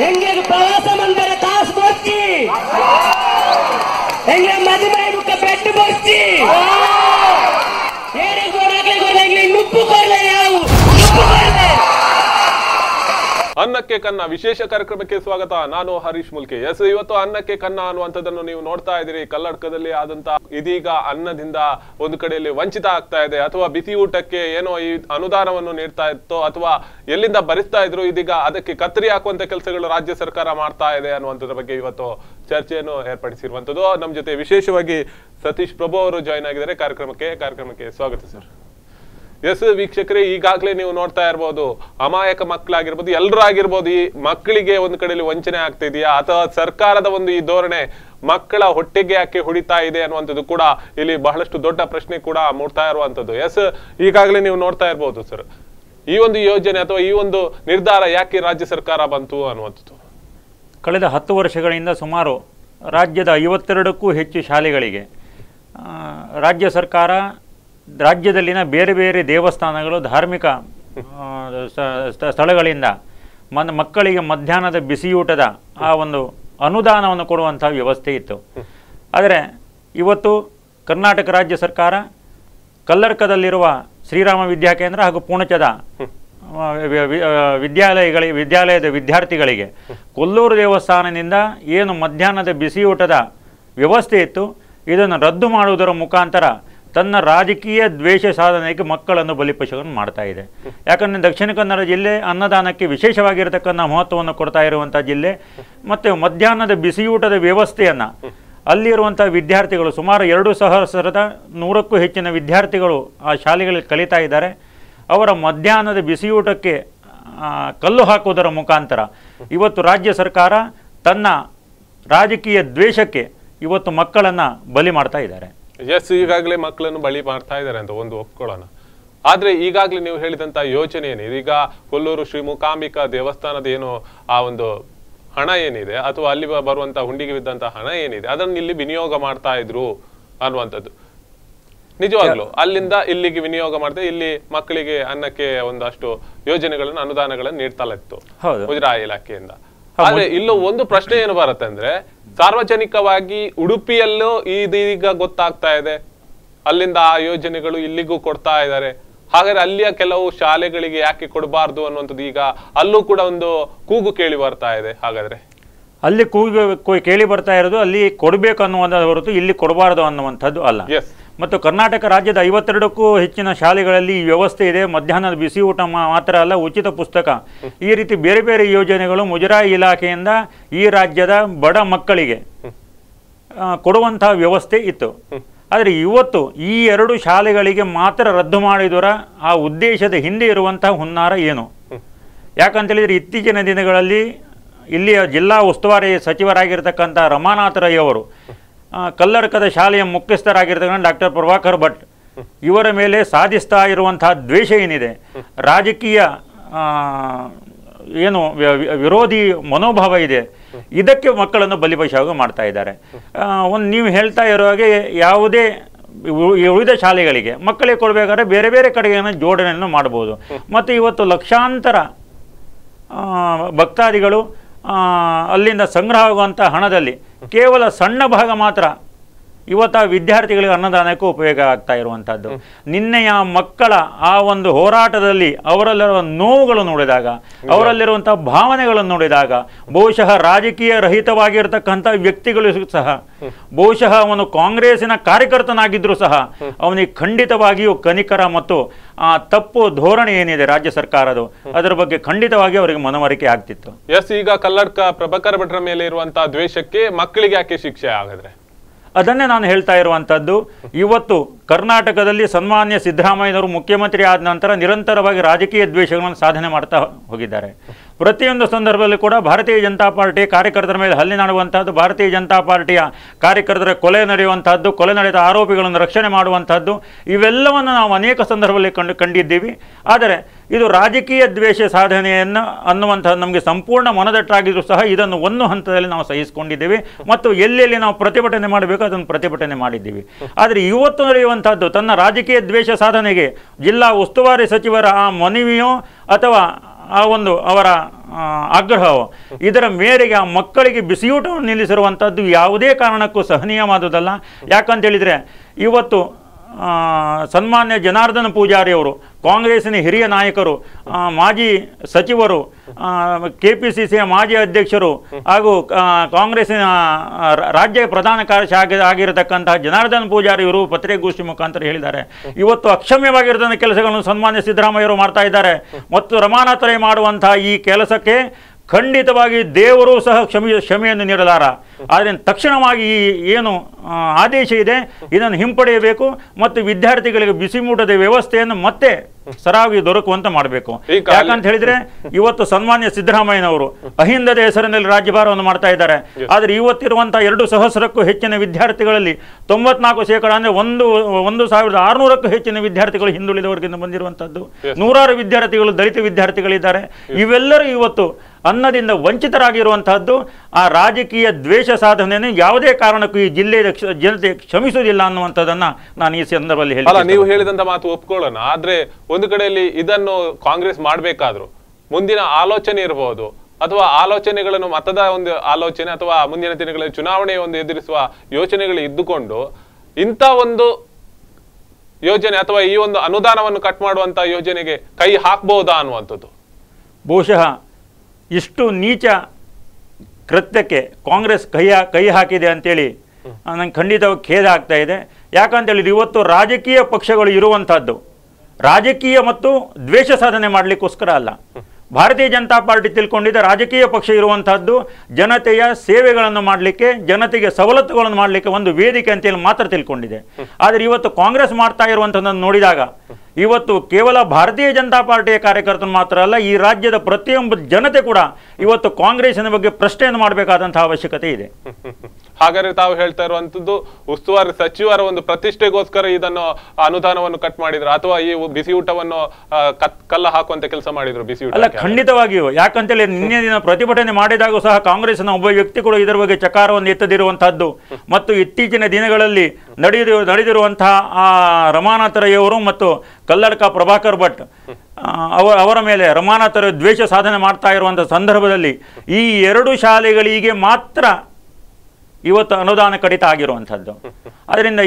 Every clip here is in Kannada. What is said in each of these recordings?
ಹೆಂಗೆ ಪ್ರವಾಸ ಮಂದಿರ ಕಾಸು ಕೊಡ್ತಿ, ಹೆಂಗೆ ಮದುವೆ ಮುಖ ಬೆಟ್ಟು ಕೊಡ್ತಿ, ಬೇರೆ ಗೋರಾಗ್ಲಿ ನುಪ್ಪು ಕೊಡ್ಲೆ ನಾವು ಅನ್ನಕ್ಕೆ ಕನ್ನ ವಿಶೇಷ ಕಾರ್ಯಕ್ರಮಕ್ಕೆ ಸ್ವಾಗತ. ನಾನು ಹರೀಶ್ ಮುಲ್ಕೆ. ಎಸ್, ಇವತ್ತು ಅನ್ನಕ್ಕೆ ಕನ್ನ ಅನ್ನುವಂಥದ್ದನ್ನು ನೀವು ನೋಡ್ತಾ ಇದ್ದೀರಿ. ಕಲ್ಲಡ್ಕದಲ್ಲಿ ಆದಂತಹ ಇದೀಗ ಅನ್ನದಿಂದ ಒಂದು ಕಡೆಯಲ್ಲಿ ವಂಚಿತ ಆಗ್ತಾ ಇದೆ, ಅಥವಾ ಬಿಸಿ ಊಟಕ್ಕೆ ಏನೋ ಈ ಅನುದಾನವನ್ನು ನೀಡ್ತಾ ಇತ್ತು, ಅಥವಾ ಎಲ್ಲಿಂದ ಭರಿಸ್ತಾ ಇದ್ರು, ಇದೀಗ ಅದಕ್ಕೆ ಕತ್ತರಿ ಹಾಕುವಂತ ಕೆಲಸಗಳು ರಾಜ್ಯ ಸರ್ಕಾರ ಮಾಡ್ತಾ ಇದೆ ಅನ್ನುವಂಥದ್ರ ಬಗ್ಗೆ ಇವತ್ತು ಚರ್ಚೆಯನ್ನು ಏರ್ಪಡಿಸಿರುವಂಥದ್ದು. ನಮ್ಮ ಜೊತೆ ವಿಶೇಷವಾಗಿ ಸತೀಶ್ ಪ್ರಭು ಅವರು ಜಾಯಿನ್ ಆಗಿದ್ದಾರೆ ಕಾರ್ಯಕ್ರಮಕ್ಕೆ ಸ್ವಾಗತ ಸರ್. ಎಸ್ ವೀಕ್ಷಕರೇ, ಈಗಾಗಲೇ ನೀವು ನೋಡ್ತಾ ಇರ್ಬೋದು, ಅಮಾಯಕ ಮಕ್ಕಳಾಗಿರ್ಬೋದು, ಎಲ್ಲರೂ ಆಗಿರ್ಬೋದು, ಈ ಮಕ್ಕಳಿಗೆ ಒಂದು ಕಡೆಯಲ್ಲಿ ವಂಚನೆ ಆಗ್ತಿದೆಯಾ ಅಥವಾ ಸರ್ಕಾರದ ಒಂದು ಈ ಧೋರಣೆ ಮಕ್ಕಳ ಹೊಟ್ಟೆಗೆ ಯಾಕೆ ಹೊಡಿತಾ ಇದೆ ಅನ್ನುವಂಥದ್ದು ಕೂಡ ಇಲ್ಲಿ ಬಹಳಷ್ಟು ದೊಡ್ಡ ಪ್ರಶ್ನೆ ಕೂಡ ಮೂಡ್ತಾ ಇರುವಂಥದ್ದು. ಎಸ್, ಈಗಾಗಲೇ ನೀವು ನೋಡ್ತಾ ಇರ್ಬೋದು ಸರ್, ಈ ಒಂದು ಯೋಜನೆ ಅಥವಾ ಈ ಒಂದು ನಿರ್ಧಾರ ಯಾಕೆ ರಾಜ್ಯ ಸರ್ಕಾರ ಬಂತು ಅನ್ನುವಂಥದ್ದು. ಕಳೆದ 10 ವರ್ಷಗಳಿಂದ ಸುಮಾರು ರಾಜ್ಯದ 52ಕ್ಕೂ ಹೆಚ್ಚು ಶಾಲೆಗಳಿಗೆ ರಾಜ್ಯ ಸರ್ಕಾರ ರಾಜ್ಯದಲ್ಲಿನ ಬೇರೆ ಬೇರೆ ದೇವಸ್ಥಾನಗಳು, ಧಾರ್ಮಿಕ ಸ್ಥಳಗಳಿಂದ ಮಕ್ಕಳಿಗೆ ಮಧ್ಯಾಹ್ನದ ಬಿಸಿಯೂಟದ ಆ ಒಂದು ಅನುದಾನವನ್ನು ಕೊಡುವಂಥ ವ್ಯವಸ್ಥೆ ಇತ್ತು. ಆದರೆ ಇವತ್ತು ಕರ್ನಾಟಕ ರಾಜ್ಯ ಸರ್ಕಾರ ಕಲ್ಲಡ್ಕದಲ್ಲಿರುವ ಶ್ರೀರಾಮ ವಿದ್ಯಾ ಕೇಂದ್ರ ಹಾಗೂ ಪೂರ್ಣಚದ ವಿದ್ಯಾಲಯದ ವಿದ್ಯಾರ್ಥಿಗಳಿಗೆ ಕೊಲ್ಲೂರು ದೇವಸ್ಥಾನದಿಂದ ಏನು ಮಧ್ಯಾಹ್ನದ ಬಿಸಿಯೂಟದ ವ್ಯವಸ್ಥೆ ಇತ್ತು, ಇದನ್ನು ರದ್ದು ಮಾಡುವುದರ ಮುಖಾಂತರ ತನ್ನ ರಾಜಕೀಯ ದ್ವೇಷ ಸಾಧನೆಗೆ ಮಕ್ಕಳನ್ನು ಬಲಿಪಶುಗಳನ್ನು ಮಾಡ್ತಾ ಇದೆ. ಯಾಕಂದರೆ ದಕ್ಷಿಣ ಕನ್ನಡ ಜಿಲ್ಲೆ ಅನ್ನದಾನಕ್ಕೆ ವಿಶೇಷವಾಗಿರತಕ್ಕಂಥ ಮಹತ್ವವನ್ನು ಕೊಡ್ತಾ ಇರುವಂಥ ಜಿಲ್ಲೆ. ಮತ್ತು ಮಧ್ಯಾಹ್ನದ ಬಿಸಿಯೂಟದ ವ್ಯವಸ್ಥೆಯನ್ನು ಅಲ್ಲಿರುವಂಥ ವಿದ್ಯಾರ್ಥಿಗಳು ಸುಮಾರು 2,100ಕ್ಕೂ ಹೆಚ್ಚಿನ ವಿದ್ಯಾರ್ಥಿಗಳು ಆ ಶಾಲೆಗಳಲ್ಲಿ ಕಲಿತಾ ಇದ್ದಾರೆ. ಅವರ ಮಧ್ಯಾಹ್ನದ ಬಿಸಿಯೂಟಕ್ಕೆ ಕಲ್ಲು ಹಾಕುವುದರ ಮುಖಾಂತರ ಇವತ್ತು ರಾಜ್ಯ ಸರ್ಕಾರ ತನ್ನ ರಾಜಕೀಯ ದ್ವೇಷಕ್ಕೆ ಇವತ್ತು ಮಕ್ಕಳನ್ನು ಬಲಿ ಮಾಡ್ತಾ ಇದ್ದಾರೆ. ಎಸ್, ಈಗಾಗಲೇ ಮಕ್ಕಳನ್ನು ಬಲಿ ಮಾಡ್ತಾ ಇದ್ದಾರೆ ಅಂತ ಒಂದು ಒಪ್ಕೊಳ್ಳೋಣ. ಆದ್ರೆ ಈಗಾಗಲೇ ನೀವು ಹೇಳಿದಂತ ಯೋಜನೆ ಏನಿದೆ, ಈಗ ಕೊಲ್ಲೂರು ಶ್ರೀ ಮೂಕಾಂಬಿಕಾ ದೇವಸ್ಥಾನದ ಏನು ಆ ಒಂದು ಹಣ ಏನಿದೆ ಅಥವಾ ಅಲ್ಲಿ ಬರುವಂತಹ ಹುಂಡಿಗೆ ಬಿದ್ದಂತ ಹಣ ಏನಿದೆ ಅದನ್ನು ಇಲ್ಲಿ ವಿನಿಯೋಗ ಮಾಡ್ತಾ ಇದ್ರು ಅನ್ನುವಂಥದ್ದು. ನಿಜವಾಗ್ಲು ಅಲ್ಲಿಂದ ಇಲ್ಲಿಗೆ ವಿನಿಯೋಗ ಮಾಡ್ತಾ ಇಲ್ಲಿ ಮಕ್ಕಳಿಗೆ ಅನ್ನಕ್ಕೆ ಒಂದಷ್ಟು ಯೋಜನೆಗಳನ್ನು ಅನುದಾನಗಳನ್ನು ನೀಡ್ತಾ ಇತ್ತು ಮುಜರಾಯಿ ಇಲಾಖೆಯಿಂದ. ಆದ್ರೆ ಇಲ್ಲೂ ಒಂದು ಪ್ರಶ್ನೆ ಏನು ಬರುತ್ತೆ ಅಂದ್ರೆ, ಸಾರ್ವಜನಿಕವಾಗಿ ಉಡುಪಿಯಲ್ಲೂ ಇದೀಗ ಗೊತ್ತಾಗ್ತಾ ಇದೆ, ಅಲ್ಲಿಂದ ಆ ಯೋಜನೆಗಳು ಇಲ್ಲಿಗೂ ಕೊಡ್ತಾ ಇದ್ದಾರೆ, ಹಾಗಾದ್ರೆ ಅಲ್ಲಿಯ ಕೆಲವು ಶಾಲೆಗಳಿಗೆ ಯಾಕೆ ಕೊಡಬಾರ್ದು ಅನ್ನುವಂಥದ್ದು ಈಗ ಅಲ್ಲೂ ಕೂಡ ಒಂದು ಕೂಗು ಕೇಳಿ ಬರ್ತಾ ಇದೆ. ಹಾಗಾದ್ರೆ ಅಲ್ಲಿ ಕೂಗು ಕೇಳಿ ಬರ್ತಾ ಇರೋದು ಅಲ್ಲಿ ಕೊಡಬೇಕು ಅನ್ನುವಂಥ ಹೊರತು ಇಲ್ಲಿ ಕೊಡಬಾರ್ದು ಅನ್ನುವಂಥದ್ದು ಅಲ್ಲ. ಮತ್ತು ಕರ್ನಾಟಕ ರಾಜ್ಯದ 52ಕ್ಕೂ ಹೆಚ್ಚಿನ ಶಾಲೆಗಳಲ್ಲಿ ಈ ವ್ಯವಸ್ಥೆ ಇದೆ. ಮಧ್ಯಾಹ್ನದ ಬಿಸಿ ಊಟ ಮಾತ್ರ ಅಲ್ಲ, ಉಚಿತ ಪುಸ್ತಕ, ಈ ರೀತಿ ಬೇರೆ ಬೇರೆ ಯೋಜನೆಗಳು ಮುಜರಾಯಿ ಇಲಾಖೆಯಿಂದ ಈ ರಾಜ್ಯದ ಬಡ ಮಕ್ಕಳಿಗೆ ಕೊಡುವಂಥ ವ್ಯವಸ್ಥೆ ಇತ್ತು. ಆದರೆ ಇವತ್ತು ಈ 2 ಶಾಲೆಗಳಿಗೆ ಮಾತ್ರ ರದ್ದು ಮಾಡಿದರ ಆ ಉದ್ದೇಶದ ಹಿಂದೆ ಇರುವಂಥ ಹುನ್ನಾರ ಏನು ಯಾಕಂತೇಳಿದರೆ, ಇತ್ತೀಚಿನ ದಿನಗಳಲ್ಲಿ ಇಲ್ಲಿಯ ಜಿಲ್ಲಾ ಉಸ್ತುವಾರಿ ಸಚಿವರಾಗಿರ್ತಕ್ಕಂಥ ರಮಾನಾಥ ರೈ ಅವರು, ಕಲ್ಲಡ್ಕದ ಶಾಲೆಯ ಮುಖ್ಯಸ್ಥರಾಗಿರ್ತಕ್ಕಂಥ ಡಾಕ್ಟರ್ ಪ್ರಭಾಕರ್ ಭಟ್ ಇವರ ಮೇಲೆ ಸಾಧಿಸ್ತಾ ಇರುವಂಥ ದ್ವೇಷ ಏನಿದೆ, ರಾಜಕೀಯ ಏನು ವಿರೋಧಿ ಮನೋಭಾವ ಇದೆ, ಇದಕ್ಕೆ ಮಕ್ಕಳನ್ನು ಬಲಿಪಶು ಮಾಡ್ತಾ ಇದ್ದಾರೆ. ಒಂದು ನೀವು ಹೇಳ್ತಾ ಇರೋ ಹಾಗೆ ಯಾವುದೇ ಉಳಿದ ಶಾಲೆಗಳಿಗೆ ಮಕ್ಕಳಿಗೆ ಕೊಡಬೇಕಾದ್ರೆ ಬೇರೆ ಬೇರೆ ಕಡೆಯನ್ನು ಜೋಡಣೆಯನ್ನು ಮಾಡ್ಬೋದು. ಮತ್ತು ಇವತ್ತು ಲಕ್ಷಾಂತರ ಭಕ್ತಾದಿಗಳು ಅಲ್ಲಿಂದ ಸಂಗ್ರಹವಾಗುವಂಥ ಹಣದಲ್ಲಿ ಕೇವಲ ಸಣ್ಣ ಭಾಗ ಮಾತ್ರ ಇವತ್ತು ವಿದ್ಯಾರ್ಥಿಗಳಿಗೆ ಅನ್ನದಾನಕ್ಕೂ ಉಪಯೋಗ ಆಗ್ತಾ ಇರುವಂಥದ್ದು. ನಿನ್ನೆಯ ಮಕ್ಕಳ ಆ ಒಂದು ಹೋರಾಟದಲ್ಲಿ ಅವರಲ್ಲಿರುವ ನೋವುಗಳು ನೋಡಿದಾಗ, ಅವರಲ್ಲಿರುವಂಥ ಭಾವನೆಗಳನ್ನು ನೋಡಿದಾಗ, ಬಹುಶಃ ರಾಜಕೀಯ ರಹಿತವಾಗಿರ್ತಕ್ಕಂಥ ವ್ಯಕ್ತಿಗಳು ಸಹ, ಬಹುಶಃ ಅವನು ಕಾಂಗ್ರೆಸ್ಸಿನ ಕಾರ್ಯಕರ್ತನಾಗಿದ್ದರೂ ಸಹ ಅವನಿಗೆ ಖಂಡಿತವಾಗಿಯೂ ಕನಿಕರ ಮತ್ತು ಆ ತಪ್ಪು ಧೋರಣೆ ಏನಿದೆ ರಾಜ್ಯ ಸರ್ಕಾರದ್ದು ಅದರ ಬಗ್ಗೆ ಖಂಡಿತವಾಗಿ ಅವರಿಗೆ ಮನವರಿಕೆ ಆಗ್ತಿತ್ತು. ಎಸ್, ಈಗ ಕಲ್ಲಡ್ಕ ಪ್ರಭಾಕರ್ ಭಟ್ರ ಮೇಲೆ ಇರುವಂತಹ ದ್ವೇಷಕ್ಕೆ ಮಕ್ಕಳಿಗೆ ಯಾಕೆ ಶಿಕ್ಷೆ ಆಗದ್ರೆ ಅದನ್ನೇ ನಾನು ಹೇಳ್ತಾ ಇರುವಂಥದ್ದು. ಇವತ್ತು ಕರ್ನಾಟಕದಲ್ಲಿ ಸನ್ಮಾನ್ಯ ಸಿದ್ದರಾಮಯ್ಯನವರು ಮುಖ್ಯಮಂತ್ರಿ ಆದ ನಂತರ ನಿರಂತರವಾಗಿ ರಾಜಕೀಯ ದ್ವೇಷಗಳನ್ನು ಸಾಧನೆ ಮಾಡ್ತಾ ಹೋಗಿದ್ದಾರೆ. ಪ್ರತಿಯೊಂದು ಸಂದರ್ಭದಲ್ಲಿ ಕೂಡ ಭಾರತೀಯ ಜನತಾ ಪಾರ್ಟಿ ಕಾರ್ಯಕರ್ತರ ಮೇಲೆ ಹಲ್ಲೆ ನಡೆಯುವಂಥದ್ದು, ಭಾರತೀಯ ಜನತಾ ಪಾರ್ಟಿಯ ಕಾರ್ಯಕರ್ತರ ಕೊಲೆ ನಡೆಯುವಂಥದ್ದು, ಕೊಲೆ ನಡೆದ ಆರೋಪಿಗಳನ್ನು ರಕ್ಷಣೆ ಮಾಡುವಂಥದ್ದು, ಇವೆಲ್ಲವನ್ನು ನಾವು ಅನೇಕ ಸಂದರ್ಭದಲ್ಲಿ ಕಂಡಿದ್ದೀವಿ. ಆದರೆ ಇದು ರಾಜಕೀಯ ದ್ವೇಷ ಸಾಧನೆಯನ್ನು ಅನ್ನುವಂಥದ್ದು ನಮಗೆ ಸಂಪೂರ್ಣ ಮನದಟ್ಟಾಗಿದ್ರೂ ಸಹ ಇದನ್ನು ಒಂದು ಹಂತದಲ್ಲಿ ನಾವು ಸಹಿಸಿಕೊಂಡಿದ್ದೇವೆ ಮತ್ತು ಎಲ್ಲೆಲ್ಲಿ ನಾವು ಪ್ರತಿಭಟನೆ ಮಾಡಬೇಕು ಅದನ್ನು ಪ್ರತಿಭಟನೆ ಮಾಡಿದ್ದೀವಿ. ಆದರೆ ಇವತ್ತು ನಡೆಯುವಂಥದ್ದು ತನ್ನ ರಾಜಕೀಯ ದ್ವೇಷ ಸಾಧನೆಗೆ ಜಿಲ್ಲಾ ಉಸ್ತುವಾರಿ ಸಚಿವರ ಆ ಮನವಿಯೋ ಅಥವಾ ಆ ಒಂದು ಅವರ ಆಗ್ರಹವು ಇದರ ಮೇರೆಗೆ ಆ ಮಕ್ಕಳಿಗೆ ಬಿಸಿಯೂಟವನ್ನು ನಿಲ್ಲಿಸಿರುವಂತದ್ದು ಯಾವುದೇ ಕಾರಣಕ್ಕೂ ಸಹನೀಯವಾದುದಲ್ಲ. ಯಾಕಂತ ಹೇಳಿದ್ರೆ ಇವತ್ತು ಸನ್ಮಾನ್ಯ ಜನಾರ್ದನ ಪೂಜಾರಿ ಅವರು ಕಾಂಗ್ರೆಸ್ನ ಹಿರಿಯ ನಾಯಕರು, ಮಾಜಿ ಸಚಿವರು, ಕೆಪಿಸಿಸಿಯ ಮಾಜಿ ಅಧ್ಯಕ್ಷರು ಹಾಗೂ ಕಾಂಗ್ರೆಸ್ನ ರಾಜ್ಯ ಪ್ರಧಾನ ಕಾರ್ಯದರ್ಶಿ ಆಗಿರತಕ್ಕಂತಹ ಜನಾರ್ದನ ಪೂಜಾರಿ ಇವರು ಪತ್ರಿಕಾಗೋಷ್ಠಿ ಮುಖಾಂತರ ಹೇಳಿದ್ದಾರೆ, ಇವತ್ತು ಅಕ್ಷಮ್ಯವಾಗಿರತಕ್ಕಂಥ ಕೆಲಸಗಳನ್ನು ಸನ್ಮಾನ್ಯ ಸಿದ್ದರಾಮಯ್ಯ ಅವರು ಮಾಡ್ತಾ ಇದ್ದಾರೆ ಮತ್ತು ರಮಾನಾಥರೇ ಮಾಡುವಂತಹ ಈ ಕೆಲಸಕ್ಕೆ ಖಂಡಿತವಾಗಿ ದೇವರು ಸಹ ಕ್ಷಮೆಯನ್ನು ನೀಡಲಾರ. ಆದರೆ ತಕ್ಷಣವಾಗಿ ಈ ಏನು ಆದೇಶ ಇದೆ ಇದನ್ನು ಹಿಂಪಡೆಯಬೇಕು ಮತ್ತು ವಿದ್ಯಾರ್ಥಿಗಳಿಗೆ ಬಿಸಿಯೂಟದ ವ್ಯವಸ್ಥೆಯನ್ನು ಮತ್ತೆ ಸರಾಗಿ ದೊರಕುವಂತೆ ಮಾಡಬೇಕು. ಯಾಕಂತ ಹೇಳಿದ್ರೆ ಇವತ್ತು ಸನ್ಮಾನ್ಯ ಸಿದ್ದರಾಮಯ್ಯನವರು ಅಹಿಂದದ ಹೆಸರಿನಲ್ಲಿ ರಾಜ್ಯಭಾರವನ್ನು ಮಾಡ್ತಾ ಇದ್ದಾರೆ. ಆದರೆ ಇವತ್ತಿರುವಂತಹ 2,000ಕ್ಕೂ ಹೆಚ್ಚಿನ ವಿದ್ಯಾರ್ಥಿಗಳಲ್ಲಿ 94% ಅಂದರೆ 1,600ಕ್ಕೂ ಹೆಚ್ಚಿನ ವಿದ್ಯಾರ್ಥಿಗಳು ಹಿಂದುಳಿದವರಿಗಿಂದ ಬಂದಿರುವಂತದ್ದು. ನೂರಾರು ವಿದ್ಯಾರ್ಥಿಗಳು, ದಲಿತ ವಿದ್ಯಾರ್ಥಿಗಳಿದ್ದಾರೆ. ಇವೆಲ್ಲರೂ ಇವತ್ತು ಅನ್ನದಿಂದ ವಂಚಿತರಾಗಿರುವಂತಹದ್ದು. ಆ ರಾಜಕೀಯ ದ್ವೇಷ ಸಾಧನೆಯನ್ನು ಯಾವುದೇ ಕಾರಣಕ್ಕೂ ಈ ಜಿಲ್ಲೆಯ ಜನತೆ ಕ್ಷಮಿಸುವುದಿಲ್ಲ ಅನ್ನುವಂಥದ್ದನ್ನ ನಾನು ಈ ಸಂದರ್ಭದಲ್ಲಿ ಹೇಳಿ ನೀವು ಹೇಳಿದಂತ ಮಾತು ಒಪ್ಕೊಳ್ಳೋಣ. ಆದ್ರೆ ಒಂದು ಕಡೆಯಲ್ಲಿ ಇದನ್ನು ಕಾಂಗ್ರೆಸ್ ಮಾಡಬೇಕಾದ್ರು ಮುಂದಿನ ಆಲೋಚನೆ ಇರಬಹುದು, ಅಥವಾ ಆಲೋಚನೆಗಳನ್ನು ಮತದ ಒಂದು ಆಲೋಚನೆ ಅಥವಾ ಮುಂದಿನ ದಿನಗಳಲ್ಲಿ ಚುನಾವಣೆ ಒಂದು ಎದುರಿಸುವ ಯೋಚನೆಗಳು ಇದ್ದುಕೊಂಡು ಇಂಥ ಒಂದು ಯೋಜನೆ ಅಥವಾ ಈ ಒಂದು ಅನುದಾನವನ್ನು ಕಟ್ ಮಾಡುವಂತಹ ಯೋಜನೆಗೆ ಕೈ ಹಾಕಬಹುದಾ ಅನ್ನುವಂಥದ್ದು. ಬಹುಶಃ ಇಷ್ಟು ನೀಚ ಕೃತ್ಯಕ್ಕೆ ಕಾಂಗ್ರೆಸ್ ಕೈ ಹಾಕಿದೆ ಅಂತೇಳಿ ನಂಗೆ ಖಂಡಿತವಾಗಿ ಖೇದ ಆಗ್ತಾ ಇದೆ. ಯಾಕಂತೇಳಿದ್ರೆ ಇವತ್ತು ರಾಜಕೀಯ ಪಕ್ಷಗಳು ಇರುವಂಥದ್ದು ರಾಜಕೀಯ ಮತ್ತು ದ್ವೇಷ ಸಾಧನೆ ಮಾಡಲಿಕ್ಕೋಸ್ಕರ ಅಲ್ಲ. ಭಾರತೀಯ ಜನತಾ ಪಾರ್ಟಿ ತಿಳ್ಕೊಂಡಿದ್ದ ರಾಜಕೀಯ ಪಕ್ಷ ಇರುವಂತಹದ್ದು ಜನತೆಯ ಸೇವೆಗಳನ್ನು ಮಾಡಲಿಕ್ಕೆ, ಜನತೆಗೆ ಸವಲತ್ತುಗಳನ್ನು ಮಾಡಲಿಕ್ಕೆ ಒಂದು ವೇದಿಕೆ ಅಂತೇಳಿ ಮಾತ್ರ ತಿಳ್ಕೊಂಡಿದೆ. ಆದರೆ ಇವತ್ತು ಕಾಂಗ್ರೆಸ್ ಮಾಡ್ತಾ ಇರುವಂಥದ್ದನ್ನು ನೋಡಿದಾಗ ಇವತ್ತು ಕೇವಲ ಭಾರತೀಯ ಜನತಾ ಪಾರ್ಟಿಯ ಕಾರ್ಯಕರ್ತರು ಮಾತ್ರ ಅಲ್ಲ, ಈ ರಾಜ್ಯದ ಪ್ರತಿಯೊಬ್ಬ ಜನತೆ ಕೂಡ ಇವತ್ತು ಕಾಂಗ್ರೆಸ್ನ ಬಗ್ಗೆ ಪ್ರಶ್ನೆಯನ್ನು ಮಾಡಬೇಕಾದಂತಹ ಅವಶ್ಯಕತೆ ಇದೆ. ಹಾಗಾದ್ರೆ ತಾವು ಹೇಳ್ತಾ ಇರುವಂತದ್ದು ಉಸ್ತುವಾರಿ ಸಚಿವರ ಒಂದು ಪ್ರತಿಷ್ಠೆಗೋಸ್ಕರ ಇದನ್ನು ಅನುದಾನವನ್ನು ಕಟ್ ಮಾಡಿದ್ರು ಅಥವಾ ಈ ಬಿಸಿಯೂಟವನ್ನು ಕಲ್ಲ ಹಾಕುವಂತ ಕೆಲಸ ಮಾಡಿದ್ರು ಬಿಸಿಯೂಟ ಅಲ್ಲ, ಖಂಡಿತವಾಗಿಯೂ. ಯಾಕಂತೇಳಿ ನಿನ್ನೆ ದಿನ ಪ್ರತಿಭಟನೆ ಮಾಡಿದಾಗೂ ಸಹ ಕಾಂಗ್ರೆಸ್ನ ಒಬ್ಬ ವ್ಯಕ್ತಿ ಕೂಡ ಇದರ ಬಗ್ಗೆ ಚಕಾರವನ್ನು ಎತ್ತದಿರುವಂತಹದ್ದು ಮತ್ತು ಇತ್ತೀಚಿನ ದಿನಗಳಲ್ಲಿ ನಡೆದಿರುವಂತಹ ರಮಾನಾಥರಯ್ಯವರು ಮತ್ತು ಕಲ್ಲಡ್ಕ ಪ್ರಭಾಕರ್ ಭಟ್ ಅವರ ಮೇಲೆ ರಮಾನಾಥರು ದ್ವೇಷ ಸಾಧನೆ ಮಾಡ್ತಾ ಇರುವಂಥ ಸಂದರ್ಭದಲ್ಲಿ ಈ 2 ಶಾಲೆಗಳಿಗೆ ಮಾತ್ರ ಇವತ್ತು ಅನುದಾನ ಕಡಿತ ಆಗಿರುವಂಥದ್ದು. ಅದರಿಂದ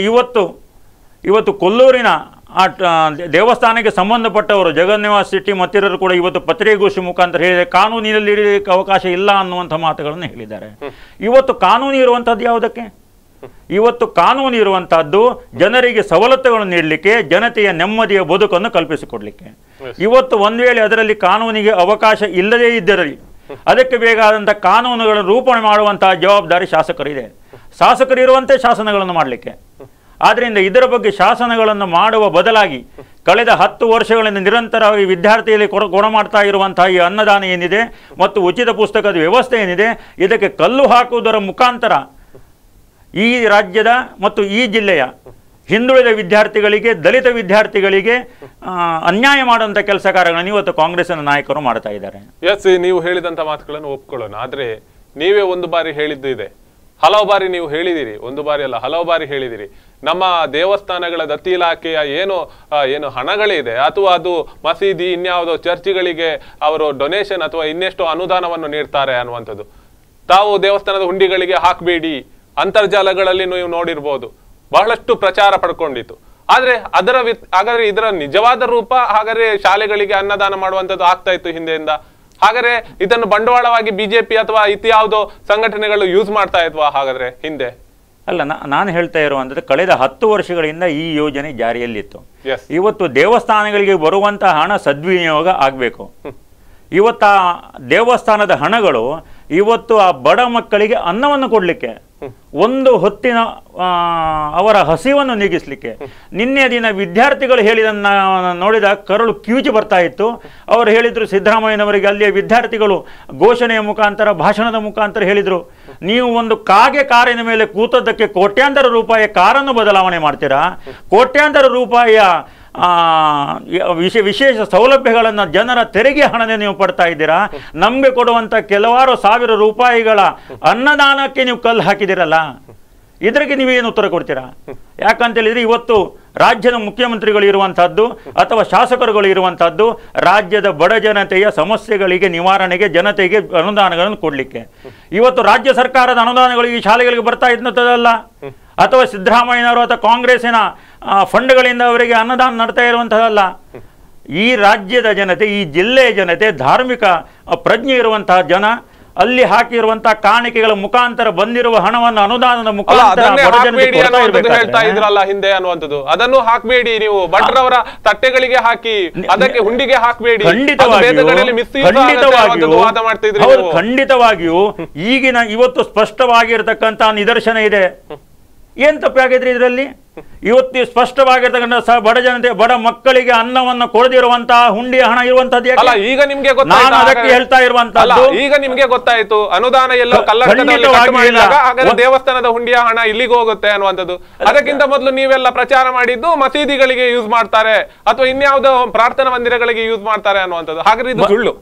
ಇವತ್ತು ಕೊಲ್ಲೂರಿನ ಆ ದೇವಸ್ಥಾನಕ್ಕೆ ಸಂಬಂಧಪಟ್ಟವರು ಜಗನ್ನಿವಾಸ ಶೆಟ್ಟಿ ಮತ್ತಿರರು ಕೂಡ ಇವತ್ತು ಪತ್ರಿಕಾಗೋಷ್ಠಿ ಮುಖಾಂತರ ಹೇಳಿದರೆ ಕಾನೂನಿನಲ್ಲಿ ಇರಲಿಕ್ಕೆ ಅವಕಾಶ ಇಲ್ಲ ಅನ್ನುವಂಥ ಮಾತುಗಳನ್ನು ಹೇಳಿದ್ದಾರೆ. ಇವತ್ತು ಕಾನೂನು ಇರುವಂಥದ್ದು ಯಾವುದಕ್ಕೆ? ಇವತ್ತು ಕಾನೂನು ಇರುವಂತಹದ್ದು ಜನರಿಗೆ ಸವಲತ್ತುಗಳನ್ನು ನೀಡಲಿಕ್ಕೆ, ಜನತೆಯ ನೆಮ್ಮದಿಯ ಬದುಕನ್ನು ಕಲ್ಪಿಸಿಕೊಡ್ಲಿಕ್ಕೆ. ಇವತ್ತು ಒಂದು ವೇಳೆ ಅದರಲ್ಲಿ ಕಾನೂನಿಗೆ ಅವಕಾಶ ಇಲ್ಲದೇ ಇದ್ದರೆ ಅದಕ್ಕೆ ಬೇಕಾದಂಥ ಕಾನೂನುಗಳನ್ನು ರೂಪಣೆ ಮಾಡುವಂತಹ ಜವಾಬ್ದಾರಿ ಶಾಸಕರಿದೆ. ಶಾಸಕರಿರುವಂತೆ ಶಾಸನಗಳನ್ನು ಮಾಡಲಿಕ್ಕೆ. ಆದ್ದರಿಂದ ಇದರ ಬಗ್ಗೆ ಶಾಸನಗಳನ್ನು ಮಾಡುವ ಬದಲಾಗಿ ಕಳೆದ 10 ವರ್ಷಗಳಿಂದ ನಿರಂತರವಾಗಿ ವಿದ್ಯಾರ್ಥಿಯಲ್ಲಿ ಕೊಡಮಾಡ್ತಾ ಇರುವಂತಹ ಈ ಅನ್ನದಾನ ಏನಿದೆ ಮತ್ತು ಉಚಿತ ಪುಸ್ತಕದ ವ್ಯವಸ್ಥೆ ಏನಿದೆ ಇದಕ್ಕೆ ಕಲ್ಲು ಹಾಕುವುದರ ಮುಖಾಂತರ ಈ ರಾಜ್ಯದ ಮತ್ತು ಈ ಜಿಲ್ಲೆಯ ಹಿಂದುಳಿದ ವಿದ್ಯಾರ್ಥಿಗಳಿಗೆ, ದಲಿತ ವಿದ್ಯಾರ್ಥಿಗಳಿಗೆ ಅನ್ಯಾಯ ಮಾಡುವಂಥ ಕೆಲಸ ಕಾರ್ಯಗಳನ್ನು ಇವತ್ತು ಕಾಂಗ್ರೆಸ್ನ ನಾಯಕರು ಮಾಡ್ತಾ ಇದ್ದಾರೆ. ಎಸ್, ನೀವು ಹೇಳಿದಂಥ ಮಾತುಗಳನ್ನು ಒಪ್ಕೊಳ್ಳೋಣ. ಆದರೆ ನೀವೇ ಒಂದು ಬಾರಿ ಹೇಳಿದ್ದು ಇದೆ, ಹಲವು ಬಾರಿ ನೀವು ಹೇಳಿದಿರಿ, ಒಂದು ಬಾರಿ ಅಲ್ಲ ಹಲವು ಬಾರಿ ಹೇಳಿದಿರಿ, ನಮ್ಮ ದೇವಸ್ಥಾನಗಳ ದತ್ತಿ ಇಲಾಖೆಯ ಏನು ಹಣಗಳಿದೆ ಅಥವಾ ಅದು ಮಸೀದಿ ಇನ್ಯಾವುದೋ ಚರ್ಚ್ಗಳಿಗೆ ಅವರು ಡೊನೇಷನ್ ಅಥವಾ ಇನ್ನೆಷ್ಟು ಅನುದಾನವನ್ನು ನೀಡ್ತಾರೆ ಅನ್ನುವಂಥದ್ದು. ತಾವು ದೇವಸ್ಥಾನದ ಹುಂಡಿಗಳಿಗೆ ಹಾಕಬೇಡಿ, ಅಂತರ್ಜಾಲಗಳಲ್ಲಿ ನೀವು ನೋಡಿರ್ಬೋದು ಬಹಳಷ್ಟು ಪ್ರಚಾರ ಪಡ್ಕೊಂಡಿತ್ತು. ಆದರೆ ಹಾಗಾದ್ರೆ ಇದರ ನಿಜವಾದ ರೂಪ ಹಾಗಾದ್ರೆ ಶಾಲೆಗಳಿಗೆ ಅನ್ನದಾನ ಮಾಡುವಂಥದ್ದು ಆಗ್ತಾ ಇತ್ತು ಹಿಂದೆಯಿಂದ. ಹಾಗಾದ್ರೆ ಇದನ್ನು ಬಂಡವಾಳವಾಗಿ ಬಿಜೆಪಿ ಅಥವಾ ಇತ್ಯಾವುದೋ ಸಂಘಟನೆಗಳು ಯೂಸ್ ಮಾಡ್ತಾ ಇದ್ವಾ ಹಾಗಾದ್ರೆ ಹಿಂದೆ? ಅಲ್ಲ, ನಾನು ಹೇಳ್ತಾ ಇರುವಂಥದ್ದು ಕಳೆದ 10 ವರ್ಷಗಳಿಂದ ಈ ಯೋಜನೆ ಜಾರಿಯಲ್ಲಿತ್ತು. ಇವತ್ತು ದೇವಸ್ಥಾನಗಳಿಗೆ ಬರುವಂತಹ ಹಣ ಸದ್ವಿನಿಯೋಗ ಆಗಬೇಕು. ಇವತ್ತು ಆ ದೇವಸ್ಥಾನದ ಹಣಗಳು ಇವತ್ತು ಆ ಬಡ ಮಕ್ಕಳಿಗೆ ಅನ್ನವನ್ನು ಕೊಡಲಿಕ್ಕೆ, ಒಂದು ಹೊತ್ತಿನ ಅವರ ಹಸಿವನ್ನು ನೀಗಿಸ್ಲಿಕ್ಕೆ. ನಿನ್ನೆ ದಿನ ವಿದ್ಯಾರ್ಥಿಗಳು ಹೇಳಿದನ್ನ ನೋಡಿದ ಕರಳು ಕಿವಿಚಿ ಬರ್ತಾ ಇತ್ತು. ಅವರು ಹೇಳಿದರು ಸಿದ್ದರಾಮಯ್ಯನವರಿಗೆ, ಅಲ್ಲಿಯ ವಿದ್ಯಾರ್ಥಿಗಳು ಘೋಷಣೆಯ ಮುಖಾಂತರ, ಭಾಷಣದ ಮುಖಾಂತರ ಹೇಳಿದರು, ನೀವು ಒಂದು ಕಾರಿನ ಮೇಲೆ ಕೂತದ್ದಕ್ಕೆ ಕೋಟ್ಯಾಂತರ ರೂಪಾಯಿಯ ಕಾರನ್ನು ಬದಲಾವಣೆ ಮಾಡ್ತೀರಾ, ಕೋಟ್ಯಾಂತರ ರೂಪಾಯಿಯ ವಿಶೇಷ ಸೌಲಭ್ಯಗಳನ್ನು ಜನರ ತೆರಿಗೆ ಹಣನೇ ನೀವು ಪಡ್ತಾ ಇದ್ದೀರಾ, ನಮಗೆ ಕೊಡುವಂಥ ಕೆಲವಾರು ಸಾವಿರ ರೂಪಾಯಿಗಳ ಅನ್ನದಾನಕ್ಕೆ ನೀವು ಕಲ್ಲು ಹಾಕಿದಿರಲ್ಲ. ಇದಕ್ಕೆ ನೀವೇನು ಉತ್ತರ ಕೊಡ್ತೀರಾ ಯಾಕಂತ ಹೇಳಿದ್ರೆ ಇವತ್ತು ರಾಜ್ಯದ ಮುಖ್ಯಮಂತ್ರಿಗಳು ಇರುವಂತದ್ದು ಅಥವಾ ಶಾಸಕರುಗಳು ಇರುವಂತದ್ದು ರಾಜ್ಯದ ಬಡ ಜನತೆಯ ಸಮಸ್ಯೆಗಳಿಗೆ ನಿವಾರಣೆಗೆ ಜನತೆಗೆ ಅನುದಾನಗಳನ್ನು ಕೊಡಲಿಕ್ಕೆ ಇವತ್ತು ರಾಜ್ಯ ಸರ್ಕಾರದ ಅನುದಾನಗಳು ಈ ಶಾಲೆಗಳಿಗೆ ಬರ್ತಾ ಇದ್ದಂತದಲ್ಲ ಅಥವಾ ಸಿದ್ದರಾಮಯ್ಯನವರು ಅಥವಾ ಕಾಂಗ್ರೆಸ್ಸಿನ ಫಂಡ್ಗಳಿಂದ ಅವರಿಗೆ ಅನುದಾನ ನಡತಾ ಇರುವಂತದಲ್ಲ ಈ ರಾಜ್ಯದ ಜನತೆ ಈ ಜಿಲ್ಲೆಯ ಜನತೆ ಧಾರ್ಮಿಕ ಪ್ರಜ್ಞೆ ಇರುವಂತ ಜನ ಅಲ್ಲಿ ಹಾಕಿರುವಂತ ಕಾಣಿಕೆಗಳ ಮುಖಾಂತರ ಬಂದಿರುವ ಹಣವನ್ನು ಅನುದಾನದ ಮುಖಾಂತರ ಹೇಳ್ತಾ ಇದ್ರಲ್ಲ ಹಿಂದೆ ಅನ್ನುವಂಥದ್ದು ಅದನ್ನು ಹಾಕಬೇಡಿ ನೀವು ಭಟ್ರವರ ತಟ್ಟೆಗಳಿಗೆ ಹಾಕಿ ಅದಕ್ಕೆ ಹುಂಡಿಗೆ ಹಾಕಬೇಡಿ ಖಂಡಿತವಾಗಿಯೂ ಈಗಿನ ಇವತ್ತು ಸ್ಪಷ್ಟವಾಗಿರತಕ್ಕಂತ ನಿದರ್ಶನ ಇದೆ ಏನ್ ತಪ್ಪಾಗಿದ್ರಿ ಇದರಲ್ಲಿ ಇವತ್ತು ಸ್ಪಷ್ಟವಾಗಿರ್ತಕ್ಕಂಥ ಬಡ ಜನತೆ ಬಡ ಮಕ್ಕಳಿಗೆ ಅನ್ನವನ್ನು ಕೊಡದಿರುವಂತಹ ಹುಂಡಿಯ ಹಣ ಇರುವಂತದ್ದು ಈಗ ನಿಮ್ಗೆ ನಾನು ಅದಕ್ಕೆ ಹೇಳ್ತಾ ಇರುವಂತದ್ದು ಈಗ ನಿಮ್ಗೆ ಗೊತ್ತಾಯ್ತು ಅನುದಾನ ಎಲ್ಲ ಕಲ್ಲಡ ದೇವಸ್ಥಾನದ ಹುಂಡಿಯ ಹಣ ಇಲ್ಲಿಗೆ ಹೋಗುತ್ತೆ ಅನ್ನುವಂಥದ್ದು ಅದಕ್ಕಿಂತ ಮೊದಲು ನೀವೆಲ್ಲ ಪ್ರಚಾರ ಮಾಡಿದ್ದು ಮಸೀದಿಗಳಿಗೆ ಯೂಸ್ ಮಾಡ್ತಾರೆ ಅಥವಾ ಇನ್ಯಾವುದೋ ಪ್ರಾರ್ಥನಾ ಮಂದಿರಗಳಿಗೆ ಯೂಸ್ ಮಾಡ್ತಾರೆ ಅನ್ನುವಂಥದ್ದು ಹಾಗಾದ್ರೆ ಇದು ಸುಳ್ಳು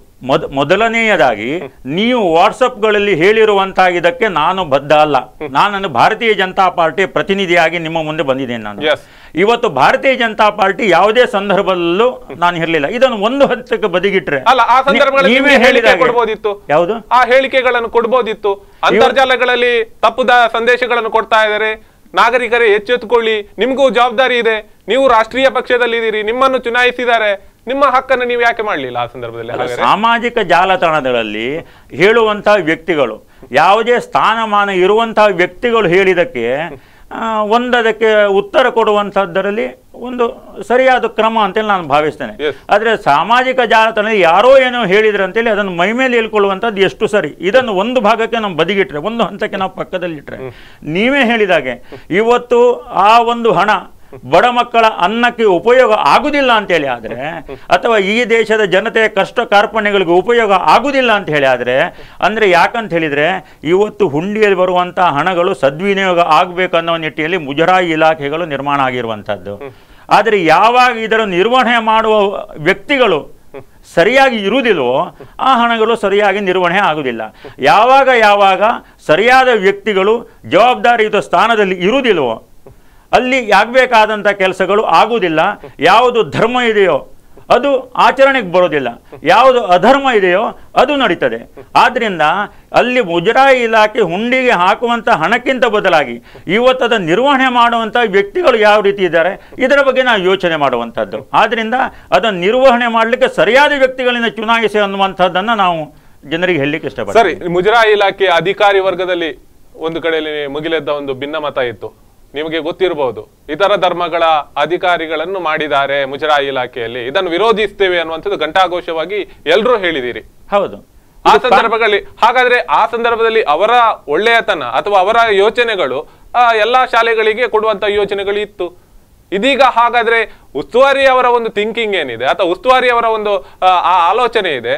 ಮೊದಲನೆಯದಾಗಿ ನೀವು ವಾಟ್ಸಪ್ಗಳಲ್ಲಿ ಹೇಳಿರುವಂತಹ ಇದಕ್ಕೆ ನಾನು ಬದ್ಧ ಅಲ್ಲ ನಾನು ಭಾರತೀಯ ಜನತಾ ಪಾರ್ಟಿ ಪ್ರತಿನಿಧಿಯಾಗಿ ನಿಮ್ಮ ಮುಂದೆ ಬಂದಿದ್ದೇನೆ ನಾನು ಇವತ್ತು ಭಾರತೀಯ ಜನತಾ ಪಾರ್ಟಿ ಯಾವುದೇ ಸಂದರ್ಭದಲ್ಲೂ ನಾನು ಇರಲಿಲ್ಲ ಇದನ್ನು ಒಂದು ಹಂತಕ್ಕೆ ಬದಿಗಿಟ್ರೆ ಅಲ್ಲ ಆ ಸಂದರ್ಭಗಳಲ್ಲಿ ನೀವೇ ಹೇಳಿಕೆ ಕೊಡಬಹುದಿತ್ತು ಯಾವುದು ಆ ಹೇಳಿಕೆಗಳನ್ನು ಕೊಡಬಹುದಿತ್ತು ಅಂತರ್ಜಾಲಗಳಲ್ಲಿ ತಪ್ಪುದ ಸಂದೇಶಗಳನ್ನು ಕೊಡ್ತಾ ಇದ್ದಾರೆ ನಾಗರಿಕರೇ ಎಚ್ಚೆತ್ತುಕೊಳ್ಳಿ ನಿಮಗೂ ಜವಾಬ್ದಾರಿ ಇದೆ ನೀವು ರಾಷ್ಟ್ರೀಯ ಪಕ್ಷದಲ್ಲಿದ್ದೀರಿ ನಿಮ್ಮನ್ನು ಚುನಾಯಿಸಿದ್ದಾರೆ ನಿಮ್ಮ ಹಕ್ಕನ್ನು ನೀವು ಯಾಕೆ ಮಾಡಲಿಲ್ಲ ಆ ಸಂದರ್ಭದಲ್ಲಿ ಸಾಮಾಜಿಕ ಜಾಲತಾಣಗಳಲ್ಲಿ ಹೇಳುವಂತಹ ವ್ಯಕ್ತಿಗಳು ಯಾವುದೇ ಸ್ಥಾನಮಾನ ಇರುವಂತಹ ವ್ಯಕ್ತಿಗಳು ಹೇಳಿದಕ್ಕೆ ಒಂದಕ್ಕೆ ಉತ್ತರ ಕೊಡುವಂತಹದ್ದರಲ್ಲಿ ಒಂದು ಸರಿಯಾದ ಕ್ರಮ ಅಂತೇಳಿ ನಾನು ಭಾವಿಸ್ತೇನೆ ಆದರೆ ಸಾಮಾಜಿಕ ಜಾಲತಾಣದಲ್ಲಿ ಯಾರೋ ಏನೋ ಹೇಳಿದ್ರೆ ಅಂತೇಳಿ ಅದನ್ನು ಮೈಮೇಲೆ ಹೇಳ್ಕೊಳ್ಳುವಂಥದ್ದು ಎಷ್ಟು ಸರಿ ಇದನ್ನು ಒಂದು ಭಾಗಕ್ಕೆ ನಾವು ಬದಿಗಿಟ್ರೆ ಒಂದು ಹಂತಕ್ಕೆ ನಾವು ಪಕ್ಕದಲ್ಲಿಟ್ಟರೆ ನೀವೇ ಹೇಳಿದಾಗೆ ಇವತ್ತು ಆ ಒಂದು ಹಣ ಬಡ ಮಕ್ಕಳ ಅನ್ನಕ್ಕೆ ಉಪಯೋಗ ಆಗುದಿಲ್ಲ ಅಂತ ಹೇಳಿ ಆದ್ರೆ ಅಥವಾ ಈ ದೇಶದ ಜನತೆಯ ಕಷ್ಟ ಕಾರ್ಪಣ್ಯಗಳಿಗೆ ಉಪಯೋಗ ಆಗುದಿಲ್ಲ ಅಂತ ಹೇಳಿ ಆದ್ರೆ ಅಂದ್ರೆ ಯಾಕಂತ ಹೇಳಿದ್ರೆ ಇವತ್ತು ಹುಂಡಿಯಲ್ಲಿ ಬರುವಂತಹ ಹಣಗಳು ಸದ್ವಿನಿಯೋಗ ಆಗ್ಬೇಕನ್ನೋ ನಿಟ್ಟಿನಲ್ಲಿ ಮುಜರಾಯಿ ಇಲಾಖೆಗಳು ನಿರ್ಮಾಣ ಆಗಿರುವಂತಹದ್ದು ಆದ್ರೆ ಯಾವಾಗ ಇದರ ನಿರ್ವಹಣೆ ಮಾಡುವ ವ್ಯಕ್ತಿಗಳು ಸರಿಯಾಗಿ ಇರುವುದಿಲ್ವೋ ಆ ಹಣಗಳು ಸರಿಯಾಗಿ ನಿರ್ವಹಣೆ ಆಗುವುದಿಲ್ಲ ಯಾವಾಗ ಸರಿಯಾದ ವ್ಯಕ್ತಿಗಳು ಜವಾಬ್ದಾರಿಯುತ ಸ್ಥಾನದಲ್ಲಿ ಇರುವುದಿಲ್ವೋ ಅಲ್ಲಿ ಆಗಬೇಕಾದಂಥ ಕೆಲಸಗಳು ಆಗುವುದಿಲ್ಲ ಯಾವುದು ಧರ್ಮ ಇದೆಯೋ ಅದು ಆಚರಣೆಗೆ ಬರೋದಿಲ್ಲ ಯಾವುದು ಅಧರ್ಮ ಇದೆಯೋ ಅದು ನಡೀತದೆ ಆದ್ದರಿಂದ ಅಲ್ಲಿ ಮುಜರಾಯಿ ಇಲಾಖೆ ಹುಂಡಿಗೆ ಹಾಕುವಂಥ ಹಣಕ್ಕಿಂತ ಬದಲಾಗಿ ಇವತ್ತದ ನಿರ್ವಹಣೆ ಮಾಡುವಂಥ ವ್ಯಕ್ತಿಗಳು ಯಾವ ರೀತಿ ಇದ್ದಾರೆ ಇದರ ಬಗ್ಗೆ ನಾವು ಯೋಚನೆ ಮಾಡುವಂಥದ್ದು ಆದ್ದರಿಂದ ಅದನ್ನು ನಿರ್ವಹಣೆ ಮಾಡಲಿಕ್ಕೆ ಸರಿಯಾದ ವ್ಯಕ್ತಿಗಳಿಂದ ಚುನಾಯಿಸಿ ಅನ್ನುವಂಥದ್ದನ್ನು ನಾವು ಜನರಿಗೆ ಹೇಳಲಿಕ್ಕೆ ಇಷ್ಟಪಡ್ತೀವಿ. ಸರಿ, ಮುಜರಾಯಿ ಇಲಾಖೆ ಅಧಿಕಾರಿ ವರ್ಗದಲ್ಲಿ ಒಂದು ಕಡೆಯಲ್ಲಿ ಮುಗಿಲೆದ್ದ ಒಂದು ಭಿನ್ನಮತ ಇತ್ತು, ನಿಮಗೆ ಗೊತ್ತಿರಬಹುದು. ಇತರ ಧರ್ಮಗಳ ಅಧಿಕಾರಿಗಳನ್ನು ಮಾಡಿದ್ದಾರೆ ಮುಜರಾಯಿ ಇಲಾಖೆಯಲ್ಲಿ, ಇದನ್ನು ವಿರೋಧಿಸ್ತೇವೆ ಅನ್ನುವಂಥದ್ದು ಘಂಟಾಘೋಷವಾಗಿ ಎಲ್ಲರೂ ಹೇಳಿದಿರಿ. ಹೌದು, ಆ ಸಂದರ್ಭಗಳಲ್ಲಿ ಹಾಗಾದ್ರೆ ಆ ಸಂದರ್ಭದಲ್ಲಿ ಅವರ ಒಳ್ಳೆಯತನ ಅಥವಾ ಅವರ ಯೋಚನೆಗಳು ಎಲ್ಲಾ ಶಾಲೆಗಳಿಗೆ ಕೊಡುವಂತ ಯೋಚನೆಗಳು ಇತ್ತು. ಇದೀಗ ಹಾಗಾದ್ರೆ ಉಸ್ತುವಾರಿ ಅವರ ಒಂದು ಥಿಂಕಿಂಗ್ ಏನಿದೆ ಅಥವಾ ಉಸ್ತುವಾರಿ ಅವರ ಒಂದು ಆ ಆಲೋಚನೆ ಇದೆ,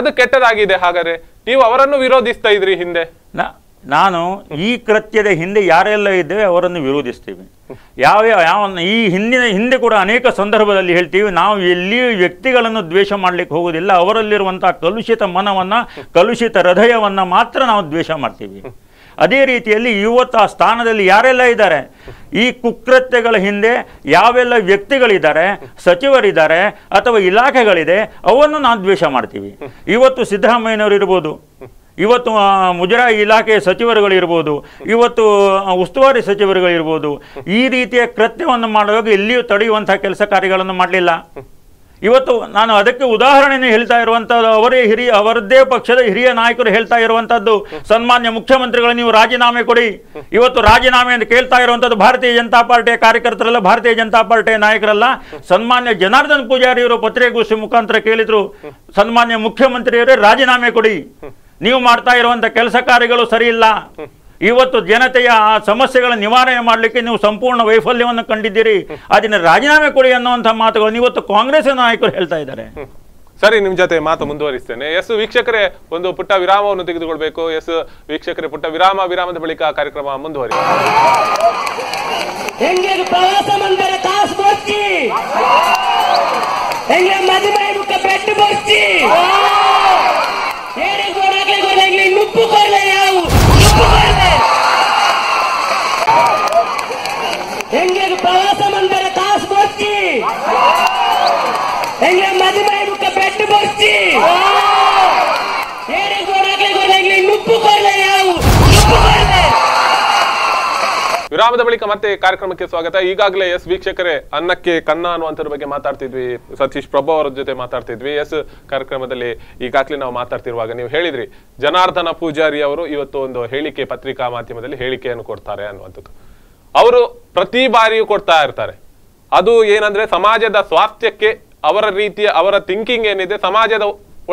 ಅದು ಕೆಟ್ಟದಾಗಿದೆ. ಹಾಗಾದ್ರೆ ನೀವು ಅವರನ್ನು ವಿರೋಧಿಸ್ತಾ ಇದ್ರಿ ಹಿಂದೆ. ನಾನು ಈ ಕೃತ್ಯದ ಹಿಂದೆ ಯಾರೆಲ್ಲ ಇದ್ದೇವೆ ಅವರನ್ನು ವಿರೋಧಿಸ್ತೀವಿ. ಈ ಹಿಂದೆ ಕೂಡ ಅನೇಕ ಸಂದರ್ಭದಲ್ಲಿ ಹೇಳ್ತೀವಿ, ನಾವು ಎಲ್ಲಿಯೂ ವ್ಯಕ್ತಿಗಳನ್ನು ದ್ವೇಷ ಮಾಡಲಿಕ್ಕೆ ಹೋಗೋದಿಲ್ಲ, ಅವರಲ್ಲಿರುವಂತಹ ಕಲುಷಿತ ಮನವನ್ನು ಕಲುಷಿತ ಹೃದಯವನ್ನು ಮಾತ್ರ ನಾವು ದ್ವೇಷ ಮಾಡ್ತೀವಿ. ಅದೇ ರೀತಿಯಲ್ಲಿ ಇವತ್ತು ಆ ಸ್ಥಾನದಲ್ಲಿ ಯಾರೆಲ್ಲ ಇದ್ದಾರೆ, ಈ ಕುಕೃತ್ಯಗಳ ಹಿಂದೆ ಯಾವೆಲ್ಲ ವ್ಯಕ್ತಿಗಳಿದ್ದಾರೆ, ಸಚಿವರಿದ್ದಾರೆ ಅಥವಾ ಇಲಾಖೆಗಳಿದೆ, ಅವನ್ನು ನಾವು ದ್ವೇಷ ಮಾಡ್ತೀವಿ. ಇವತ್ತು ಸಿದ್ದರಾಮಯ್ಯನವರು ಇರ್ಬೋದು, ಇವತ್ತು ಮುಜರಾಯಿ ಇಲಾಖೆ ಸಚಿವರುಗಳಿರ್ಬೋದು, ಇವತ್ತು ಉಸ್ತುವಾರಿ ಸಚಿವರುಗಳಿರ್ಬೋದು, ಈ ರೀತಿಯ ಕೃತ್ಯವನ್ನು ಮಾಡುವಾಗ ಎಲ್ಲಿಯೂ ತಡೆಯುವಂಥ ಕೆಲಸ ಕಾರ್ಯಗಳನ್ನು ಮಾಡಲಿಲ್ಲ. ಇವತ್ತು ನಾನು ಅದಕ್ಕೆ ಉದಾಹರಣೆಯನ್ನು ಹೇಳ್ತಾ ಇರುವಂಥದ್ದು ಅವರದ್ದೇ ಪಕ್ಷದ ಹಿರಿಯ ನಾಯಕರು ಹೇಳ್ತಾ ಇರುವಂಥದ್ದು, ಸನ್ಮಾನ್ಯ ಮುಖ್ಯಮಂತ್ರಿಗಳ ನೀವು ರಾಜೀನಾಮೆ ಕೊಡಿ. ಇವತ್ತು ರಾಜೀನಾಮೆಯನ್ನು ಕೇಳ್ತಾ ಇರುವಂಥದ್ದು ಭಾರತೀಯ ಜನತಾ ಪಾರ್ಟಿಯ ಕಾರ್ಯಕರ್ತರಲ್ಲ, ಭಾರತೀಯ ಜನತಾ ಪಾರ್ಟಿಯ ನಾಯಕರಲ್ಲ. ಸನ್ಮಾನ್ಯ ಜನಾರ್ದನ್ ಪೂಜಾರಿಯವರು ಪತ್ರಿಕಾಗೋಷ್ಠಿ ಮುಖಾಂತರ ಕೇಳಿದ್ರು, ಸನ್ಮಾನ್ಯ ಮುಖ್ಯಮಂತ್ರಿಯವರೇ ರಾಜೀನಾಮೆ ಕೊಡಿ, ನೀವು ಮಾಡ್ತಾ ಇರುವಂಥ ಕೆಲಸ ಕಾರ್ಯಗಳು ಸರಿ ಇಲ್ಲ, ಇವತ್ತು ಜನತೆಯ ಸಮಸ್ಯೆಗಳ ನಿವಾರಣೆ ಮಾಡಲಿಕ್ಕೆ ನೀವು ಸಂಪೂರ್ಣ ವೈಫಲ್ಯವನ್ನು ಕಂಡಿದ್ದೀರಿ, ಅದನ್ನು ರಾಜೀನಾಮೆ ಕೊಡಿ ಅನ್ನುವಂಥ ಮಾತುಗಳನ್ನು ಇವತ್ತು ಕಾಂಗ್ರೆಸ್ ನಾಯಕರು ಹೇಳ್ತಾ ಇದ್ದಾರೆ. ಸರಿ, ನಿಮ್ಮ ಜೊತೆ ಮಾತು ಮುಂದುವರಿಸ್ತೇನೆ. ವೀಕ್ಷಕರೇ, ಒಂದು ಪುಟ್ಟ ವಿರಾಮವನ್ನು ತೆಗೆದುಕೊಳ್ಬೇಕು. ವೀಕ್ಷಕರೇ, ಪುಟ್ಟ ವಿರಾಮದ ಬಳಿಕ ಕಾರ್ಯಕ್ರಮ ಮುಂದುವರಿಯುತ್ತೆ. ನುಪ್ಪು ಕೊರಲೆ ನಾವು ನುಪ್ಪು ಕೊರಲೆ ವಿರಾಮದ ಬಳಿಕ ಮತ್ತೆ ಕಾರ್ಯಕ್ರಮಕ್ಕೆ ಸ್ವಾಗತ. ಈಗಾಗಲೇ ಎಸ್ ವೀಕ್ಷಕರೇ ಅನ್ನಕ್ಕೆ ಕನ್ನ ಅನ್ನುವಂಥದ್ರ ಬಗ್ಗೆ ಮಾತಾಡ್ತಿದ್ವಿ, ಸತೀಶ್ ಪ್ರಭು ಅವರ ಜೊತೆ ಮಾತಾಡ್ತಿದ್ವಿ. ಎಸ್ ಕಾರ್ಯಕ್ರಮದಲ್ಲಿ ಈಗಾಗಲೇ ನಾವು ಮಾತಾಡ್ತಿರುವಾಗ ನೀವು ಹೇಳಿದ್ರಿ ಜನಾರ್ದನ ಪೂಜಾರಿ ಅವರು ಇವತ್ತು ಒಂದು ಹೇಳಿಕೆ ಪತ್ರಿಕಾ ಮಾಧ್ಯಮದಲ್ಲಿ ಹೇಳಿಕೆಯನ್ನು ಕೊಡ್ತಾರೆ ಅನ್ನುವಂಥದ್ದು. ಅವರು ಪ್ರತಿ ಬಾರಿಯೂ ಕೊಡ್ತಾ ಇರ್ತಾರೆ. ಅದು ಏನಂದ್ರೆ ಸಮಾಜದ ಸ್ವಾಸ್ಥ್ಯಕ್ಕೆ ಅವರ ರೀತಿಯ ಅವರ ಥಿಂಕಿಂಗ್ ಏನಿದೆ, ಸಮಾಜದ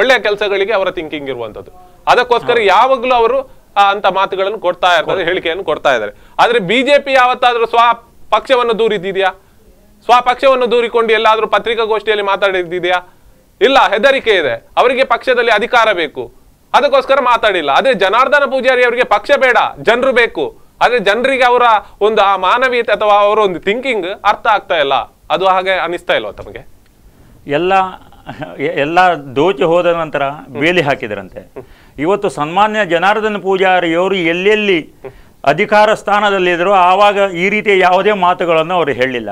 ಒಳ್ಳೆಯ ಕೆಲಸಗಳಿಗೆ ಅವರ ಥಿಂಕಿಂಗ್ ಇರುವಂಥದ್ದು. ಅದಕ್ಕೋಸ್ಕರ ಯಾವಾಗಲೂ ಅವರು ಅಂತ ಮಾತುಗಳನ್ನು ಕೊಡ್ತಾ ಇರ್ತಾರೆ, ಹೇಳಿಕೆಯನ್ನು ಕೊಡ್ತಾ ಇದ್ದಾರೆ. ಆದ್ರೆ ಬಿಜೆಪಿ ಯಾವತ್ತಾದ್ರೂ ಸ್ವಪಕ್ಷವನ್ನು ದೂರಿದ್ದಿದೆಯಾ? ಸ್ವಪಕ್ಷವನ್ನು ದೂರಿಕೊಂಡು ಎಲ್ಲಾದ್ರೂ ಪತ್ರಿಕಾಗೋಷ್ಠಿಯಲ್ಲಿ ಮಾತಾಡಿದ್ದಿದೆಯಾ? ಇಲ್ಲ, ಹೆದರಿಕೆ ಇದೆ ಅವರಿಗೆ, ಪಕ್ಷದಲ್ಲಿ ಅಧಿಕಾರ ಬೇಕು, ಅದಕ್ಕೋಸ್ಕರ ಮಾತಾಡಿಲ್ಲ. ಆದ್ರೆ ಜನಾರ್ದನ ಪೂಜಾರಿ ಅವರಿಗೆ ಪಕ್ಷ ಬೇಡ, ಜನರು ಬೇಕು. ಆದ್ರೆ ಜನರಿಗೆ ಅವರ ಒಂದು ಆ ಮಾನವೀಯತೆ ಅಥವಾ ಅವರ ಒಂದು ಥಿಂಕಿಂಗ್ ಅರ್ಥ ಆಗ್ತಾ ಇಲ್ಲ. ಅದು ಹಾಗೆ ಅನಿಸ್ತಾ ಇಲ್ವಾ ತಮಗೆ? ಎಲ್ಲ ದೋಚಿ ಹೋದ ನಂತರ ಬೇಲಿ ಹಾಕಿದರಂತೆ. ಇವತ್ತು ಸನ್ಮಾನ್ಯ ಜನಾರ್ದನ ಪೂಜಾರಿಯವರು ಎಲ್ಲೆಲ್ಲಿ ಅಧಿಕಾರ ಸ್ಥಾನದಲ್ಲಿದ್ದರು ಆವಾಗ ಈ ರೀತಿಯ ಯಾವುದೇ ಮಾತುಗಳನ್ನು ಅವರು ಹೇಳಿಲ್ಲ.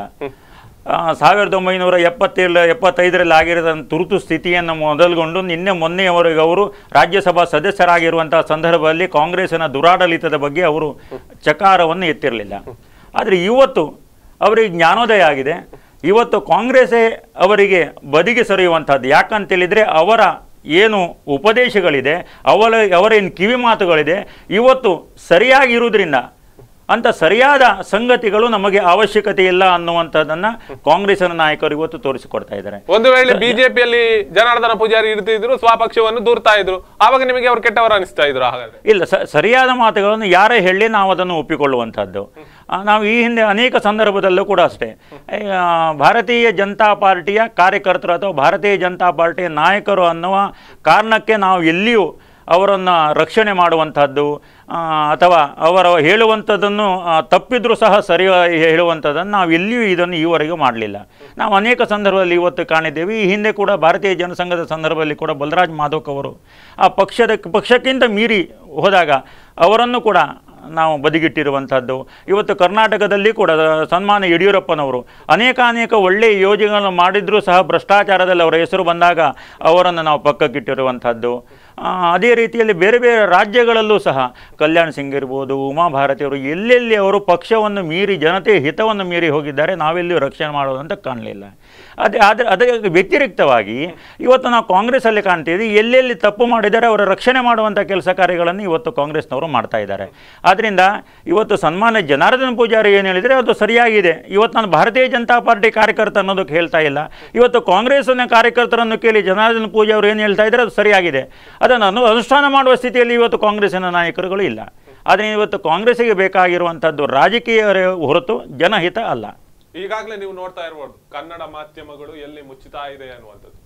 1975ರಲ್ಲಿ ಆಗಿರೋ ತುರ್ತು ಸ್ಥಿತಿಯನ್ನು ಮೊದಲುಗೊಂಡು ಮೊನ್ನೆಯವರೆಗೆ ಅವರು ರಾಜ್ಯಸಭಾ ಸದಸ್ಯರಾಗಿರುವಂತಹ ಸಂದರ್ಭದಲ್ಲಿ ಕಾಂಗ್ರೆಸ್ನ ದುರಾಡಳಿತದ ಬಗ್ಗೆ ಅವರು ಚಕಾರವನ್ನು ಎತ್ತಿರಲಿಲ್ಲ. ಆದರೆ ಇವತ್ತು ಅವರಿಗೆ ಜ್ಞಾನೋದಯ ಆಗಿದೆ. ಇವತ್ತು ಕಾಂಗ್ರೆಸ್ಸೇ ಅವರಿಗೆ ಬದಿಗೆ ಸರಿಯುವಂಥದ್ದು. ಯಾಕಂತೇಳಿದರೆ ಅವರ ಏನು ಉಪದೇಶಗಳಿದೆ, ಅವರೇನು ಕಿವಿ ಮಾತುಗಳಿದೆ ಇವತ್ತು ಸರಿಯಾಗಿರುವುದರಿಂದ ಅಂತ ಸರಿಯಾದ ಸಂಗತಿಗಳು ನಮಗೆ ಅವಶ್ಯಕತೆ ಇಲ್ಲ ಅನ್ನುವಂಥದ್ದನ್ನ ಕಾಂಗ್ರೆಸ್ನ ನಾಯಕರು ಇವತ್ತು ತೋರಿಸಿಕೊಡ್ತಾ ಇದ್ದಾರೆ. ಒಂದು ವೇಳೆ ಬಿಜೆಪಿಯಲ್ಲಿ ಜನಾರ್ದನ ಪೂಜಾರಿ ಇರ್ತಿದ್ರು, ಸ್ವಪಕ್ಷವನ್ನು ದೂರ್ತಾ ಇದ್ರು, ಆವಾಗ ನಿಮಗೆ ಅವರು ಕೆಟ್ಟವರು ಅನಿಸ್ತಾ ಇದ್ರು? ಹಾಗಾದ್ರೆ ಇಲ್ಲ, ಸರಿಯಾದ ಮಾತುಗಳನ್ನು ಯಾರೇ ಹೇಳಿ ನಾವು ಅದನ್ನು ಒಪ್ಪಿಕೊಳ್ಳುವಂಥದ್ದು. ನಾವು ಈ ಹಿಂದೆ ಅನೇಕ ಸಂದರ್ಭದಲ್ಲೂ ಕೂಡ ಅಷ್ಟೇ, ಭಾರತೀಯ ಜನತಾ ಪಾರ್ಟಿಯ ಕಾರ್ಯಕರ್ತರು ಅಥವಾ ಭಾರತೀಯ ಜನತಾ ಪಾರ್ಟಿಯ ನಾಯಕರು ಅನ್ನುವ ಕಾರಣಕ್ಕೆ ನಾವು ಎಲ್ಲಿಯೂ ಅವರನ್ನು ರಕ್ಷಣೆ ಮಾಡುವಂಥದ್ದು ಅಥವಾ ಅವರು ಹೇಳುವಂಥದ್ದನ್ನು ತಪ್ಪಿದ್ರೂ ಸಹ ಸರಿ ಹೇಳುವಂಥದ್ದನ್ನು ನಾವು ಎಲ್ಲಿಯೂ ಇದನ್ನು ಈವರೆಗೂ ಮಾಡಲಿಲ್ಲ. ನಾವು ಅನೇಕ ಸಂದರ್ಭದಲ್ಲಿ ಇವತ್ತು ಕಾಣಿದ್ದೇವೆ. ಈ ಹಿಂದೆ ಕೂಡ ಭಾರತೀಯ ಜನಸಂಘದ ಸಂದರ್ಭದಲ್ಲಿ ಕೂಡ ಬಲರಾಜ್ ಮಾಧೋಕ್ ಅವರು ಪಕ್ಷಕ್ಕಿಂತ ಮೀರಿ ಹೋದಾಗ ಅವರನ್ನು ಕೂಡ ನಾವು ಬದಿಗಿಟ್ಟಿರುವಂಥದ್ದು. ಇವತ್ತು ಕರ್ನಾಟಕದಲ್ಲಿ ಕೂಡ ಸನ್ಮಾನ್ಯ ಯಡಿಯೂರಪ್ಪನವರು ಅನೇಕ ಒಳ್ಳೆಯ ಯೋಜನೆಗಳನ್ನು ಮಾಡಿದ್ರೂ ಸಹ ಭ್ರಷ್ಟಾಚಾರದಲ್ಲಿ ಅವರ ಹೆಸರು ಬಂದಾಗ ಅವರನ್ನು ನಾವು ಪಕ್ಕಕ್ಕಿಟ್ಟಿರುವಂಥದ್ದು. ಅದೇ ರೀತಿಯಲ್ಲಿ ಬೇರೆ ಬೇರೆ ರಾಜ್ಯಗಳಲ್ಲೂ ಸಹ ಕಲ್ಯಾಣ್ ಸಿಂಗ್ ಇರ್ಬೋದು, ಉಮಾಭಾರತಿಯವರು ಎಲ್ಲೆಲ್ಲಿ ಅವರು ಪಕ್ಷವನ್ನು ಮೀರಿ ಜನತೆಯ ಹಿತವನ್ನು ಮೀರಿ ಹೋಗಿದ್ದಾರೆ, ನಾವೆಲ್ಲಿಯೂ ರಕ್ಷಣೆ ಮಾಡೋದಂತ ಕಾಣಲಿಲ್ಲ. ಅದಕ್ಕೆ ವ್ಯತಿರಿಕ್ತವಾಗಿ ಇವತ್ತು ನಾವು ಕಾಂಗ್ರೆಸ್ಸಲ್ಲಿ ಕಾಣ್ತೀವಿ, ಎಲ್ಲೆಲ್ಲಿ ತಪ್ಪು ಮಾಡಿದ್ದಾರೆ ಅವರ ರಕ್ಷಣೆ ಮಾಡುವಂಥ ಕೆಲಸ ಕಾರ್ಯಗಳನ್ನು ಇವತ್ತು ಕಾಂಗ್ರೆಸ್ನವರು ಮಾಡ್ತಾ ಇದ್ದಾರೆ. ಆದ್ದರಿಂದ ಇವತ್ತು ಸನ್ಮಾನ್ಯ ಜನಾರ್ದನ ಪೂಜಾರಿ ಏನು ಹೇಳಿದರೆ ಅದು ಸರಿಯಾಗಿದೆ. ಇವತ್ತು ನಾನು ಭಾರತೀಯ ಜನತಾ ಪಾರ್ಟಿ ಕಾರ್ಯಕರ್ತ ಅನ್ನೋದಕ್ಕೆ ಹೇಳ್ತಾ ಇಲ್ಲ. ಇವತ್ತು ಕಾಂಗ್ರೆಸ್ನ ಕಾರ್ಯಕರ್ತರನ್ನು ಕೇಳಿ ಜನಾರ್ದನ ಪೂಜಾರಿ ಏನು ಹೇಳ್ತಾ ಇದ್ದಾರೆ ಅದು ಸರಿಯಾಗಿದೆ, ಅದನ್ನು ಅನುಷ್ಠಾನ ಮಾಡುವ ಸ್ಥಿತಿಯಲ್ಲಿ ಇವತ್ತು ಕಾಂಗ್ರೆಸ್ಸಿನ ನಾಯಕರುಗಳು ಇಲ್ಲ. ಆದರೆ ಇವತ್ತು ಕಾಂಗ್ರೆಸ್ಸಿಗೆ ಬೇಕಾಗಿರುವಂಥದ್ದು ರಾಜಕೀಯ ಹೊರತು ಜನಹಿತ ಅಲ್ಲ. ಈಗಾಗಲೇ ನೀವು ನೋಡ್ತಾ ಇರ್ಬೋದು ಕನ್ನಡ ಮಾಧ್ಯಮಗಳು ಎಲ್ಲಿ ಮುಚ್ಚುತ್ತಾ ಇದೆ ಅನ್ನುವಂಥದ್ದು.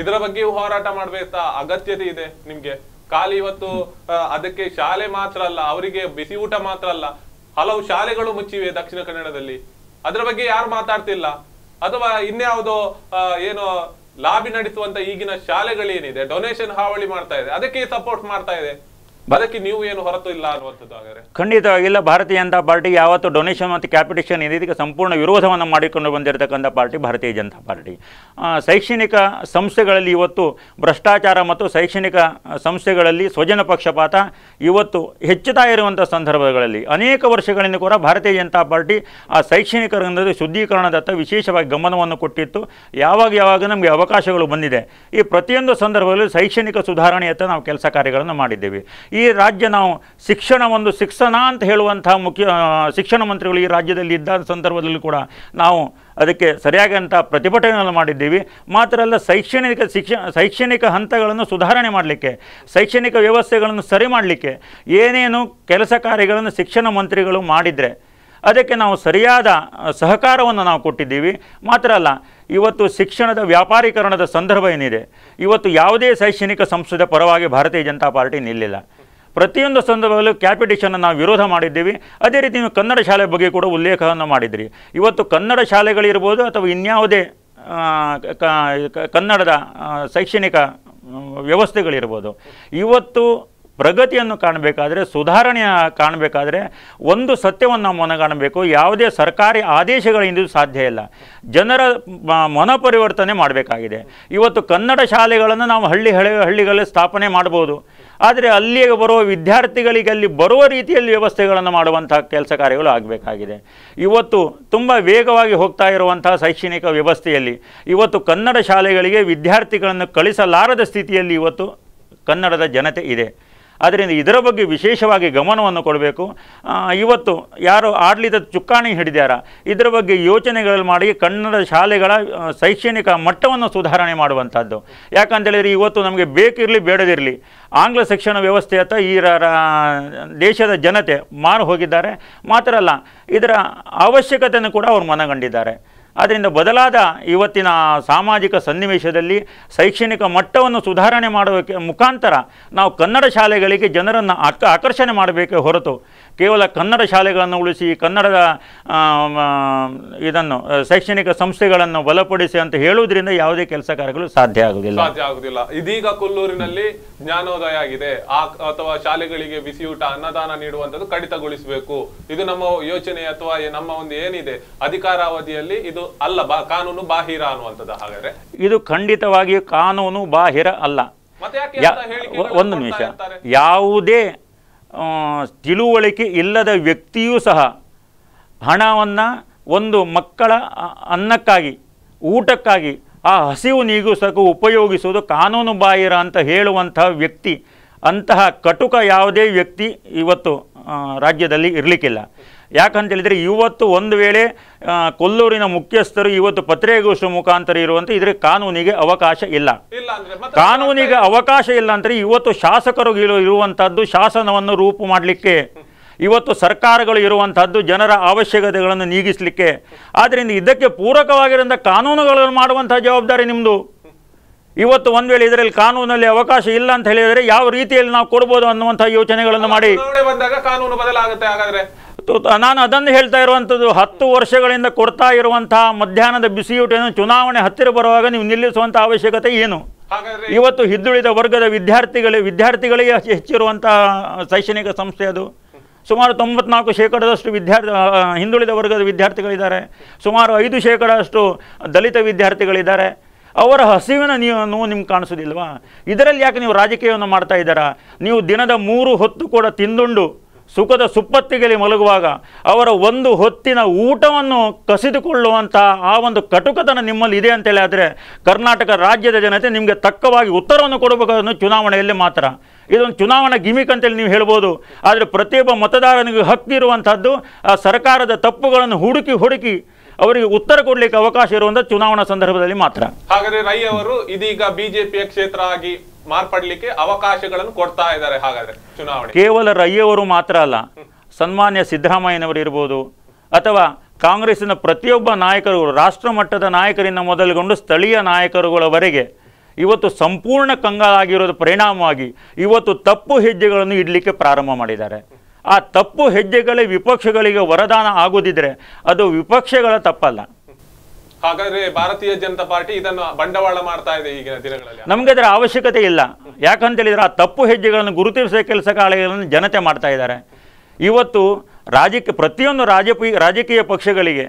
ಇದರ ಬಗ್ಗೆ ಹೋರಾಟ ಮಾಡಬೇಕ ಅಗತ್ಯತೆ ಇದೆ ನಿಮ್ಗೆ? ಖಾಲಿ ಇವತ್ತು ಅದಕ್ಕೆ ಶಾಲೆ ಮಾತ್ರ ಅಲ್ಲ, ಅವರಿಗೆ ಬಿಸಿ ಊಟ ಮಾತ್ರ ಅಲ್ಲ, ಹಲವು ಶಾಲೆಗಳು ಮುಚ್ಚಿವೆ ದಕ್ಷಿಣ ಕನ್ನಡದಲ್ಲಿ. ಅದರ ಬಗ್ಗೆ ಯಾರು ಮಾತಾಡ್ತಿಲ್ಲ? ಅಥವಾ ಇನ್ಯಾವುದೋ ಏನೋ ಲಾಬಿ ನಡೆಸುವಂತ ಈಗಿನ ಶಾಲೆಗಳೇನಿದೆ, ಡೊನೇಷನ್ ಹಾವಳಿ ಮಾಡ್ತಾ ಇದೆ, ಅದಕ್ಕೆ ಸಪೋರ್ಟ್ ಮಾಡ್ತಾ ಇದೆ, ಅದಕ್ಕೆ ನೀವು ಏನು ಹೊರತು ಇಲ್ಲ ಅನ್ನುವಂಥದ್ದು? ಹಾಗಾದ್ರೆ ಖಂಡಿತವಾಗಿಲ್ಲ. ಭಾರತೀಯ ಜನತಾ ಪಾರ್ಟಿ ಯಾವತ್ತು ಡೊನೇಷನ್ ಮತ್ತು ಕ್ಯಾಪಿಟೇಷನ್ ಇದಕ್ಕೆ ಸಂಪೂರ್ಣ ವಿರೋಧವನ್ನು ಮಾಡಿಕೊಂಡು ಬಂದಿರತಕ್ಕಂಥ ಪಾರ್ಟಿ ಭಾರತೀಯ ಜನತಾ ಪಾರ್ಟಿ. ಶೈಕ್ಷಣಿಕ ಸಂಸ್ಥೆಗಳಲ್ಲಿ ಇವತ್ತು ಭ್ರಷ್ಟಾಚಾರ ಮತ್ತು ಶೈಕ್ಷಣಿಕ ಸಂಸ್ಥೆಗಳಲ್ಲಿ ಸ್ವಜನ ಪಕ್ಷಪಾತ ಇವತ್ತು ಹೆಚ್ಚುತ್ತಾ ಇರುವಂಥ ಸಂದರ್ಭಗಳಲ್ಲಿ ಅನೇಕ ವರ್ಷಗಳಿಂದ ಕೂಡ ಭಾರತೀಯ ಜನತಾ ಪಾರ್ಟಿ ಆ ಶೈಕ್ಷಣಿಕ ರಂಗದಲ್ಲಿ ಶುದ್ಧೀಕರಣದತ್ತ ವಿಶೇಷವಾಗಿ ಗಮನವನ್ನು ಕೊಟ್ಟಿತ್ತು. ಯಾವಾಗ ನಮಗೆ ಅವಕಾಶಗಳು ಬಂದಿದೆ, ಈ ಪ್ರತಿಯೊಂದು ಸಂದರ್ಭದಲ್ಲಿ ಶೈಕ್ಷಣಿಕ ಸುಧಾರಣೆಯತ್ತ ನಾವು ಕೆಲಸ ಕಾರ್ಯಗಳನ್ನು ಮಾಡಿದ್ದೇವೆ. ಈ ರಾಜ್ಯ ನಾವು ಶಿಕ್ಷಣ ಒಂದು ಶಿಕ್ಷಣ ಅಂತ ಹೇಳುವಂತಹ ಶಿಕ್ಷಣ ಮಂತ್ರಿಗಳು ಈ ರಾಜ್ಯದಲ್ಲಿ ಇದ್ದ ಸಂದರ್ಭದಲ್ಲೂ ಕೂಡ ನಾವು ಅದಕ್ಕೆ ಸರಿಯಾದಂಥ ಪ್ರತಿಭಟನೆಗಳನ್ನು ಮಾಡಿದ್ದೀವಿ. ಮಾತ್ರ ಅಲ್ಲ, ಶೈಕ್ಷಣಿಕ ಹಂತಗಳನ್ನು ಸುಧಾರಣೆ ಮಾಡಲಿಕ್ಕೆ, ಶೈಕ್ಷಣಿಕ ವ್ಯವಸ್ಥೆಗಳನ್ನು ಸರಿ ಮಾಡಲಿಕ್ಕೆ ಏನೇನು ಕೆಲಸ ಕಾರ್ಯಗಳನ್ನು ಶಿಕ್ಷಣ ಮಂತ್ರಿಗಳು ಮಾಡಿದರೆ ಅದಕ್ಕೆ ನಾವು ಸರಿಯಾದ ಸಹಕಾರವನ್ನು ನಾವು ಕೊಟ್ಟಿದ್ದೀವಿ. ಮಾತ್ರ ಅಲ್ಲ, ಇವತ್ತು ಶಿಕ್ಷಣದ ವ್ಯಾಪಾರೀಕರಣದ ಸಂದರ್ಭ ಏನಿದೆ, ಇವತ್ತು ಯಾವುದೇ ಶೈಕ್ಷಣಿಕ ಸಂಸ್ಥೆಯ ಪರವಾಗಿ ಭಾರತೀಯ ಜನತಾ ಪಾರ್ಟಿ ನಿಲ್ಲ. ಪ್ರತಿಯೊಂದು ಸಂದರ್ಭದಲ್ಲೂ ಕ್ಯಾಪಿಟೇಷನನ್ನು ನಾವು ವಿರೋಧ ಮಾಡಿದ್ದೀವಿ. ಅದೇ ರೀತಿ ನೀವು ಕನ್ನಡ ಶಾಲೆ ಬಗ್ಗೆ ಕೂಡ ಉಲ್ಲೇಖವನ್ನು ಮಾಡಿದ್ರಿ. ಇವತ್ತು ಕನ್ನಡ ಶಾಲೆಗಳಿರ್ಬೋದು ಅಥವಾ ಇನ್ಯಾವುದೇ ಕನ್ನಡದ ಶೈಕ್ಷಣಿಕ ವ್ಯವಸ್ಥೆಗಳಿರ್ಬೋದು, ಇವತ್ತು ಪ್ರಗತಿಯನ್ನು ಕಾಣಬೇಕಾದರೆ, ಸುಧಾರಣೆ ಕಾಣಬೇಕಾದರೆ ಒಂದು ಸತ್ಯವನ್ನು ನಾವು ಮನಗಾಣಬೇಕು. ಯಾವುದೇ ಸರ್ಕಾರಿ ಆದೇಶಗಳಿಂದ ಸಾಧ್ಯ ಇಲ್ಲ, ಜನರ ಮನಪರಿವರ್ತನೆ ಮಾಡಬೇಕಾಗಿದೆ. ಇವತ್ತು ಕನ್ನಡ ಶಾಲೆಗಳನ್ನು ನಾವು ಹಳ್ಳಿಗಳಲ್ಲಿ ಸ್ಥಾಪನೆ ಮಾಡ್ಬೋದು, ಆದರೆ ಅಲ್ಲಿಗೆ ಬರುವ ವಿದ್ಯಾರ್ಥಿಗಳಿಗೆ ಅಲ್ಲಿ ಬರುವ ರೀತಿಯಲ್ಲಿ ವ್ಯವಸ್ಥೆಗಳನ್ನು ಮಾಡುವಂತ ಕೆಲಸ ಕಾರ್ಯಗಳು ಆಗಬೇಕಾಗಿದೆ. ಇವತ್ತು ತುಂಬಾ ವೇಗವಾಗಿ ಹೋಗ್ತಾ ಇರುವಂತ ಶೈಕ್ಷಣಿಕ ವ್ಯವಸ್ಥೆಯಲ್ಲಿ ಇವತ್ತು ಕನ್ನಡ ಶಾಲೆಗಳಿಗೆ ವಿದ್ಯಾರ್ಥಿಗಳನ್ನು ಕಳಿಸಲಾರದ ಸ್ಥಿತಿಯಲ್ಲಿ ಇವತ್ತು ಕನ್ನಡದ ಜನತೆ ಇದೆ. ಆದ್ದರಿಂದ ಇದರ ಬಗ್ಗೆ ವಿಶೇಷವಾಗಿ ಗಮನವನ್ನು ಕೊಡಬೇಕು. ಇವತ್ತು ಯಾರು ಆಡಳಿತದ ಚುಕ್ಕಾಣಿ ಹಿಡಿದಾರ ಇದರ ಬಗ್ಗೆ ಯೋಚನೆಗಳನ್ನು ಮಾಡಿ ಕನ್ನಡ ಶಾಲೆಗಳ ಶೈಕ್ಷಣಿಕ ಮಟ್ಟವನ್ನು ಸುಧಾರಣೆ ಮಾಡುವಂಥದ್ದು. ಯಾಕಂತೇಳಿದರೆ ಇವತ್ತು ನಮಗೆ ಬೇಕಿರಲಿ ಬೇಡದಿರಲಿ ಆಂಗ್ಲ ಶಿಕ್ಷಣ ವ್ಯವಸ್ಥೆಯತ್ತ ಈ ದೇಶದ ಜನತೆ ಮಾರು ಹೋಗಿದ್ದಾರೆ. ಮಾತ್ರ ಅಲ್ಲ, ಇದರ ಅವಶ್ಯಕತೆಯನ್ನು ಕೂಡ ಅವರು ಮನಗಂಡಿದ್ದಾರೆ. ಆದ್ದರಿಂದ ಬದಲಾದ ಇವತ್ತಿನ ಸಾಮಾಜಿಕ ಸನ್ನಿವೇಶದಲ್ಲಿ ಶೈಕ್ಷಣಿಕ ಮಟ್ಟವನ್ನು ಸುಧಾರಣೆ ಮಾಡೋಕ್ಕೆ ಮುಖಾಂತರ ನಾವು ಕನ್ನಡ ಶಾಲೆಗಳಿಗೆ ಜನರನ್ನು ಆಕರ್ಷಣೆ ಮಾಡಬೇಕೇ ಹೊರತು ಕೇವಲ ಕನ್ನಡ ಶಾಲೆಗಳನ್ನು ಉಳಿಸಿ ಕನ್ನಡದ ಇದನ್ನು ಶೈಕ್ಷಣಿಕ ಸಂಸ್ಥೆಗಳನ್ನು ಬಲಪಡಿಸಿ ಅಂತ ಹೇಳುವುದರಿಂದ ಯಾವುದೇ ಕೆಲಸ ಕಾರ್ಯಗಳು ಸಾಧ್ಯ ಆಗುವುದಿಲ್ಲ. ಇದೀಗ ಕೊಲ್ಲೂರಿನಲ್ಲಿ ಜ್ಞಾನೋದಯ ಆಗಿದೆ, ಅಥವಾ ಶಾಲೆಗಳಿಗೆ ಬಿಸಿಯೂಟ ಅನ್ನದಾನ ನೀಡುವಂಥದ್ದು ಕಡಿತಗೊಳಿಸಬೇಕು. ಇದು ನಮ್ಮ ಯೋಚನೆ ಅಥವಾ ನಮ್ಮ ಒಂದು ಏನಿದೆ ಅಧಿಕಾರಾವಧಿಯಲ್ಲಿ ಇದು ಅಲ್ಲ, ಕಾನೂನು ಬಾಹಿರ ಅನ್ನುವಂಥದ್ದು. ಹಾಗಾದ್ರೆ ಇದು ಖಂಡಿತವಾಗಿಯೂ ಕಾನೂನು ಬಾಹಿರ ಅಲ್ಲ. ಒಂದು ನಿಮಿಷ, ಯಾವುದೇ ತಿಳುವಳಿಕೆ ಇಲ್ಲದ ವ್ಯಕ್ತಿಯೂ ಸಹ ಹಣವನ್ನು ಒಂದು ಮಕ್ಕಳ ಅನ್ನಕ್ಕಾಗಿ ಊಟಕ್ಕಾಗಿ ಆ ಹಸಿವು ನೀಗಿಸೋಕೆ ಉಪಯೋಗಿಸುವುದು ಕಾನೂನು ಬಾಹಿರ ಅಂತ ಹೇಳುವಂತಹ ವ್ಯಕ್ತಿ, ಅಂತಹ ಕಟುಕ ಯಾವುದೇ ವ್ಯಕ್ತಿ ಇವತ್ತು ರಾಜ್ಯದಲ್ಲಿ ಇರಲಿಕ್ಕಿಲ್ಲ. ಯಾಕಂತೇಳಿದರೆ ಇವತ್ತು ಒಂದು ವೇಳೆ ಕೊಲ್ಲೂರಿನ ಮುಖ್ಯಸ್ಥರು ಇವತ್ತು ಪತ್ರಿಕಾಗೋಷ್ಠಿ ಮುಖಾಂತರ ಇರುವಂಥ ಇದ್ರೆ ಕಾನೂನಿಗೆ ಅವಕಾಶ ಇಲ್ಲ. ಕಾನೂನಿಗೆ ಅವಕಾಶ ಇಲ್ಲ ಅಂದರೆ ಇವತ್ತು ಶಾಸಕರು ಇರುವಂಥದ್ದು ಶಾಸನವನ್ನು ರೂಪು ಮಾಡಲಿಕ್ಕೆ, ಇವತ್ತು ಸರ್ಕಾರಗಳು ಇರುವಂಥದ್ದು ಜನರ ಅವಶ್ಯಕತೆಗಳನ್ನು ನೀಗಿಸಲಿಕ್ಕೆ. ಆದ್ದರಿಂದ ಇದಕ್ಕೆ ಪೂರಕವಾಗಿರೋಂಥ ಕಾನೂನುಗಳನ್ನು ಮಾಡುವಂಥ ಜವಾಬ್ದಾರಿ ನಿಮ್ಮದು. ಇವತ್ತು ಒಂದು ವೇಳೆ ಇದರಲ್ಲಿ ಕಾನೂನಲ್ಲಿ ಅವಕಾಶ ಇಲ್ಲ ಅಂತ ಹೇಳಿದರೆ ಯಾವ ರೀತಿಯಲ್ಲಿ ನಾವು ಕೊಡ್ಬೋದು ಅನ್ನುವಂಥ ಯೋಚನೆಗಳನ್ನು ಮಾಡಿ ಕಾನೂನು ಬದಲಾಗುತ್ತೆ. ಹಾಗಾದರೆ ನಾನು ಅದನ್ನು ಹೇಳ್ತಾ ಇರುವಂಥದ್ದು, 10 ವರ್ಷಗಳಿಂದ ಕೊಡ್ತಾ ಇರುವಂತಹ ಮಧ್ಯಾಹ್ನದ ಬಿಸಿಯೂಟವನ್ನು ಚುನಾವಣೆ ಹತ್ತಿರ ಬರುವಾಗ ನೀವು ನಿಲ್ಲಿಸುವಂಥ ಅವಶ್ಯಕತೆ ಏನು? ಇವತ್ತು ಹಿಂದುಳಿದ ವರ್ಗದ ವಿದ್ಯಾರ್ಥಿಗಳಿಗೆ ಹೆಚ್ಚಿರುವಂತಹ ಶೈಕ್ಷಣಿಕ ಸಂಸ್ಥೆ ಅದು. ಸುಮಾರು 94% ಹಿಂದುಳಿದ ವರ್ಗದ ವಿದ್ಯಾರ್ಥಿಗಳಿದ್ದಾರೆ, ಸುಮಾರು 5% ದಲಿತ ವಿದ್ಯಾರ್ಥಿಗಳಿದ್ದಾರೆ. ಅವರ ಹಸಿವಿನ ನೋವು ನಿಮ್ಗೆ ಕಾಣಿಸೋದಿಲ್ವಾ? ಇದರಲ್ಲಿ ಯಾಕೆ ನೀವು ರಾಜಕೀಯವನ್ನು ಮಾಡ್ತಾ ಇದ್ದಾರಾ? ನೀವು ದಿನದ 3 ಹೊತ್ತು ಕೂಡ ತಿಂದುಂಡು ಸುಖದ ಸುಪ್ಪತ್ತಿಗೆಯಲ್ಲಿ ಮಲಗುವಾಗ ಅವರ ಒಂದು ಹೊತ್ತಿನ ಊಟವನ್ನು ಕಸಿದುಕೊಳ್ಳುವಂಥ ಆ ಒಂದು ಕಟುಕತನ ನಿಮ್ಮಲ್ಲಿ ಇದೆ ಅಂತೇಳಿ. ಆದರೆ ಕರ್ನಾಟಕ ರಾಜ್ಯದ ಜನತೆ ನಿಮಗೆ ತಕ್ಕವಾಗಿ ಉತ್ತರವನ್ನು ಕೊಡಬೇಕು ಚುನಾವಣೆಯಲ್ಲಿ ಮಾತ್ರ. ಇದೊಂದು ಚುನಾವಣಾ ಗಿಮಿಕ್ ಅಂತೇಳಿ ನೀವು ಹೇಳ್ಬೋದು, ಆದರೆ ಪ್ರತಿಯೊಬ್ಬ ಮತದಾರನಿಗೂ ಹಕ್ಕಿರುವಂಥದ್ದು ಆ ಸರ್ಕಾರದ ತಪ್ಪುಗಳನ್ನು ಹುಡುಕಿ ಅವರಿಗೆ ಉತ್ತರ ಕೊಡಲಿಕ್ಕೆ ಅವಕಾಶ ಇರುವಂತಹ ಚುನಾವಣಾ ಸಂದರ್ಭದಲ್ಲಿ ಮಾತ್ರ. ಹಾಗಾದ್ರೆ ರೈ ಅವರು ಇದೀಗ ಬಿಜೆಪಿಯ ಕ್ಷೇತ್ರ ಆಗಿ ಮಾರ್ಪಡಲಿಕ್ಕೆ ಅವಕಾಶಗಳನ್ನು ಕೊಡ್ತಾ ಇದ್ದಾರೆ. ಹಾಗಾದ್ರೆ ಚುನಾವಣೆ ಕೇವಲ ರೈ ಅವರು ಮಾತ್ರ ಅಲ್ಲ, ಸನ್ಮಾನ್ಯ ಸಿದ್ದರಾಮಯ್ಯನವರು ಇರ್ಬೋದು ಅಥವಾ ಕಾಂಗ್ರೆಸ್ಸಿನ ಪ್ರತಿಯೊಬ್ಬ ನಾಯಕರು, ರಾಷ್ಟ್ರ ಮಟ್ಟದ ನಾಯಕರಿಂದ ಮೊದಲುಗೊಂಡು ಸ್ಥಳೀಯ ನಾಯಕರುಗಳವರೆಗೆ ಇವತ್ತು ಸಂಪೂರ್ಣ ಕಂಗಾಲಾಗಿರೋದು ಪರಿಣಾಮವಾಗಿ ಇವತ್ತು ತಪ್ಪು ಹೆಜ್ಜೆಗಳನ್ನು ಇಡಲಿಕ್ಕೆ ಪ್ರಾರಂಭ ಮಾಡಿದ್ದಾರೆ. ಆ ತಪ್ಪು ಹೆಜ್ಜೆಗಳೇ ವಿಪಕ್ಷಗಳಿಗೆ ವರದಾನ ಆಗೋದಿದ್ರೆ ಅದು ವಿಪಕ್ಷಗಳ ತಪ್ಪಲ್ಲ. ಹಾಗಾದ್ರೆ ಭಾರತೀಯ ಜನತಾ ಪಾರ್ಟಿ ಇದನ್ನು ಬಂಡವಾಳ ಮಾಡ್ತಾ ಇದೆ ಈಗಿನ ದಿನಗಳಲ್ಲಿ. ನಮಗೆ ಅದರ ಅವಶ್ಯಕತೆ ಇಲ್ಲ. ಯಾಕಂತೇಳಿದ್ರೆ ಆ ತಪ್ಪು ಹೆಜ್ಜೆಗಳನ್ನು ಗುರುತಿಸುವ ಕೆಲಸ ಕಾರ್ಯಗಳನ್ನು ಜನತೆ ಮಾಡ್ತಾ ಇದ್ದಾರೆ. ಇವತ್ತು ಪ್ರತಿಯೊಂದು ರಾಜಕೀಯ ಪಕ್ಷಗಳಿಗೆ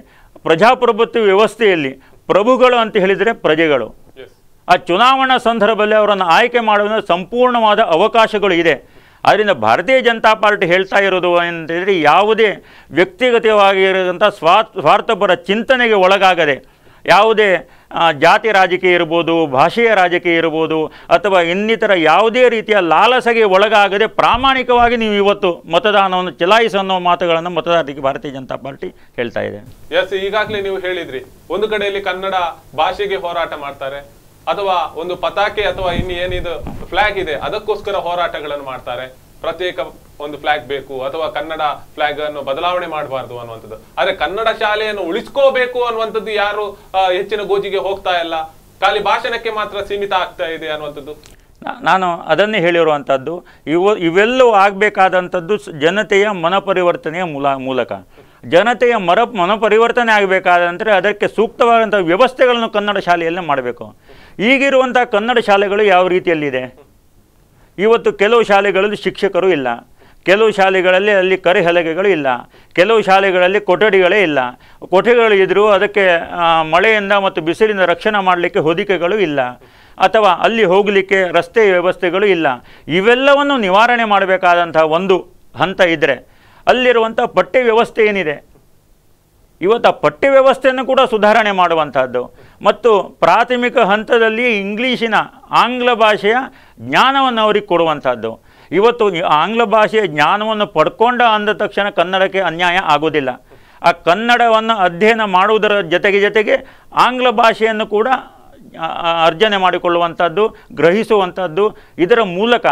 ಪ್ರಜಾಪ್ರಭುತ್ವ ವ್ಯವಸ್ಥೆಯಲ್ಲಿ ಪ್ರಭುಗಳು ಅಂತ ಹೇಳಿದರೆ ಪ್ರಜೆಗಳು. ಆ ಚುನಾವಣಾ ಸಂದರ್ಭದಲ್ಲಿ ಅವರನ್ನು ಆಯ್ಕೆ ಮಾಡುವ ಸಂಪೂರ್ಣವಾದ ಅವಕಾಶಗಳು ಇದೆ. ಆದ್ದರಿಂದ ಭಾರತೀಯ ಜನತಾ ಪಾರ್ಟಿ ಹೇಳ್ತಾ ಇರೋದು ಅಂತೇಳಿದರೆ ಯಾವುದೇ ವ್ಯಕ್ತಿಗತವಾಗಿರೋಂಥ ಸ್ವಾರ್ಥಪರ ಚಿಂತನೆಗೆ ಒಳಗಾಗದೆ ಯಾವುದೇ ಜಾತಿ ರಾಜಕೀಯ ಇರ್ಬೋದು, ಭಾಷೆಯ ರಾಜಕೀಯ ಇರ್ಬೋದು ಅಥವಾ ಇನ್ನಿತರ ಯಾವುದೇ ರೀತಿಯ ಲಾಲಸೆಗೆ ಒಳಗಾಗದೆ ಪ್ರಾಮಾಣಿಕವಾಗಿ ನೀವು ಇವತ್ತು ಮತದಾನವನ್ನು ಚಲಾಯಿಸನ್ನೋ ಮಾತುಗಳನ್ನು ಮತದಾರರಿಗೆ ಭಾರತೀಯ ಜನತಾ ಪಾರ್ಟಿ ಹೇಳ್ತಾ ಇದೆ. ಎಸ್, ಈಗಾಗಲೇ ನೀವು ಹೇಳಿದ್ರಿ, ಒಂದು ಕಡೆಯಲ್ಲಿ ಕನ್ನಡ ಭಾಷೆಗೆ ಹೋರಾಟ ಮಾಡ್ತಾರೆ ಅಥವಾ ಒಂದು ಪತಾಕೆ ಅಥವಾ ಇನ್ನು ಏನಿದು ಫ್ಲಾಗ್ ಇದೆ ಅದಕ್ಕೋಸ್ಕರ ಹೋರಾಟಗಳನ್ನು ಮಾಡ್ತಾರೆ. ಪ್ರತ್ಯೇಕ ಒಂದು ಫ್ಲಾಗ್ ಬೇಕು ಅಥವಾ ಕನ್ನಡ ಫ್ಲಾಗ್ ಅನ್ನು ಬದಲಾವಣೆ ಮಾಡಬಾರ್ದು ಅನ್ನುವಂಥದ್ದು. ಆದ್ರೆ ಕನ್ನಡ ಶಾಲೆಯನ್ನು ಉಳಿಸ್ಕೋಬೇಕು ಅನ್ನುವಂಥದ್ದು ಯಾರು ಹೆಚ್ಚಿನ ಗೋಜಿಗೆ ಹೋಗ್ತಾ ಇಲ್ಲ, ಖಾಲಿ ಭಾಷಣಕ್ಕೆ ಮಾತ್ರ ಸೀಮಿತ ಆಗ್ತಾ ಇದೆ ಅನ್ನುವಂಥದ್ದು. ನಾನು ಅದನ್ನೇ ಹೇಳಿರುವಂಥದ್ದು. ಇವೆಲ್ಲವೂ ಆಗಬೇಕಾದಂಥದ್ದು ಜನತೆಯ ಮನಪರಿವರ್ತನೆಯ ಮೂಲಕ. ಜನತೆಯ ಮನಪರಿವರ್ತನೆ ಆಗಬೇಕಾದಂದರೆ ಅದಕ್ಕೆ ಸೂಕ್ತವಾದಂಥ ವ್ಯವಸ್ಥೆಗಳನ್ನು ಕನ್ನಡ ಶಾಲೆಯಲ್ಲೇ ಮಾಡಬೇಕು. ಈಗಿರುವಂಥ ಕನ್ನಡ ಶಾಲೆಗಳು ಯಾವ ರೀತಿಯಲ್ಲಿದೆ? ಇವತ್ತು ಕೆಲವು ಶಾಲೆಗಳಲ್ಲಿ ಶಿಕ್ಷಕರು ಇಲ್ಲ, ಕೆಲವು ಶಾಲೆಗಳಲ್ಲಿ ಅಲ್ಲಿ ಕರೆಹಲಗೆಗಳು ಇಲ್ಲ, ಕೆಲವು ಶಾಲೆಗಳಲ್ಲಿ ಕೊಠಡಿಗಳೇ ಇಲ್ಲ. ಕೊಠಡಿಗಳು ಇದ್ದರೂ ಅದಕ್ಕೆ ಮಳೆಯಿಂದ ಮತ್ತು ಬಿಸಿಲಿಂದ ರಕ್ಷಣೆ ಮಾಡಲಿಕ್ಕೆ ಹೊದಿಕೆಗಳು ಇಲ್ಲ. ಅಥವಾ ಅಲ್ಲಿ ಹೋಗಲಿಕ್ಕೆ ರಸ್ತೆ ವ್ಯವಸ್ಥೆಗಳು ಇಲ್ಲ. ಇವೆಲ್ಲವನ್ನು ನಿವಾರಣೆ ಮಾಡಬೇಕಾದಂತ ಒಂದು ಹಂತ ಇದ್ದರೆ ಅಲ್ಲಿರುವಂತ ಪಟ್ಟೆ ವ್ಯವಸ್ಥೆ ಏನಿದೆ ಇವತ್ತು ಆ ಪಟ್ಟೆ ವ್ಯವಸ್ಥೆಯನ್ನು ಕೂಡ ಸುಧಾರಣೆ ಮಾಡುವಂತದ್ದು ಮತ್ತು ಪ್ರಾಥಮಿಕ ಹಂತದಲ್ಲಿ ಇಂಗ್ಲಿಶಿನ ಆಂಗ್ಲ ಭಾಷೆಯ ಜ್ಞಾನವನ್ನು ಅವರಿಗೆ ಕೊಡುವಂತದ್ದು. ಇವತ್ತು ಆಂಗ್ಲ ಭಾಷೆಯ ಜ್ಞಾನವನ್ನು ಪಡ್ಕೊಂಡ ಅಂದ ತಕ್ಷಣ ಕನ್ನಡಕ್ಕೆ ಅನ್ಯಾಯ ಆಗೋದಿಲ್ಲ. ಆ ಕನ್ನಡವನ್ನು ಅಧ್ಯಯನ ಮಾಡುವುದರ ಜೊತೆಗೆ ಆಂಗ್ಲ ಭಾಷೆಯನ್ನು ಕೂಡ ಅರ್ಜನೆ ಮಾಡಿಕೊಳ್ಳುವಂಥದ್ದು, ಗ್ರಹಿಸುವಂಥದ್ದು, ಇದರ ಮೂಲಕ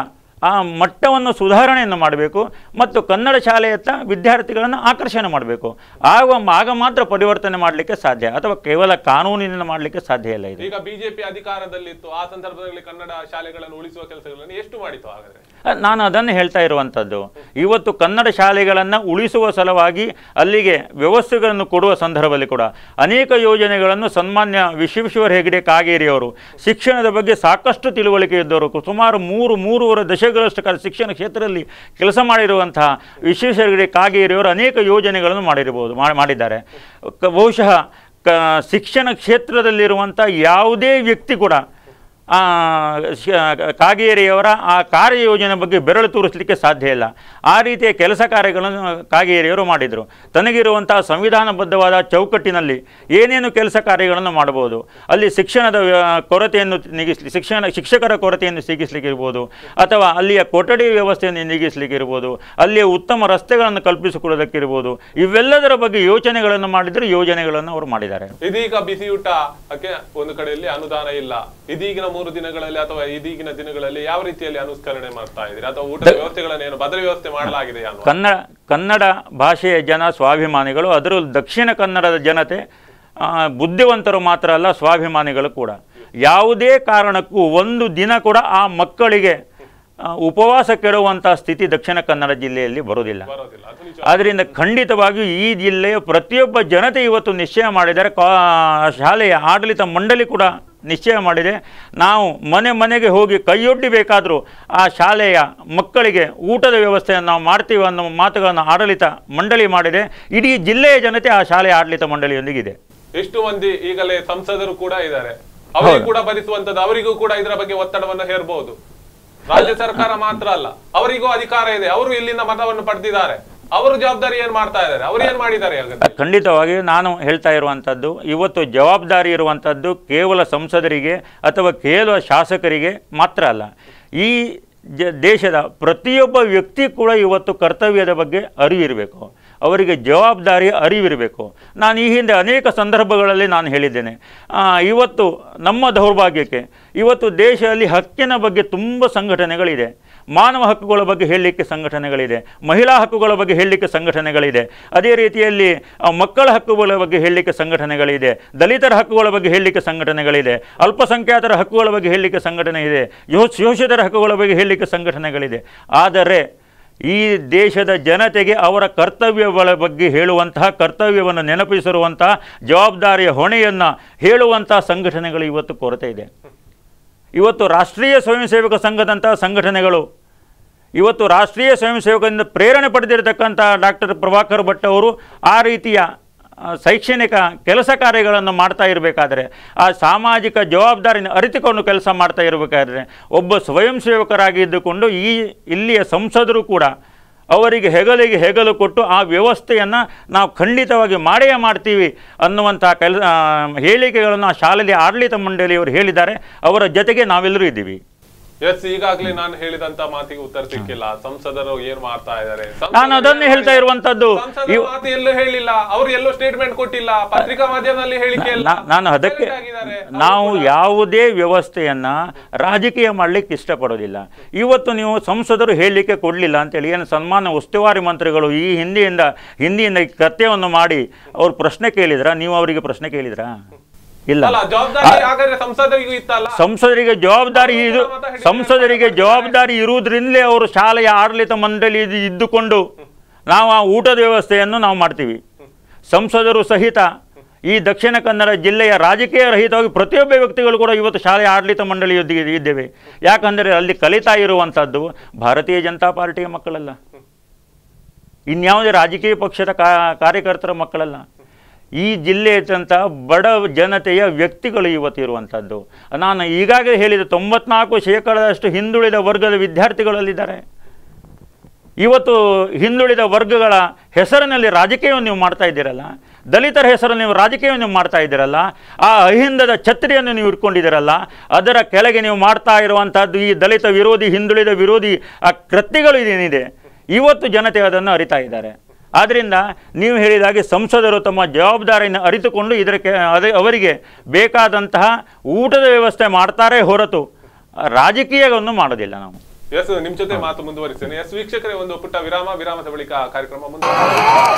ಆ ಮಟ್ಟವನ್ನು ಸುಧಾರಣೆಯನ್ನು ಮಾಡಬೇಕು ಮತ್ತು ಕನ್ನಡ ಶಾಲೆಯತ್ತ ವಿದ್ಯಾರ್ಥಿಗಳನ್ನು ಆಕರ್ಷಣೆ ಮಾಡಬೇಕು. ಆಗ ಮಾತ್ರ ಪರಿವರ್ತನೆ ಮಾಡಲಿಕ್ಕೆ ಸಾಧ್ಯ, ಅಥವಾ ಕೇವಲ ಕಾನೂನಿನಿಂದ ಮಾಡಲಿಕ್ಕೆ ಸಾಧ್ಯ ಇಲ್ಲ. ಈಗ ಬಿಜೆಪಿ ಅಧಿಕಾರದಲ್ಲಿತ್ತು, ಆ ಸಂದರ್ಭದಲ್ಲಿ ಕನ್ನಡ ಶಾಲೆಗಳನ್ನು ಉಳಿಸುವ ಕೆಲಸಗಳನ್ನು ಎಷ್ಟು ಮಾಡಿತು? ಹಾಗಾದರೆ ನಾನು ಅದನ್ನು ಹೇಳ್ತಾ ಇರುವಂಥದ್ದು. ಇವತ್ತು ಕನ್ನಡ ಶಾಲೆಗಳನ್ನು ಉಳಿಸುವ ಸಲುವಾಗಿ ಅಲ್ಲಿಗೆ ವ್ಯವಸ್ಥೆಗಳನ್ನು ಕೊಡುವ ಸಂದರ್ಭದಲ್ಲಿ ಕೂಡ ಅನೇಕ ಯೋಜನೆಗಳನ್ನು ಸನ್ಮಾನ್ಯ ವಿಶ್ವೇಶ್ವರ ಹೆಗಡೆ ಕಾಗೇರಿಯವರು, ಶಿಕ್ಷಣದ ಬಗ್ಗೆ ಸಾಕಷ್ಟು ತಿಳುವಳಿಕೆ ಇದ್ದವರು, ಸುಮಾರು ಮೂರೂವರೆ ದಶಕ ಶಿಕ್ಷಣ ಕ್ಷೇತ್ರದಲ್ಲಿ ಕೆಲಸ ಮಾಡಿರುವಂತಹ ವಿಶ್ವೇಶ್ವರ ಕಾಗೇರಿಯವರು ಅನೇಕ ಯೋಜನೆಗಳನ್ನು ಮಾಡಿದ್ದಾರೆ. ಬಹುಶಃ ಶಿಕ್ಷಣ ಕ್ಷೇತ್ರದಲ್ಲಿರುವಂಥ ಯಾವುದೇ ವ್ಯಕ್ತಿ ಕೂಡ ಕಾಗೇರಿಯವರ ಆ ಕಾರ್ಯಯೋಜನೆ ಬಗ್ಗೆ ಬೆರಳು ತೋರಿಸಲಿಕ್ಕೆ ಸಾಧ್ಯ ಇಲ್ಲ. ಆ ರೀತಿಯ ಕೆಲಸ ಕಾರ್ಯಗಳನ್ನು ಕಾಗೇರಿಯವರು ಮಾಡಿದರು. ತನಗಿರುವಂಥ ಸಂವಿಧಾನಬದ್ಧವಾದ ಚೌಕಟ್ಟಿನಲ್ಲಿ ಏನೇನು ಕೆಲಸ ಕಾರ್ಯಗಳನ್ನು ಮಾಡಬಹುದು, ಅಲ್ಲಿ ಶಿಕ್ಷಣದ ಕೊರತೆಯನ್ನು ಶಿಕ್ಷಕರ ಕೊರತೆಯನ್ನು ನೀಗಿಸಲಿಕ್ಕಿರ್ಬೋದು, ಅಥವಾ ಅಲ್ಲಿಯ ಕೊಠಡಿ ವ್ಯವಸ್ಥೆಯನ್ನು ನೀಗಿಸಲಿಕ್ಕಿರ್ಬೋದು, ಅಲ್ಲಿಯ ಉತ್ತಮ ರಸ್ತೆಗಳನ್ನು ಕಲ್ಪಿಸಿಕೊಳ್ಳೋದಕ್ಕಿರ್ಬೋದು, ಇವೆಲ್ಲದರ ಬಗ್ಗೆ ಯೋಚನೆಗಳನ್ನು ಮಾಡಿದರೆ ಯೋಜನೆಗಳನ್ನು ಅವರು ಮಾಡಿದ್ದಾರೆ. ಇದೀಗ ಬಿಸಿಯೂಟ ಒಂದು ಕಡೆಯಲ್ಲಿ ಅನುದಾನ ಇಲ್ಲ, ಇದೀಗಿನ ಮೂರು ದಿನಗಳಲ್ಲಿ ಅಥವಾ ಇದೀಗಿನ ದಿನಗಳಲ್ಲಿ ಯಾವ ರೀತಿಯಲ್ಲಿ ಅನುಷ್ಠಾನನೆ ಮಾಡ್ತಾ ಇದ್ದೀರಾ ಅಥವಾ ಊಟದ ವ್ಯವಸ್ಥೆಗಳನ್ನು ಭದ್ರ ವ್ಯವಸ್ಥೆ ಮಾಡಲಾಗಿದೆ? ಕನ್ನಡ ಭಾಷೆಯ ಜನ ಸ್ವಾಭಿಮಾನಿಗಳು, ಅದರಲ್ಲೂ ದಕ್ಷಿಣ ಕನ್ನಡದ ಜನತೆ ಬುದ್ಧಿವಂತರು ಮಾತ್ರ ಅಲ್ಲ, ಸ್ವಾಭಿಮಾನಿಗಳು ಕೂಡ. ಯಾವುದೇ ಕಾರಣಕ್ಕೂ ಒಂದು ದಿನ ಕೂಡ ಆ ಮಕ್ಕಳಿಗೆ ಉಪವಾಸ ಕೆಡುವಂಥ ಸ್ಥಿತಿ ದಕ್ಷಿಣ ಕನ್ನಡ ಜಿಲ್ಲೆಯಲ್ಲಿ ಬರೋದಿಲ್ಲ. ಆದ್ದರಿಂದ ಖಂಡಿತವಾಗಿಯೂ ಈ ಜಿಲ್ಲೆಯ ಪ್ರತಿಯೊಬ್ಬ ಜನತೆ ಇವತ್ತು ನಿಶ್ಚಯ ಮಾಡಿದ್ದಾರೆ, ಶಾಲೆಯ ಆಡಳಿತ ಮಂಡಳಿ ಕೂಡ ನಿಶ್ಚಯ ಮಾಡಿದೆ, ನಾವು ಮನೆ ಮನೆಗೆ ಹೋಗಿ ಕೈಯೊಡ್ಡಿಬೇಕಾದರೂ ಆ ಶಾಲೆಯ ಮಕ್ಕಳಿಗೆ ಊಟದ ವ್ಯವಸ್ಥೆಯನ್ನು ನಾವು ಮಾಡ್ತೀವಿ ಅನ್ನೋ ಮಾತುಗಳನ್ನು ಆಡಳಿತ ಮಂಡಳಿ ಮಾಡಿದೆ. ಇಡೀ ಜಿಲ್ಲೆಯ ಜನತೆ ಆ ಶಾಲೆಯ ಆಡಳಿತ ಮಂಡಳಿಯೊಂದಿಗಿದೆ. ಎಷ್ಟು ಮಂದಿ ಈಗಲೇ ಸಂಸದರು ಕೂಡ ಇದ್ದಾರೆ, ಅವರಿಗೂ ಕೂಡ ಭರಿಸುವಂಥದ್ದು, ಅವರಿಗೂ ಕೂಡ ಇದರ ಬಗ್ಗೆ ಒತ್ತಡವನ್ನು ಹೇರಬಹುದು. ರಾಜ್ಯ ಸರ್ಕಾರ ಮಾತ್ರ ಅಲ್ಲ, ಅವರಿಗೂ ಅಧಿಕಾರ ಇದೆ, ಅವರು ಇಲ್ಲಿಂದ ಮತವನ್ನು ಪಡೆದಿದ್ದಾರೆ, ಅವರು ಜವಾಬ್ದಾರಿ ಏನು ಮಾಡ್ತಾ ಇದ್ದಾರೆ, ಅವರು ಏನು ಮಾಡಿದ್ದಾರೆ? ಖಂಡಿತವಾಗಿಯೂ ನಾನು ಹೇಳ್ತಾ ಇರುವಂಥದ್ದು, ಇವತ್ತು ಜವಾಬ್ದಾರಿ ಇರುವಂಥದ್ದು ಕೇವಲ ಸಂಸದರಿಗೆ ಅಥವಾ ಕೇವಲ ಶಾಸಕರಿಗೆ ಮಾತ್ರ ಅಲ್ಲ, ಈ ದೇಶದ ಪ್ರತಿಯೊಬ್ಬ ವ್ಯಕ್ತಿ ಕೂಡ ಇವತ್ತು ಕರ್ತವ್ಯದ ಬಗ್ಗೆ ಅರಿವಿರಬೇಕು, ಅವರಿಗೆ ಜವಾಬ್ದಾರಿಯ ಅರಿವಿರಬೇಕು. ನಾನು ಈ ಹಿಂದೆ ಅನೇಕ ಸಂದರ್ಭಗಳಲ್ಲಿ ನಾನು ಹೇಳಿದ್ದೇನೆ, ಇವತ್ತು ನಮ್ಮ ದೌರ್ಭಾಗ್ಯಕ್ಕೆ ಇವತ್ತು ದೇಶದಲ್ಲಿ ಹಕ್ಕಿನ ಬಗ್ಗೆ ತುಂಬ ಸಂಘಟನೆಗಳಿದೆ, ಮಾನವ ಹಕ್ಕುಗಳ ಬಗ್ಗೆ ಹೇಳಲಿಕ್ಕೆ ಸಂಘಟನೆಗಳಿದೆ, ಮಹಿಳಾ ಹಕ್ಕುಗಳ ಬಗ್ಗೆ ಹೇಳಲಿಕ್ಕೆ ಸಂಘಟನೆಗಳಿದೆ, ಅದೇ ರೀತಿಯಲ್ಲಿ ಮಕ್ಕಳ ಹಕ್ಕುಗಳ ಬಗ್ಗೆ ಹೇಳಲಿಕ್ಕೆ ಸಂಘಟನೆಗಳಿದೆ, ದಲಿತರ ಹಕ್ಕುಗಳ ಬಗ್ಗೆ ಹೇಳಲಿಕ್ಕೆ ಸಂಘಟನೆಗಳಿದೆ, ಅಲ್ಪಸಂಖ್ಯಾತರ ಹಕ್ಕುಗಳ ಬಗ್ಗೆ ಹೇಳಲಿಕ್ಕೆ ಸಂಘಟನೆ ಇದೆ, ಶೋಷಿತರ ಹಕ್ಕುಗಳ ಬಗ್ಗೆ ಹೇಳಲಿಕ್ಕೆ ಸಂಘಟನೆಗಳಿದೆ. ಆದರೆ ಈ ದೇಶದ ಜನತೆಗೆ ಅವರ ಕರ್ತವ್ಯಗಳ ಬಗ್ಗೆ ಹೇಳುವಂತಹ, ಕರ್ತವ್ಯವನ್ನು ನೆನಪಿಸಿರುವಂತಹ, ಜವಾಬ್ದಾರಿಯ ಹೊಣೆಯನ್ನು ಹೇಳುವಂತಹ ಸಂಘಟನೆಗಳು ಇವತ್ತು ಕೊರತೆ ಇದೆ. ಇವತ್ತು ರಾಷ್ಟ್ರೀಯ ಸ್ವಯಂ ಸೇವಕ ಸಂಘದಂತಹ ಸಂಘಟನೆಗಳು, ಇವತ್ತು ರಾಷ್ಟ್ರೀಯ ಸ್ವಯಂ ಸೇವಕರಿಂದ ಪ್ರೇರಣೆ ಪಡೆದಿರತಕ್ಕಂಥ ಡಾಕ್ಟರ್ ಪ್ರಭಾಕರ್ ಭಟ್ ಅವರು ಆ ರೀತಿಯ ಶೈಕ್ಷಣಿಕ ಕೆಲಸ ಕಾರ್ಯಗಳನ್ನು ಮಾಡ್ತಾ ಇರಬೇಕಾದ್ರೆ, ಆ ಸಾಮಾಜಿಕ ಜವಾಬ್ದಾರಿಯನ್ನು ಅರಿತುಕೊಂಡು ಕೆಲಸ ಮಾಡ್ತಾ ಇರಬೇಕಾದ್ರೆ, ಒಬ್ಬ ಸ್ವಯಂ ಸೇವಕರಾಗಿದ್ದುಕೊಂಡು ಇಲ್ಲಿಯ ಸಂಸದರು ಕೂಡ ಅವರಿಗೆ ಹೆಗಲಿಗೆ ಹೆಗಲು ಕೊಟ್ಟು ಆ ವ್ಯವಸ್ಥೆಯನ್ನು ನಾವು ಖಂಡಿತವಾಗಿ ಮಾಡೇ ಮಾಡ್ತೀವಿ ಅನ್ನುವಂಥ ಹೇಳಿಕೆಗಳನ್ನು ಆ ಶಾಲೆಯ ಆಡಳಿತ ಮಂಡಳಿಯವರು ಹೇಳಿದ್ದಾರೆ. ಅವರ ಜೊತೆಗೆ ನಾವೆಲ್ಲರೂ ಇದ್ದೀವಿ. ಎಸ್, ಈಗಾಗಲೇ ನಾನು ಹೇಳಿದಂತ ಮಾತಿಗೆ ಉತ್ತರ ಸಿಕ್ಕಿಲ್ಲ, ಸಂಸದರು ಏನ್ ಮಾಡ್ತಾ ಇದ್ದಾರೆ, ನಾನು ಅದನ್ನೇ ಹೇಳ್ತಾ ಇರುವಂತದ್ದು. ಎಲ್ಲೂ ಹೇಳಿಲ್ಲ ಅವರು, ಎಲ್ಲೂ ಸ್ಟೇಟ್ಮೆಂಟ್ ಕೊಟ್ಟಿಲ್ಲ, ಪತ್ರಿಕಾ ಮಾಧ್ಯಮದಲ್ಲಿ ಹೇಳಿಕೆ ಇಲ್ಲ. ನಾನು ಅದಕ್ಕೆ ನಾವು ಯಾವುದೇ ವ್ಯವಸ್ಥೆಯನ್ನ ರಾಜಕೀಯ ಮಾಡ್ಲಿಕ್ಕೆ ಇಷ್ಟಪಡೋದಿಲ್ಲ. ಇವತ್ತು ನೀವು ಸಂಸದರು ಹೇಳಲಿಕ್ಕೆ ಕೊಡ್ಲಿಲ್ಲ ಅಂತೇಳಿ ಏನು ಸನ್ಮಾನ್ಯ ಉಸ್ತುವಾರಿ ಮಂತ್ರಿಗಳು ಈ ಹಿಂದಿಯಿಂದ ಕೃತ್ಯವನ್ನು ಮಾಡಿ ಅವ್ರು ಪ್ರಶ್ನೆ ಕೇಳಿದ್ರ? ನೀವು ಅವರಿಗೆ ಪ್ರಶ್ನೆ ಕೇಳಿದ್ರ? ಇಲ್ಲ. ಸಂಸದರಿಗೆ ಜವಾಬ್ದಾರಿ ಇದು, ಸಂಸದರಿಗೆ ಜವಾಬ್ದಾರಿ ಇರುವುದರಿಂದಲೇ ಅವರು ಶಾಲೆಯ ಆಡಳಿತ ಮಂಡಳಿ ಇದ್ದುಕೊಂಡು ನಾವು ಆ ಊಟದ ವ್ಯವಸ್ಥೆಯನ್ನು ನಾವು ಮಾಡ್ತೀವಿ. ಸಂಸದರು ಸಹಿತ ಈ ದಕ್ಷಿಣ ಕನ್ನಡ ಜಿಲ್ಲೆಯ ರಾಜಕೀಯ ರಹಿತವಾಗಿ ಪ್ರತಿಯೊಬ್ಬ ವ್ಯಕ್ತಿಗಳು ಕೂಡ ಇವತ್ತು ಶಾಲೆಯ ಆಡಳಿತ ಮಂಡಳಿಯೊಂದಿಗೆ ಇದ್ದೇವೆ. ಯಾಕಂದರೆ ಅಲ್ಲಿ ಕಲಿತಾ ಇರುವಂಥದ್ದು ಭಾರತೀಯ ಜನತಾ ಪಾರ್ಟಿಯ ಮಕ್ಕಳಲ್ಲ, ಇನ್ಯಾವುದೇ ರಾಜಕೀಯ ಪಕ್ಷದ ಕಾರ್ಯಕರ್ತರ ಮಕ್ಕಳಲ್ಲ. ಈ ಜಿಲ್ಲೆಯಂತ ಬಡ ಜನತೆಯ ವ್ಯಕ್ತಿಗಳು ಇವತ್ತು ಇರುವಂತದ್ದು. ನಾನು ಈಗಾಗಲೇ ಹೇಳಿದ 94% ಹಿಂದುಳಿದ ವರ್ಗದ ವಿದ್ಯಾರ್ಥಿಗಳಲ್ಲಿದ್ದಾರೆ. ಇವತ್ತು ಹಿಂದುಳಿದ ವರ್ಗಗಳ ಹೆಸರಿನಲ್ಲಿ ರಾಜಕೀಯವನ್ನು ನೀವು ಮಾಡ್ತಾ ಇದ್ದೀರಲ್ಲ, ದಲಿತರ ಹೆಸರಲ್ಲಿ ನೀವು ರಾಜಕೀಯವನ್ನು ನೀವು ಮಾಡ್ತಾ ಇದ್ದೀರಲ್ಲ, ಆ ಅಹಿಂದದ ಛತ್ರಿಯನ್ನು ನೀವು ಇಟ್ಕೊಂಡಿದ್ದೀರಲ್ಲ, ಅದರ ಕೆಳಗೆ ನೀವು ಮಾಡ್ತಾ ಇರುವಂಥದ್ದು ಈ ದಲಿತ ವಿರೋಧಿ ಹಿಂದುಳಿದ ವಿರೋಧಿ ಆ ಕೃತ್ಯಗಳು ಏನಿದೆ ಇವತ್ತು ಜನತೆ ಅದನ್ನು ಅರಿತಾ ಇದ್ದಾರೆ. ಆದ್ದರಿಂದ ನೀವು ಹೇಳಿದಾಗೆ ಸಂಸದರು ತಮ್ಮ ಜವಾಬ್ದಾರಿಯನ್ನು ಅರಿತುಕೊಂಡು ಇದಕ್ಕೆ ಅವರಿಗೆ ಬೇಕಾದಂತಹ ಊಟದ ವ್ಯವಸ್ಥೆ ಮಾಡ್ತಾರೆ ಹೊರತು ರಾಜಕೀಯವನ್ನು ಮಾಡೋದಿಲ್ಲ ನಾವು. ಎಸ್, ನಿಮ್ಮ ಜೊತೆ ಮಾತು ಮುಂದುವರಿಸ್ತೇನೆ. ಎಸ್ ವೀಕ್ಷಕರೇ, ಒಂದು ಪುಟ್ಟ ವಿರಾಮ. ವಿರಾಮದ ಬಳಿಕ ಕಾರ್ಯಕ್ರಮ ಮುಂದುವರಿಸ್ತೇನೆ.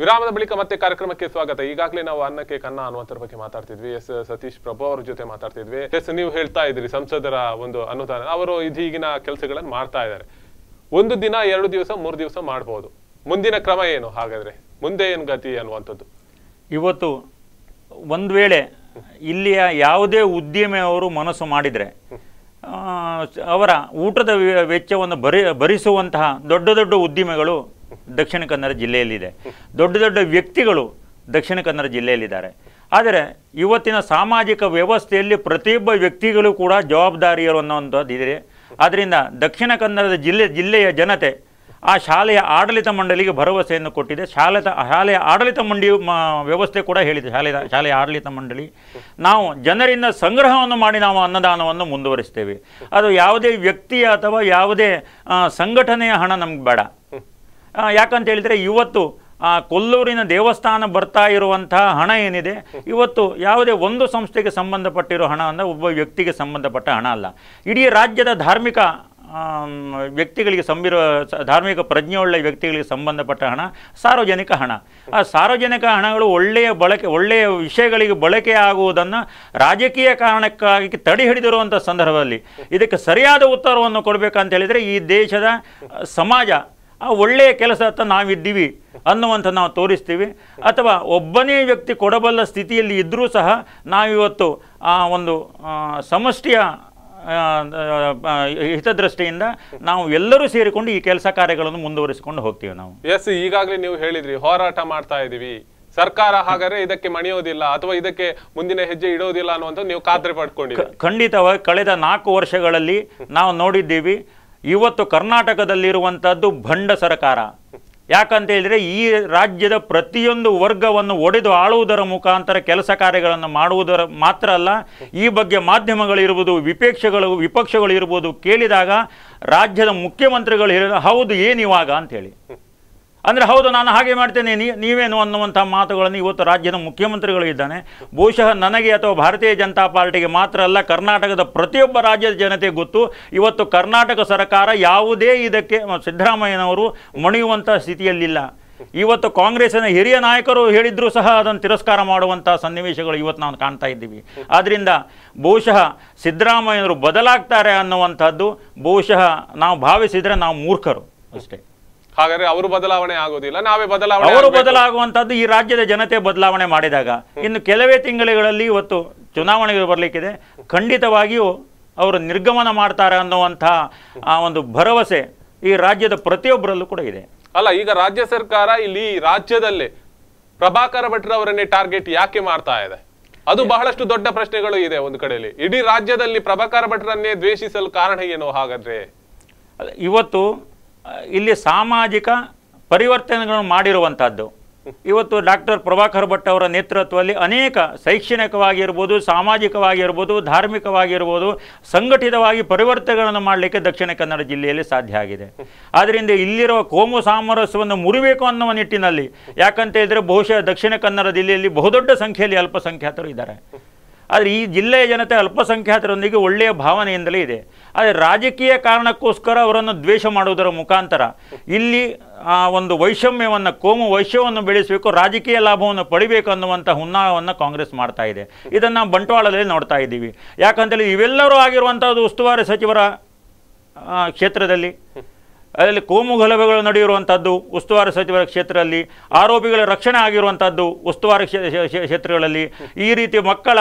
ವಿರಾಮದ ಬಳಿಕ ಮತ್ತೆ ಕಾರ್ಯಕ್ರಮಕ್ಕೆ ಸ್ವಾಗತ. ಈಗಾಗಲೇ ನಾವು ಅನ್ನಕ್ಕೆ ಕನ್ನ ಅನ್ನುವಂಥರ ಬಗ್ಗೆ ಮಾತಾಡ್ತಿದ್ವಿ. ಎಸ್ ಸತೀಶ್ ಪ್ರಭು ಅವ್ರ ಜೊತೆ ಮಾತಾಡ್ತಿದ್ವಿ. ಎಸ್, ನೀವು ಹೇಳ್ತಾ ಇದ್ರಿ ಸಂಸದರ ಒಂದು ಅನುದಾನ, ಅವರು ಇದೀಗಿನ ಕೆಲಸಗಳನ್ನು ಮಾಡ್ತಾ ಇದ್ದಾರೆ. ಒಂದು ದಿನ, 2 ದಿವಸ, 3 ದಿವಸ ಮಾಡ್ಬೋದು. ಮುಂದಿನ ಕ್ರಮ ಏನು ಹಾಗಾದ್ರೆ? ಮುಂದೆ ಏನು ಗತಿ ಅನ್ನುವಂಥದ್ದು? ಇವತ್ತು ಒಂದು ವೇಳೆ ಇಲ್ಲಿಯ ಯಾವುದೇ ಉದ್ಯಮಿಯವರು ಮನಸ್ಸು ಮಾಡಿದರೆ ಅವರ ಊಟದ ವೆಚ್ಚವನ್ನು ಭರಿಸುವಂತಹ ದೊಡ್ಡ ದೊಡ್ಡ ಉದ್ಯಮಿಗಳು ದಕ್ಷಿಣ ಕನ್ನಡ ಜಿಲ್ಲೆಯಲ್ಲಿದೆ. ದೊಡ್ಡ ದೊಡ್ಡ ವ್ಯಕ್ತಿಗಳು ದಕ್ಷಿಣ ಕನ್ನಡ ಜಿಲ್ಲೆಯಲ್ಲಿದ್ದಾರೆ. ಆದರೆ ಇವತ್ತಿನ ಸಾಮಾಜಿಕ ವ್ಯವಸ್ಥೆಯಲ್ಲಿ ಪ್ರತಿಯೊಬ್ಬ ವ್ಯಕ್ತಿಗಳು ಕೂಡ ಜವಾಬ್ದಾರಿಯರು ಅನ್ನೋವಂಥದ್ದು ಇದೆ. ಆದ್ದರಿಂದ ದಕ್ಷಿಣ ಕನ್ನಡದ ಜಿಲ್ಲೆಯ ಜನತೆ ಆ ಶಾಲೆಯ ಆಡಳಿತ ಮಂಡಳಿಗೆ ಭರವಸೆಯನ್ನು ಕೊಟ್ಟಿದೆ. ಶಾಲೆಯ ಆಡಳಿತ ವ್ಯವಸ್ಥೆ ಕೂಡ ಹೇಳಿದೆ. ಶಾಲೆಯ ಆಡಳಿತ ಮಂಡಳಿ ನಾವು ಜನರಿಂದ ಸಂಗ್ರಹವನ್ನು ಮಾಡಿ ನಾವು ಅನ್ನದಾನವನ್ನು ಮುಂದುವರಿಸ್ತೇವೆ. ಅದು ಯಾವುದೇ ವ್ಯಕ್ತಿಯ ಅಥವಾ ಯಾವುದೇ ಸಂಘಟನೆಯ ಹಣ ನಮ್ಗೆ ಬೇಡ. ಯಾಕಂತ ಹೇಳಿದರೆ ಇವತ್ತು ಕೊಲ್ಲೂರಿನ ದೇವಸ್ಥಾನ ಬರ್ತಾ ಇರುವಂತಹ ಹಣ ಏನಿದೆ ಇವತ್ತು ಯಾವುದೇ ಒಂದು ಸಂಸ್ಥೆಗೆ ಸಂಬಂಧಪಟ್ಟಿರೋ ಹಣ ಅಂದರೆ ಒಬ್ಬ ವ್ಯಕ್ತಿಗೆ ಸಂಬಂಧಪಟ್ಟ ಹಣ ಅಲ್ಲ. ಇಡೀ ರಾಜ್ಯದ ಧಾರ್ಮಿಕ ವ್ಯಕ್ತಿಗಳಿಗೆ ಧಾರ್ಮಿಕ ಪ್ರಜ್ಞೆಯುಳ್ಳ ವ್ಯಕ್ತಿಗಳಿಗೆ ಸಂಬಂಧಪಟ್ಟ ಹಣ ಸಾರ್ವಜನಿಕ ಹಣ. ಆ ಸಾರ್ವಜನಿಕ ಹಣಗಳು ಒಳ್ಳೆಯ ವಿಷಯಗಳಿಗೆ ಬಳಕೆ ಆಗುವುದನ್ನು ರಾಜಕೀಯ ಕಾರಣಕ್ಕಾಗಿ ತಡೆ ಹಿಡಿದಿರುವಂಥ ಸಂದರ್ಭದಲ್ಲಿ ಇದಕ್ಕೆ ಸರಿಯಾದ ಉತ್ತರವನ್ನು ಕೊಡಬೇಕಂತ ಹೇಳಿದರೆ ಈ ದೇಶದ ಸಮಾಜ ಆ ಒಳ್ಳೆಯ ಕೆಲಸ ಅಂತ ನಾವಿದ್ದೀವಿ ಅನ್ನುವಂಥ ನಾವು ತೋರಿಸ್ತೀವಿ. ಅಥವಾ ಒಬ್ಬನೇ ವ್ಯಕ್ತಿ ಕೊಡಬಲ್ಲ ಸ್ಥಿತಿಯಲ್ಲಿ ಇದ್ದರೂ ಸಹ ನಾವಿವತ್ತು ಆ ಒಂದು ಸಮಷ್ಟಿಯ ಹಿತದೃಷ್ಟಿಯಿಂದ ನಾವು ಎಲ್ಲರೂ ಸೇರಿಕೊಂಡು ಈ ಕೆಲಸ ಕಾರ್ಯಗಳನ್ನು ಮುಂದುವರಿಸಿಕೊಂಡು ಹೋಗ್ತೀವಿ ನಾವು. ಎಸ್, ಈಗಾಗಲೇ ನೀವು ಹೇಳಿದ್ರಿ ಹೋರಾಟ ಮಾಡ್ತಾ ಇದ್ದೀವಿ, ಸರ್ಕಾರ ಹಾಗಾದರೆ ಇದಕ್ಕೆ ಮಣಿಯೋದಿಲ್ಲ ಅಥವಾ ಇದಕ್ಕೆ ಮುಂದಿನ ಹೆಜ್ಜೆ ಇಡೋದಿಲ್ಲ ಅನ್ನುವಂಥ ನೀವು ಖಾತ್ರಿ ಪಡ್ಕೊಂಡಿದ್ದೀರಿ. ಖಂಡಿತವಾಗಿ ಕಳೆದ 4 ವರ್ಷಗಳಲ್ಲಿ ನಾವು ನೋಡಿದ್ದೀವಿ ಇವತ್ತು ಕರ್ನಾಟಕದಲ್ಲಿರುವಂಥದ್ದು ಭಂಡ ಸರ್ಕಾರ. ಯಾಕಂತ ಹೇಳಿದರೆ ಈ ರಾಜ್ಯದ ಪ್ರತಿಯೊಂದು ವರ್ಗವನ್ನು ಒಡೆದು ಆಳುವುದರ ಮುಖಾಂತರ ಕೆಲಸ ಕಾರ್ಯಗಳನ್ನು ಮಾಡುವುದರ ಮಾತ್ರ ಅಲ್ಲ, ಈ ಬಗ್ಗೆ ಮಾಧ್ಯಮಗಳಿರ್ಬೋದು, ವಿಪಕ್ಷಗಳಿರ್ಬೋದು ಕೇಳಿದಾಗ ರಾಜ್ಯದ ಮುಖ್ಯಮಂತ್ರಿಗಳು ಹೇಳಿದ ಹೌದು ಏನಿವಾಗ ಅಂಥೇಳಿ ಅಂದರೆ ಹೌದು ನಾನು ಹಾಗೆ ಮಾಡ್ತೇನೆ ನೀವೇನು ಅನ್ನುವಂಥ ಮಾತುಗಳನ್ನು ಇವತ್ತು ರಾಜ್ಯದ ಮುಖ್ಯಮಂತ್ರಿಗಳು ಇದ್ದಾನೆ. ಬಹುಶಃ ನನಗೆ ಅಥವಾ ಭಾರತೀಯ ಜನತಾ ಪಾರ್ಟಿಗೆ ಮಾತ್ರ ಅಲ್ಲ, ಕರ್ನಾಟಕದ ಪ್ರತಿಯೊಬ್ಬ ರಾಜ್ಯದ ಜನತೆ ಗೊತ್ತು ಇವತ್ತು ಕರ್ನಾಟಕ ಸರ್ಕಾರ ಯಾವುದೇ ಇದಕ್ಕೆ ಸಿದ್ದರಾಮಯ್ಯನವರು ಮಣಿಯುವಂಥ ಸ್ಥಿತಿಯಲ್ಲಿಲ್ಲ. ಇವತ್ತು ಕಾಂಗ್ರೆಸ್ಸಿನ ಹಿರಿಯ ನಾಯಕರು ಹೇಳಿದರೂ ಸಹ ಅದನ್ನು ತಿರಸ್ಕಾರ ಮಾಡುವಂಥ ಸನ್ನಿವೇಶಗಳು ಇವತ್ತು ನಾವು ಕಾಣ್ತಾ ಇದ್ದೀವಿ. ಆದ್ದರಿಂದ ಬಹುಶಃ ಸಿದ್ದರಾಮಯ್ಯನವರು ಬದಲಾಗ್ತಾರೆ ಅನ್ನುವಂಥದ್ದು ಬಹುಶಃ ನಾವು ಭಾವಿಸಿದರೆ ನಾವು ಮೂರ್ಖರು ಅಷ್ಟೇ. ಹಾಗಾದ್ರೆ ಅವರು ಬದಲಾವಣೆ ಆಗೋದಿಲ್ಲ, ನಾವೇ ಬದಲಾವಣೆ. ಅವರು ಬದಲಾಗುವಂಥದ್ದು ಈ ರಾಜ್ಯದ ಜನತೆ ಬದಲಾವಣೆ ಮಾಡಿದಾಗ. ಇನ್ನು ಕೆಲವೇ ತಿಂಗಳುಗಳಲ್ಲಿ ಇವತ್ತು ಚುನಾವಣೆಗೆ ಬರಲಿಕ್ಕಿದೆ, ಖಂಡಿತವಾಗಿಯೂ ಅವರು ನಿರ್ಗಮನ ಮಾಡ್ತಾರೆ ಅನ್ನುವಂತಹ ಆ ಒಂದು ಭರವಸೆ ಈ ರಾಜ್ಯದ ಪ್ರತಿಯೊಬ್ಬರಲ್ಲೂ ಕೂಡ ಇದೆ. ಅಲ್ಲ, ಈಗ ರಾಜ್ಯ ಸರ್ಕಾರ ಇಲ್ಲಿ ರಾಜ್ಯದಲ್ಲೇ ಪ್ರಭಾಕರ ಭಟ್ರವರನ್ನೇ ಟಾರ್ಗೆಟ್ ಯಾಕೆ ಮಾಡ್ತಾ ಇದೆ? ಅದು ಬಹಳಷ್ಟು ದೊಡ್ಡ ಪ್ರಶ್ನೆಗಳು ಇದೆ. ಒಂದು ಕಡೆಯಲ್ಲಿ ಇಡೀ ರಾಜ್ಯದಲ್ಲಿ ಪ್ರಭಾಕರ ಭಟ್ರನ್ನೇ ದ್ವೇಷಿಸಲು ಕಾರಣ ಏನು ಹಾಗಾದ್ರೆ? ಇವತ್ತು ಇಲ್ಲಿ ಸಾಮಾಜಿಕ ಪರಿವರ್ತನೆಗಳನ್ನು ಮಾಡಿರುವಂಥದ್ದು ಇವತ್ತು ಡಾಕ್ಟರ್ ಪ್ರಭಾಕರ್ ಭಟ್ ಅವರ ನೇತೃತ್ವದಲ್ಲಿ ಅನೇಕ ಶೈಕ್ಷಣಿಕವಾಗಿರ್ಬೋದು, ಸಾಮಾಜಿಕವಾಗಿರ್ಬೋದು, ಧಾರ್ಮಿಕವಾಗಿರ್ಬೋದು, ಸಂಘಟಿತವಾಗಿ ಪರಿವರ್ತನೆಗಳನ್ನು ಮಾಡಲಿಕ್ಕೆ ದಕ್ಷಿಣ ಕನ್ನಡ ಜಿಲ್ಲೆಯಲ್ಲಿ ಸಾಧ್ಯ ಆಗಿದೆ. ಆದ್ದರಿಂದ ಇಲ್ಲಿರುವ ಕೋಮು ಸಾಮರಸ್ಯವನ್ನು ಮುರಿಬೇಕು ಅನ್ನುವ ನಿಟ್ಟಿನಲ್ಲಿ, ಯಾಕಂತ ಹೇಳಿದರೆ ಬಹುಶಃ ದಕ್ಷಿಣ ಕನ್ನಡ ಜಿಲ್ಲೆಯಲ್ಲಿ ಬಹುದೊಡ್ಡ ಸಂಖ್ಯೆಯಲ್ಲಿ ಅಲ್ಪಸಂಖ್ಯಾತರು ಇದ್ದಾರೆ. ಆದರೆ ಈ ಜಿಲ್ಲೆಯ ಜನತೆ ಅಲ್ಪಸಂಖ್ಯಾತರೊಂದಿಗೆ ಒಳ್ಳೆಯ ಭಾವನೆಯಿಂದಲೇ ಇದೆ. ಆದರೆ ರಾಜಕೀಯ ಕಾರಣಕ್ಕೋಸ್ಕರ ಅವರನ್ನು ದ್ವೇಷ ಮಾಡುವುದರ ಮುಖಾಂತರ ಇಲ್ಲಿ ಆ ಒಂದು ವೈಷಮ್ಯವನ್ನು, ಕೋಮು ವೈಶ್ಯವನ್ನು ಬೆಳೆಸಬೇಕು, ರಾಜಕೀಯ ಲಾಭವನ್ನು ಪಡಿಬೇಕು ಅನ್ನುವಂಥ ಹುನ್ನಾರವನ್ನು ಕಾಂಗ್ರೆಸ್ ಮಾಡ್ತಾ ಇದೆ. ಇದನ್ನು ಬಂಟ್ವಾಳದಲ್ಲಿ ನೋಡ್ತಾ ಇದ್ದೀವಿ. ಯಾಕಂತೇಳಿ ಇವೆಲ್ಲರೂ ಆಗಿರುವಂಥದ್ದು ಉಸ್ತುವಾರಿ ಸಚಿವರ ಕ್ಷೇತ್ರದಲ್ಲಿ, ಅದರಲ್ಲಿ ಕೋಮು ಗಲಭೆಗಳು ನಡೆಯುವಂಥದ್ದು ಉಸ್ತುವಾರಿ ಸಚಿವರ ಕ್ಷೇತ್ರದಲ್ಲಿ, ಆರೋಪಿಗಳ ರಕ್ಷಣೆ ಆಗಿರುವಂಥದ್ದು ಉಸ್ತುವಾರಿ ಕ್ಷೇತ್ರಗಳಲ್ಲಿ, ಈ ರೀತಿ ಮಕ್ಕಳ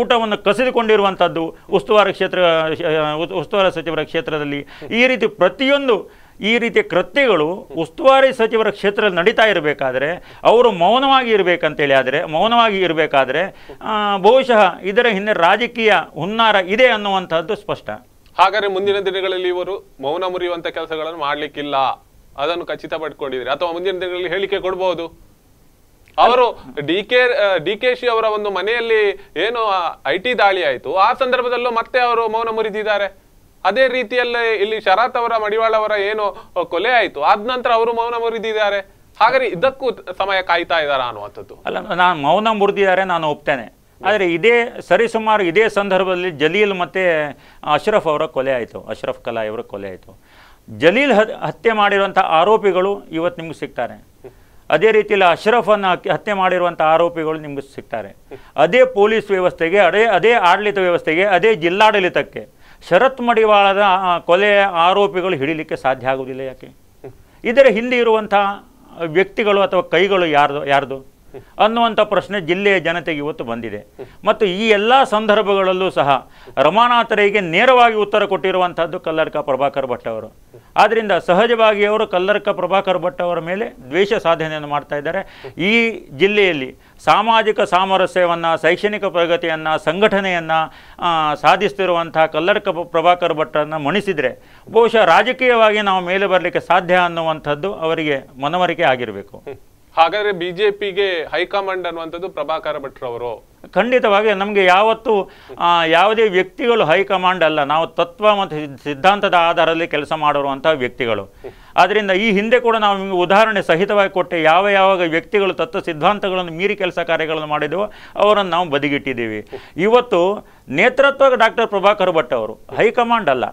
ಊಟವನ್ನು ಕಸಿದುಕೊಂಡಿರುವಂಥದ್ದು ಉಸ್ತುವಾರಿ ಸಚಿವರ ಕ್ಷೇತ್ರದಲ್ಲಿ, ಈ ರೀತಿ ಪ್ರತಿಯೊಂದು ಈ ರೀತಿಯ ಕೃತ್ಯಗಳು ಉಸ್ತುವಾರಿ ಸಚಿವರ ಕ್ಷೇತ್ರದಲ್ಲಿ ನಡೀತಾ ಇರಬೇಕಾದ್ರೆ, ಅವರು ಮೌನವಾಗಿ ಇರಬೇಕಂತೇಳಿ ಇರಬೇಕಾದ್ರೆ ಬಹುಶಃ ಇದರ ಹಿಂದೆ ರಾಜಕೀಯ ಹುನ್ನಾರ ಇದೆ ಅನ್ನುವಂಥದ್ದು ಸ್ಪಷ್ಟ. ಹಾಗಾದರೆ ಮುಂದಿನ ದಿನಗಳಲ್ಲಿ ಇವರು ಮೌನ ಮುರಿಯುವಂಥ ಕೆಲಸಗಳನ್ನು ಮಾಡಲಿಕ್ಕಿಲ್ಲ, ಅದನ್ನು ಖಚಿತಪಡಿಸಿಕೊಂಡಿದ್ದಾರೆ. ಅಥವಾ ಮುಂದಿನ ದಿನಗಳಲ್ಲಿ ಹೇಳಿಕೆ ಕೊಡಬಹುದು. ಅವರು ಡಿ ಕೆ ಶಿ ಅವರ ಒಂದು ಮನೆಯಲ್ಲಿ ಏನು IT ದಾಳಿ ಆಯಿತು, ಆ ಸಂದರ್ಭದಲ್ಲೂ ಮತ್ತೆ ಅವರು ಮೌನ ಮುರಿದಿದ್ದಾರೆ. ಅದೇ ರೀತಿಯಲ್ಲೇ ಇಲ್ಲಿ ಶರತ್ ಅವರ, ಮಡಿವಾಳ ಅವರ ಏನು ಕೊಲೆ ಆಯಿತು, ಆದ ನಂತರ ಅವರು ಮೌನ ಮುರಿದಿದ್ದಾರೆ. ಹಾಗಾದರೆ ಇದಕ್ಕೂ ಸಮಯ ಕಾಯ್ತಾ ಇದ್ದಾರಾ ಅನ್ನುವಂಥದ್ದು. ಅಲ್ಲ, ನಾನು ಮೌನ ಮುರಿದಿದ್ದಾರೆ, ನಾನು ಒಪ್ತೇನೆ. ಆದರೆ ಇದೇ ಸಂದರ್ಭದಲ್ಲಿ ಜಲೀಲ್ ಮತ್ತು ಅಶ್ರಫ್ ಅವರ ಕೊಲೆ ಆಯಿತು, ಅಶ್ರಫ್ ಕಲಾಯವರ ಕೊಲೆ ಆಯಿತು. ಜಲೀಲ್ ಹತ್ಯೆ ಮಾಡಿರುವಂಥ ಆರೋಪಿಗಳು ಇವತ್ತು ನಿಮ್ಗೆ ಸಿಗ್ತಾರೆ. ಅದೇ ರೀತಿಯಲ್ಲಿ ಅಶ್ರಫನ್ನು ಹತ್ಯೆ ಮಾಡಿರುವಂಥ ಆರೋಪಿಗಳು ನಿಮ್ಗೆ ಸಿಗ್ತಾರೆ. ಅದೇ ಪೊಲೀಸ್ ವ್ಯವಸ್ಥೆಗೆ, ಅದೇ ಆಡಳಿತ ವ್ಯವಸ್ಥೆಗೆ, ಅದೇ ಜಿಲ್ಲಾಡಳಿತಕ್ಕೆ ಶರತ್ ಮಡಿವಾಳದ ಕೊಲೆ ಆರೋಪಿಗಳು ಹಿಡೀಲಿಕ್ಕೆ ಸಾಧ್ಯ ಆಗುವುದಿಲ್ಲ. ಯಾಕೆ? ಇದರ ಹಿಂದೆ ಇರುವಂಥ ವ್ಯಕ್ತಿಗಳು ಅಥವಾ ಕೈಗಳು ಯಾರ್ದು ಅನ್ನುವಂಥ ಪ್ರಶ್ನೆ ಜಿಲ್ಲೆಯ ಜನತೆಗೆ ಇವತ್ತು ಬಂದಿದೆ. ಮತ್ತು ಈ ಎಲ್ಲ ಸಂದರ್ಭಗಳಲ್ಲೂ ಸಹ ರಮಾನಾಥರಿಗೆ ನೇರವಾಗಿ ಉತ್ತರ ಕೊಟ್ಟಿರುವಂಥದ್ದು ಕಲ್ಲರ್ಕ ಪ್ರಭಾಕರ್ ಭಟ್ ಅವರು. ಆದ್ದರಿಂದ ಸಹಜವಾಗಿ ಅವರು ಕಲ್ಲರ್ಕ ಪ್ರಭಾಕರ್ ಭಟ್ ಅವರ ಮೇಲೆ ದ್ವೇಷ ಸಾಧನೆಯನ್ನು ಮಾಡ್ತಾ ಇದ್ದಾರೆ. ಈ ಜಿಲ್ಲೆಯಲ್ಲಿ ಸಾಮಾಜಿಕ ಸಾಮರಸ್ಯವನ್ನು, ಶೈಕ್ಷಣಿಕ ಪ್ರಗತಿಯನ್ನು, ಸಂಘಟನೆಯನ್ನು ಸಾಧಿಸ್ತಿರುವಂಥ ಕಲ್ಲರ್ಕ ಪ್ರಭಾಕರ್ ಭಟ್ಟರನ್ನು ಮಣಿಸಿದರೆ ಬಹುಶಃ ರಾಜಕೀಯವಾಗಿ ನಾವು ಮೇಲೆ ಬರಲಿಕ್ಕೆ ಸಾಧ್ಯ ಅನ್ನುವಂಥದ್ದು ಅವರಿಗೆ ಮನವರಿಕೆ ಆಗಿರಬೇಕು. ಹಾಗಾದರೆ ಬಿಜೆಪಿಗೆ ಹೈಕಮಾಂಡ್ ಅನ್ನುವಂಥದ್ದು ಪ್ರಭಾಕರ್ ಭಟ್ರವರು ಖಂಡಿತವಾಗಿ. ನಮಗೆ ಯಾವತ್ತೂ ಯಾವುದೇ ವ್ಯಕ್ತಿಗಳು ಹೈಕಮಾಂಡ್ ಅಲ್ಲ, ನಾವು ತತ್ವ ಮತ್ತು ಸಿದ್ಧಾಂತದ ಆಧಾರದಲ್ಲಿ ಕೆಲಸ ಮಾಡಿರುವಂಥ ವ್ಯಕ್ತಿಗಳು. ಆದ್ದರಿಂದ ಈ ಹಿಂದೆ ಕೂಡ ನಾವು ನಿಮಗೆ ಉದಾಹರಣೆ ಸಹಿತವಾಗಿ ಕೊಟ್ಟೆ, ಯಾವ ವ್ಯಕ್ತಿಗಳು ತತ್ವ ಸಿದ್ಧಾಂತಗಳನ್ನು ಮೀರಿ ಕೆಲಸ ಕಾರ್ಯಗಳನ್ನು ಮಾಡಿದೆವು ಅವರನ್ನು ನಾವು ಬದಿಗಿಟ್ಟಿದ್ದೀವಿ. ಇವತ್ತು ನೇತೃತ್ವ ಡಾಕ್ಟರ್ ಪ್ರಭಾಕರ್ ಭಟ್ ಅವರು, ಹೈಕಮಾಂಡ್ ಅಲ್ಲ.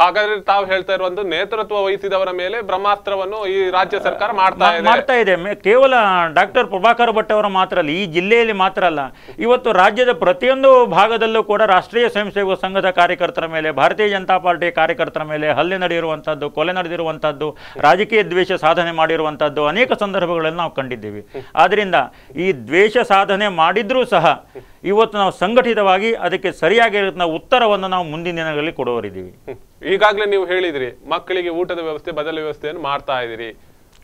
ಹಾಗಾದ್ರೆ ತಾವು ಹೇಳ್ತಾ ಇರುವಂತ ನೇತೃತ್ವ ವಹಿಸಿದವರ ಮೇಲೆ ಬ್ರಹ್ಮಾಸ್ತ್ರವನ್ನು ಈ ರಾಜ್ಯ ಸರ್ಕಾರ ಮಾಡ್ತಾ ಇದೆ. ಕೇವಲ ಡಾಕ್ಟರ್ ಪ್ರಭಾಕರ್ ಭಟ್ ಅವರ ಮಾತ್ರ ಅಲ್ಲ, ಈ ಜಿಲ್ಲೆಯಲ್ಲಿ ಮಾತ್ರ ಅಲ್ಲ, ಇವತ್ತು ರಾಜ್ಯದ ಪ್ರತಿಯೊಂದು ಭಾಗದಲ್ಲೂ ಕೂಡ ರಾಷ್ಟ್ರೀಯ ಸ್ವಯಂ ಸೇವಕ ಸಂಘದ ಕಾರ್ಯಕರ್ತರ ಮೇಲೆ, ಭಾರತೀಯ ಜನತಾ ಪಾರ್ಟಿ ಕಾರ್ಯಕರ್ತರ ಮೇಲೆ ಹಲ್ಲೆ ನಡೆದಿರುವಂಥದ್ದು, ಕೊಲೆ ನಡೆದಿರುವಂಥದ್ದು, ರಾಜಕೀಯ ದ್ವೇಷ ಸಾಧನೆ ಮಾಡಿರುವಂಥದ್ದು ಅನೇಕ ಸಂದರ್ಭಗಳಲ್ಲಿ ನಾವು ಕಂಡಿದ್ದೀವಿ. ಆದ್ದರಿಂದ ಈ ದ್ವೇಷ ಸಾಧನೆ ಮಾಡಿದ್ರೂ ಸಹ ಇವತ್ತು ನಾವು ಸಂಘಟಿತವಾಗಿ ಅದಕ್ಕೆ ಸರಿಯಾಗಿರೋ ಉತ್ತರವನ್ನು ನಾವು ಮುಂದಿನ ದಿನಗಳಲ್ಲಿ ಕೊಡುವರಿದ್ದೀವಿ. ಈಗಾಗಲೇ ನೀವು ಹೇಳಿದ್ರಿ, ಮಕ್ಕಳಿಗೆ ಊಟದ ವ್ಯವಸ್ಥೆ, ಬದಲು ವ್ಯವಸ್ಥೆಯನ್ನು ಮಾಡ್ತಾ ಇದ್ದೀರಿ.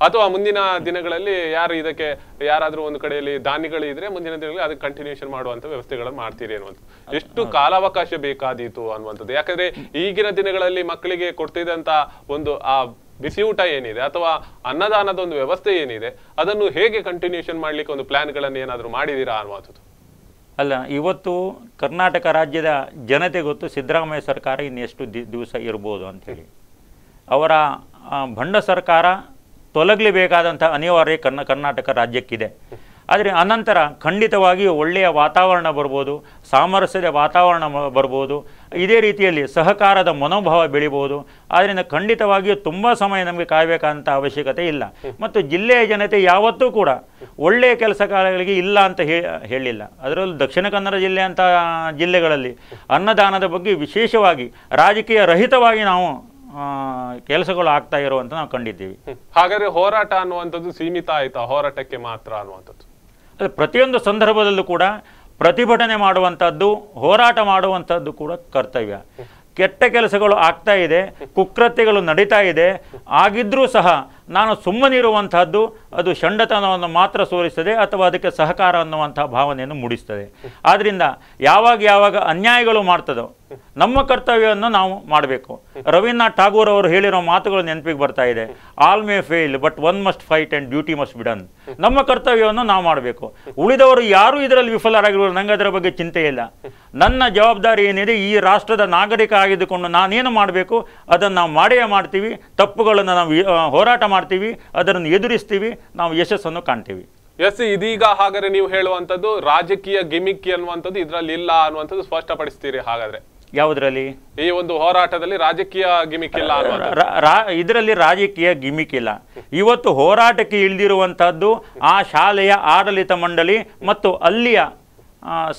ಅಥವಾ ಮುಂದಿನ ದಿನಗಳಲ್ಲಿ ಯಾರಾದರೂ ಒಂದು ಕಡೆಯಲ್ಲಿ ದಾನಿಗಳು ಇದ್ರೆ ಮುಂದಿನ ದಿನಗಳಲ್ಲಿ ಅದಕ್ಕೆ ಕಂಟಿನ್ಯೂಷನ್ ಮಾಡುವಂಥ ವ್ಯವಸ್ಥೆಗಳನ್ನು ಮಾಡ್ತೀರಿ ಅನ್ನುವಂಥದ್ದು. ಎಷ್ಟು ಕಾಲಾವಕಾಶ ಬೇಕಾದೀತು ಅನ್ನುವಂಥದ್ದು? ಯಾಕಂದ್ರೆ ಈಗಿನ ದಿನಗಳಲ್ಲಿ ಮಕ್ಕಳಿಗೆ ಕೊಡ್ತಿದ್ದಂಥ ಒಂದು ಆ ಬಿಸಿಯೂಟ ಏನಿದೆ ಅಥವಾ ಅನ್ನದಾನದ ಒಂದು ವ್ಯವಸ್ಥೆ ಏನಿದೆ ಅದನ್ನು ಹೇಗೆ ಕಂಟಿನ್ಯೂಷನ್ ಮಾಡ್ಲಿಕ್ಕೆ ಒಂದು ಪ್ಲಾನ್ಗಳನ್ನು ಏನಾದರೂ ಮಾಡಿದ್ದೀರಾ ಅನ್ನುವಂಥದ್ದು. ಅಲ್ಲ, ಇವತ್ತು ಕರ್ನಾಟಕ ರಾಜ್ಯದ ಜನತೆ ಗೊತ್ತು ಸಿದ್ದರಾಮಯ್ಯ ಸರ್ಕಾರ ಇನ್ನೆಷ್ಟು ದಿವಸ ಇರ್ಬೋದು ಅಂಥೇಳಿ. ಅವರ ಭಂಡ ಸರ್ಕಾರ ತೊಲಗಲೇಬೇಕಾದಂಥ ಅನಿವಾರ್ಯ ಕರ್ನಾಟಕ ರಾಜ್ಯಕ್ಕಿದೆ. ಆದರೆ ಅನಂತರ ಖಂಡಿತವಾಗಿ ಒಳ್ಳೆಯ ವಾತಾವರಣ ಬರ್ಬೋದು, ಸಾಮರಸ್ಯದ ವಾತಾವರಣ ಬರ್ಬೋದು, ಇದೇ ರೀತಿಯಲ್ಲಿ ಸಹಕಾರದ ಮನೋಭಾವ ಬೆಳಿಬೋದು. ಆದ್ದರಿಂದ ಖಂಡಿತವಾಗಿಯೂ ತುಂಬ ಸಮಯ ನಮಗೆ ಕಾಯಬೇಕಂತ ಅವಶ್ಯಕತೆ ಇಲ್ಲ. ಮತ್ತು ಜಿಲ್ಲೆಯ ಜನತೆ ಯಾವತ್ತೂ ಕೂಡ ಒಳ್ಳೆಯ ಕೆಲಸ ಕಾರ್ಯಗಳಿಗೆ ಇಲ್ಲ ಅಂತ ಹೇಳಿಲ್ಲ. ಅದರಲ್ಲೂ ದಕ್ಷಿಣ ಕನ್ನಡ ಜಿಲ್ಲೆಗಳಲ್ಲಿ ಅನ್ನದಾನದ ಬಗ್ಗೆ ವಿಶೇಷವಾಗಿ ರಾಜಕೀಯ ರಹಿತವಾಗಿ ನಾವು ಕೆಲಸಗಳು ಆಗ್ತಾ ಇರುವಂತ ನಾವು ಕಂಡಿದ್ದೀವಿ. ಹಾಗಾದರೆ ಹೋರಾಟ ಅನ್ನುವಂಥದ್ದು ಸೀಮಿತ ಆಯ್ತಾ ಹೋರಾಟಕ್ಕೆ ಮಾತ್ರ ಅನ್ನುವಂಥದ್ದು? ಅದು ಪ್ರತಿಯೊಂದು ಸಂದರ್ಭದಲ್ಲೂ ಕೂಡ ಪ್ರತಿಭಟನೆ ಮಾಡುವಂಥದ್ದು, ಹೋರಾಟ ಮಾಡುವಂಥದ್ದು ಕೂಡ ಕರ್ತವ್ಯ. ಕೆಟ್ಟ ಕೆಲಸಗಳು ಆಗ್ತಾ ಇದೆ, ಕುಕೃತ್ಯಗಳು ನಡೀತಾ ಇದೆ, ಆಗಿದ್ರೂ ಸಹ ನಾನು ಸುಮ್ಮನಿರುವಂಥದ್ದು ಅದು ಷಂಡತನವನ್ನು ಮಾತ್ರ ಸೋರಿಸ್ತದೆ ಅಥವಾ ಅದಕ್ಕೆ ಸಹಕಾರ ಅನ್ನುವಂಥ ಭಾವನೆಯನ್ನು ಮೂಡಿಸ್ತದೆ. ಆದ್ದರಿಂದ ಯಾವಾಗ ಅನ್ಯಾಯಗಳು ಮಾಡ್ತದೋ ನಮ್ಮ ಕರ್ತವ್ಯವನ್ನು ನಾವು ಮಾಡಬೇಕು. ರವೀಂದ್ರನಾಥ್ ಠಾಗೂರ್ ಅವರು ಹೇಳಿರೋ ಮಾತುಗಳು ನೆನಪಿಗೆ ಬರ್ತಾ ಇದೆ, all may fail but one must fight and duty must be done. ನಮ್ಮ ಕರ್ತವ್ಯವನ್ನು ನಾವು ಮಾಡಬೇಕು. ಉಳಿದವರು ಯಾರೂ ಇದರಲ್ಲಿ ವಿಫಲರಾಗಿರ್ಬೋದು, ನನಗೆ ಅದರ ಬಗ್ಗೆ ಚಿಂತೆ ಇಲ್ಲ. ನನ್ನ ಜವಾಬ್ದಾರಿ ಏನಿದೆ, ಈ ರಾಷ್ಟ್ರದ ನಾಗರಿಕ ಆಗಿದ್ದುಕೊಂಡು ನಾನೇನು ಮಾಡಬೇಕು ಅದನ್ನು ನಾವು ಮಾಡೇ ಮಾಡ್ತೀವಿ. ತಪ್ಪುಗಳನ್ನು ನಾವು ಹೋರಾಟ ಮಾಡ್ತೀವಿ, ಅದನ್ನು ಎದುರಿಸ್ತೀವಿ, ನಾವು ಯಶಸ್ಸನ್ನು ಕಾಣ್ತೀವಿ. ಎಸ್ ಇದೀಗ ಹಾಗಾದ್ರೆ ನೀವು ಹೇಳುವಂತದ್ದು ರಾಜಕೀಯ ಗಿಮಿಕ್ ಅನ್ನುವಂತದ್ದು ಇದರಲ್ಲಿ ಇಲ್ಲ ಅನ್ನುವಂತದ್ದು ಸ್ಪಷ್ಟಪಡಿಸ್ತೀರಿ ಹಾಗಾದ್ರೆ ಯಾವುದರಲ್ಲಿ ಈ ಒಂದು ಹೋರಾಟದಲ್ಲಿ ರಾಜಕೀಯ ಗಿಮಿಕ್ ಇಲ್ಲ ಅನ್ನುವಂತದ್ದು ಇದರಲ್ಲಿ ರಾಜಕೀಯ ಗಿಮಿಕ್ ಇಲ್ಲ ಇವತ್ತು ಹೋರಾಟಕ್ಕೆ ಇಳಿದಿರುವಂತದ್ದು ಆ ಶಾಲೆಯ ಆಡಳಿತ ಮಂಡಳಿ ಮತ್ತು ಅಲ್ಲಿಯ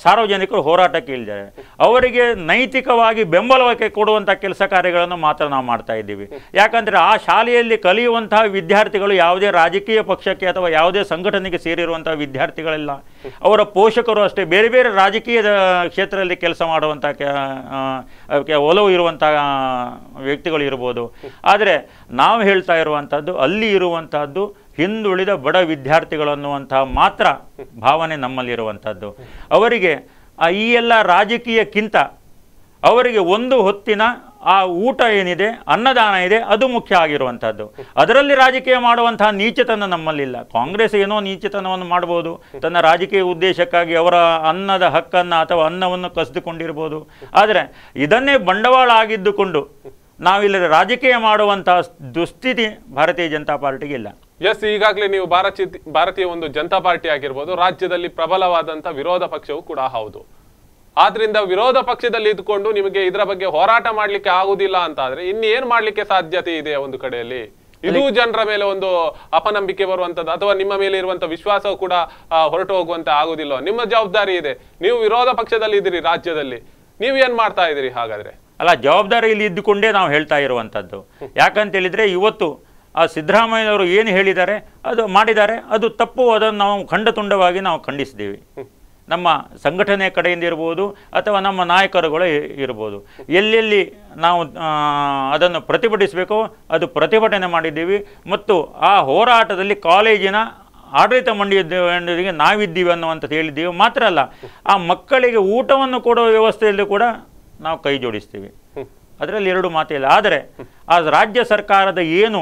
ಸಾರ್ವಜನಿಕರು ಹೋರಾಟಕ್ಕೆ ಇಳಿದಾರೆ ಅವರಿಗೆ ನೈತಿಕವಾಗಿ ಬೆಂಬಲಕ್ಕೆ ಕೊಡುವಂತ ಕೆಲಸ ಕಾರ್ಯಗಳನ್ನು ಮಾತ್ರ ನಾವು ಮಾಡ್ತಾ ಇದ್ದೀವಿ ಯಾಕಂದ್ರೆ ಆ ಶಾಲೆಯಲ್ಲಿ ಕಲಿಯುವಂತ ವಿದ್ಯಾರ್ಥಿಗಳು ಯಾವುದೇ ರಾಜಕೀಯ ಪಕ್ಷಕ್ಕೆ ಅಥವಾ ಯಾವುದೇ ಸಂಘಟನೆಗೆ ಸೇರಿರುವಂತ ವಿದ್ಯಾರ್ಥಿಗಳಲ್ಲ ಅವರ ಪೋಷಕರು ಅಷ್ಟೇ ಬೇರೆ ಬೇರೆ ರಾಜಕೀಯ ಕ್ಷೇತ್ರದಲ್ಲಿ ಕೆಲಸ ಮಾಡುವಂತ ಒಲವು ಇರುವಂತ ವ್ಯಕ್ತಿಗಳು ಇರಬಹುದು ಆದರೆ ನಾವು ಹೇಳ್ತಾ ಇರುವಂತದ್ದು ಅಲ್ಲಿ ಇರುವಂತದ್ದು ಹಿಂದುಳಿದ ಬಡ ವಿದ್ಯಾರ್ಥಿಗಳು ಅನ್ನುವಂತ ಮಾತ್ರ ಭಾವನೆ ನಮ್ಮಲ್ಲಿರುವಂತದ್ದು ಅವರಿಗೆ ಈ ಎಲ್ಲ ರಾಜಕೀಯಕ್ಕಿಂತ ಅವರಿಗೆ ಒಂದು ಹೊತ್ತಿನ ಆ ಊಟ ಏನಿದೆ ಅನ್ನದಾನ ಇದೆ ಅದು ಮುಖ್ಯ ಆಗಿರುವಂತದ್ದು ಅದರಲ್ಲಿ ರಾಜಕೀಯ ಮಾಡುವಂತ ನೀಚತನ ನಮ್ಮಲ್ಲಿಲ್ಲ ಕಾಂಗ್ರೆಸ್ ಏನೋ ನೀಚತನವನ್ನು ಮಾಡಬಹುದು ತನ್ನ ರಾಜಕೀಯ ಉದ್ದೇಶಕ್ಕಾಗಿ ಅವರ ಅನ್ನದ ಹಕ್ಕನ್ನು ಅಥವಾ ಅನ್ನವನ್ನು ಕಸಿದುಕೊಂಡಿರಬಹುದು ಆದರೆ ಇದನ್ನೇ ಬಂಡವಾಳ ಆಗಿದ್ದುಕೊಂಡು ನಾವಿಲ್ಲಿ ರಾಜಕೀಯ ಮಾಡುವಂತ ದುಸ್ಥಿತಿ ಭಾರತೀಯ ಜನತಾ ಪಾರ್ಟಿಗೆ ಇಲ್ಲ ಎಸ್ ಈಗಾಗಲೇ ನೀವು ಭಾರತೀಯ ಒಂದು ಜನತಾ ಪಾರ್ಟಿ ಆಗಿರ್ಬೋದು ರಾಜ್ಯದಲ್ಲಿ ಪ್ರಬಲವಾದಂತ ವಿರೋಧ ಪಕ್ಷವೂ ಕೂಡ ಹೌದು ಆದ್ರಿಂದ ವಿರೋಧ ಪಕ್ಷದಲ್ಲಿ ಇದ್ಕೊಂಡು ನಿಮಗೆ ಇದರ ಬಗ್ಗೆ ಹೋರಾಟ ಮಾಡ್ಲಿಕ್ಕೆ ಆಗುದಿಲ್ಲ ಅಂತ ಆದ್ರೆ ಇನ್ನೇನ್ ಮಾಡ್ಲಿಕ್ಕೆ ಸಾಧ್ಯತೆ ಇದೆ ಒಂದು ಕಡೆಯಲ್ಲಿ ಇದು ಜನರ ಮೇಲೆ ಒಂದು ಅಪನಂಬಿಕೆ ಬರುವಂತದ್ದು ಅಥವಾ ನಿಮ್ಮ ಮೇಲೆ ಇರುವಂತ ವಿಶ್ವಾಸವೂ ಕೂಡ ಹೊರಟು ಹೋಗುವಂತ ಆಗುದಿಲ್ಲ ನಿಮ್ಮ ಜವಾಬ್ದಾರಿ ಇದೆ ನೀವು ವಿರೋಧ ಪಕ್ಷದಲ್ಲಿ ಇದ್ದೀರಿ ರಾಜ್ಯದಲ್ಲಿ ನೀವು ಏನ್ ಮಾಡ್ತಾ ಇದ್ದೀರಿ ಹಾಗಾದ್ರೆ ಅಲ್ಲ ಜವಾಬ್ದಾರಿಯಲ್ಲಿ ಇದ್ದುಕೊಂಡೇ ನಾವು ಹೇಳ್ತಾ ಇರುವಂತದ್ದು ಯಾಕಂತ ಹೇಳಿದ್ರೆ ಇವತ್ತು ಆ ಸಿದ್ದರಾಮಯ್ಯನವರು ಏನು ಹೇಳಿದ್ದಾರೆ ಅದು ಮಾಡಿದ್ದಾರೆ ಅದು ತಪ್ಪು ಅದನ್ನು ನಾವು ಖಂಡತುಂಡವಾಗಿ ನಾವು ಖಂಡಿಸಿದ್ದೀವಿ ನಮ್ಮ ಸಂಘಟನೆ ಕಡೆಯಿಂದ ಇರ್ಬೋದು ಅಥವಾ ನಮ್ಮ ನಾಯಕರುಗಳು ಇರ್ಬೋದು ಎಲ್ಲೆಲ್ಲಿ ನಾವು ಅದನ್ನು ಪ್ರತಿಭಟಿಸಬೇಕೋ ಅದು ಪ್ರತಿಭಟನೆ ಮಾಡಿದ್ದೀವಿ ಮತ್ತು ಆ ಹೋರಾಟದಲ್ಲಿ ಕಾಲೇಜಿನ ಆಡಳಿತ ಮಂಡಳಿಯೊಂದಿಗೆ ನಾವಿದ್ದೀವಿ ಅನ್ನುವಂಥದ್ದು ಹೇಳಿದ್ದೀವಿ ಮಾತ್ರ ಅಲ್ಲ ಆ ಮಕ್ಕಳಿಗೆ ಊಟವನ್ನು ಕೊಡೋ ವ್ಯವಸ್ಥೆಯಲ್ಲೂ ಕೂಡ ನಾವು ಕೈ ಜೋಡಿಸ್ತೀವಿ ಅದರಲ್ಲಿ ಎರಡು ಮಾತಿಲ್ಲ ಆದರೆ ಆ ರಾಜ್ಯ ಸರ್ಕಾರದ ಏನು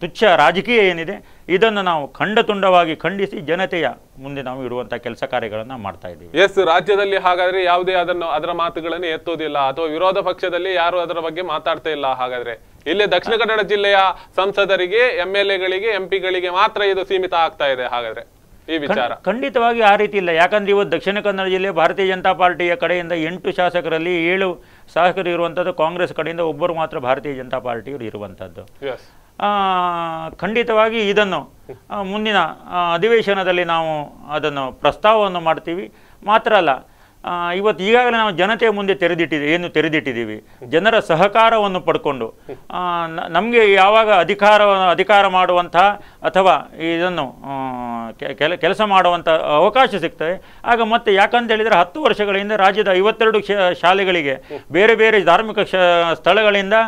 ತುಚ್ಛ ರಾಜಕೀಯ ಏನಿದೆ ಇದನ್ನು ನಾವು ಖಂಡತುಂಡವಾಗಿ ಖಂಡಿಸಿ ಜನತೆಯ ಮುಂದೆ ನಾವು ಇರುವಂತಹ ಕೆಲಸ ಕಾರ್ಯಗಳನ್ನು ಮಾಡ್ತಾ ಇದ್ದೀವಿ ಎಸ್ ರಾಜ್ಯದಲ್ಲಿ ಹಾಗಾದ್ರೆ ಯಾವುದೇ ಅದರ ಮಾತುಗಳನ್ನು ಎತ್ತೋದಿಲ್ಲ ಅಥವಾ ವಿರೋಧ ಪಕ್ಷದಲ್ಲಿ ಯಾರು ಅದರ ಬಗ್ಗೆ ಮಾತಾಡ್ತಾ ಇಲ್ಲ ಹಾಗಾದ್ರೆ ಇಲ್ಲಿ ದಕ್ಷಿಣ ಕನ್ನಡ ಜಿಲ್ಲೆಯ ಸಂಸದರಿಗೆ ಎಂಎಲ್ಎಗಳಿಗೆ ಎಂಪಿಗಳಿಗೆ ಮಾತ್ರ ಇದು ಸೀಮಿತ ಆಗ್ತಾ ಇದೆ ಹಾಗಾದ್ರೆ ಈ ವಿಚಾರ ಖಂಡಿತವಾಗಿ ಆ ರೀತಿ ಇಲ್ಲ ಯಾಕಂದ್ರೆ ಇವತ್ತು ದಕ್ಷಿಣ ಕನ್ನಡ ಜಿಲ್ಲೆ ಭಾರತೀಯ ಜನತಾ ಪಾರ್ಟಿಯ ಕಡೆಯಿಂದ 8 ಶಾಸಕರಲ್ಲಿ 7 ಶಾಸಕರು ಇರುವಂಥದ್ದು ಕಾಂಗ್ರೆಸ್ ಕಡೆಯಿಂದ ಒಬ್ಬರು ಮಾತ್ರ ಭಾರತೀಯ ಜನತಾ ಪಾರ್ಟಿಯವರು ಇರುವಂಥದ್ದು ಖಂಡಿತವಾಗಿ ಇದನ್ನು ಮುಂದಿನ ಅಧಿವೇಶನದಲ್ಲಿ ನಾವು ಅದನ್ನು ಪ್ರಸ್ತಾವವನ್ನು ಮಾಡ್ತೀವಿ ಮಾತ್ರ ಅಲ್ಲ ಇವತ್ತು ಈಗಾಗಲೇ ನಾವು ಜನತೆಯ ಮುಂದೆ ತೆರೆದಿಟ್ಟಿದ್ದೀವಿ ಜನರ ಸಹಕಾರವನ್ನು ಪಡ್ಕೊಂಡು ನಮಗೆ ಯಾವಾಗ ಅಧಿಕಾರ ಮಾಡುವಂತಹ ಅಥವಾ ಇದನ್ನು ಕೆಲಸ ಮಾಡುವಂಥ ಅವಕಾಶ ಸಿಗ್ತದೆ ಆಗ ಮತ್ತೆ ಯಾಕಂತ ಹೇಳಿದರೆ 10 ವರ್ಷಗಳಿಂದ ರಾಜ್ಯದ 52 ಶಾಲೆಗಳಿಗೆ ಬೇರೆ ಬೇರೆ ಧಾರ್ಮಿಕ ಸ್ಥಳಗಳಿಂದ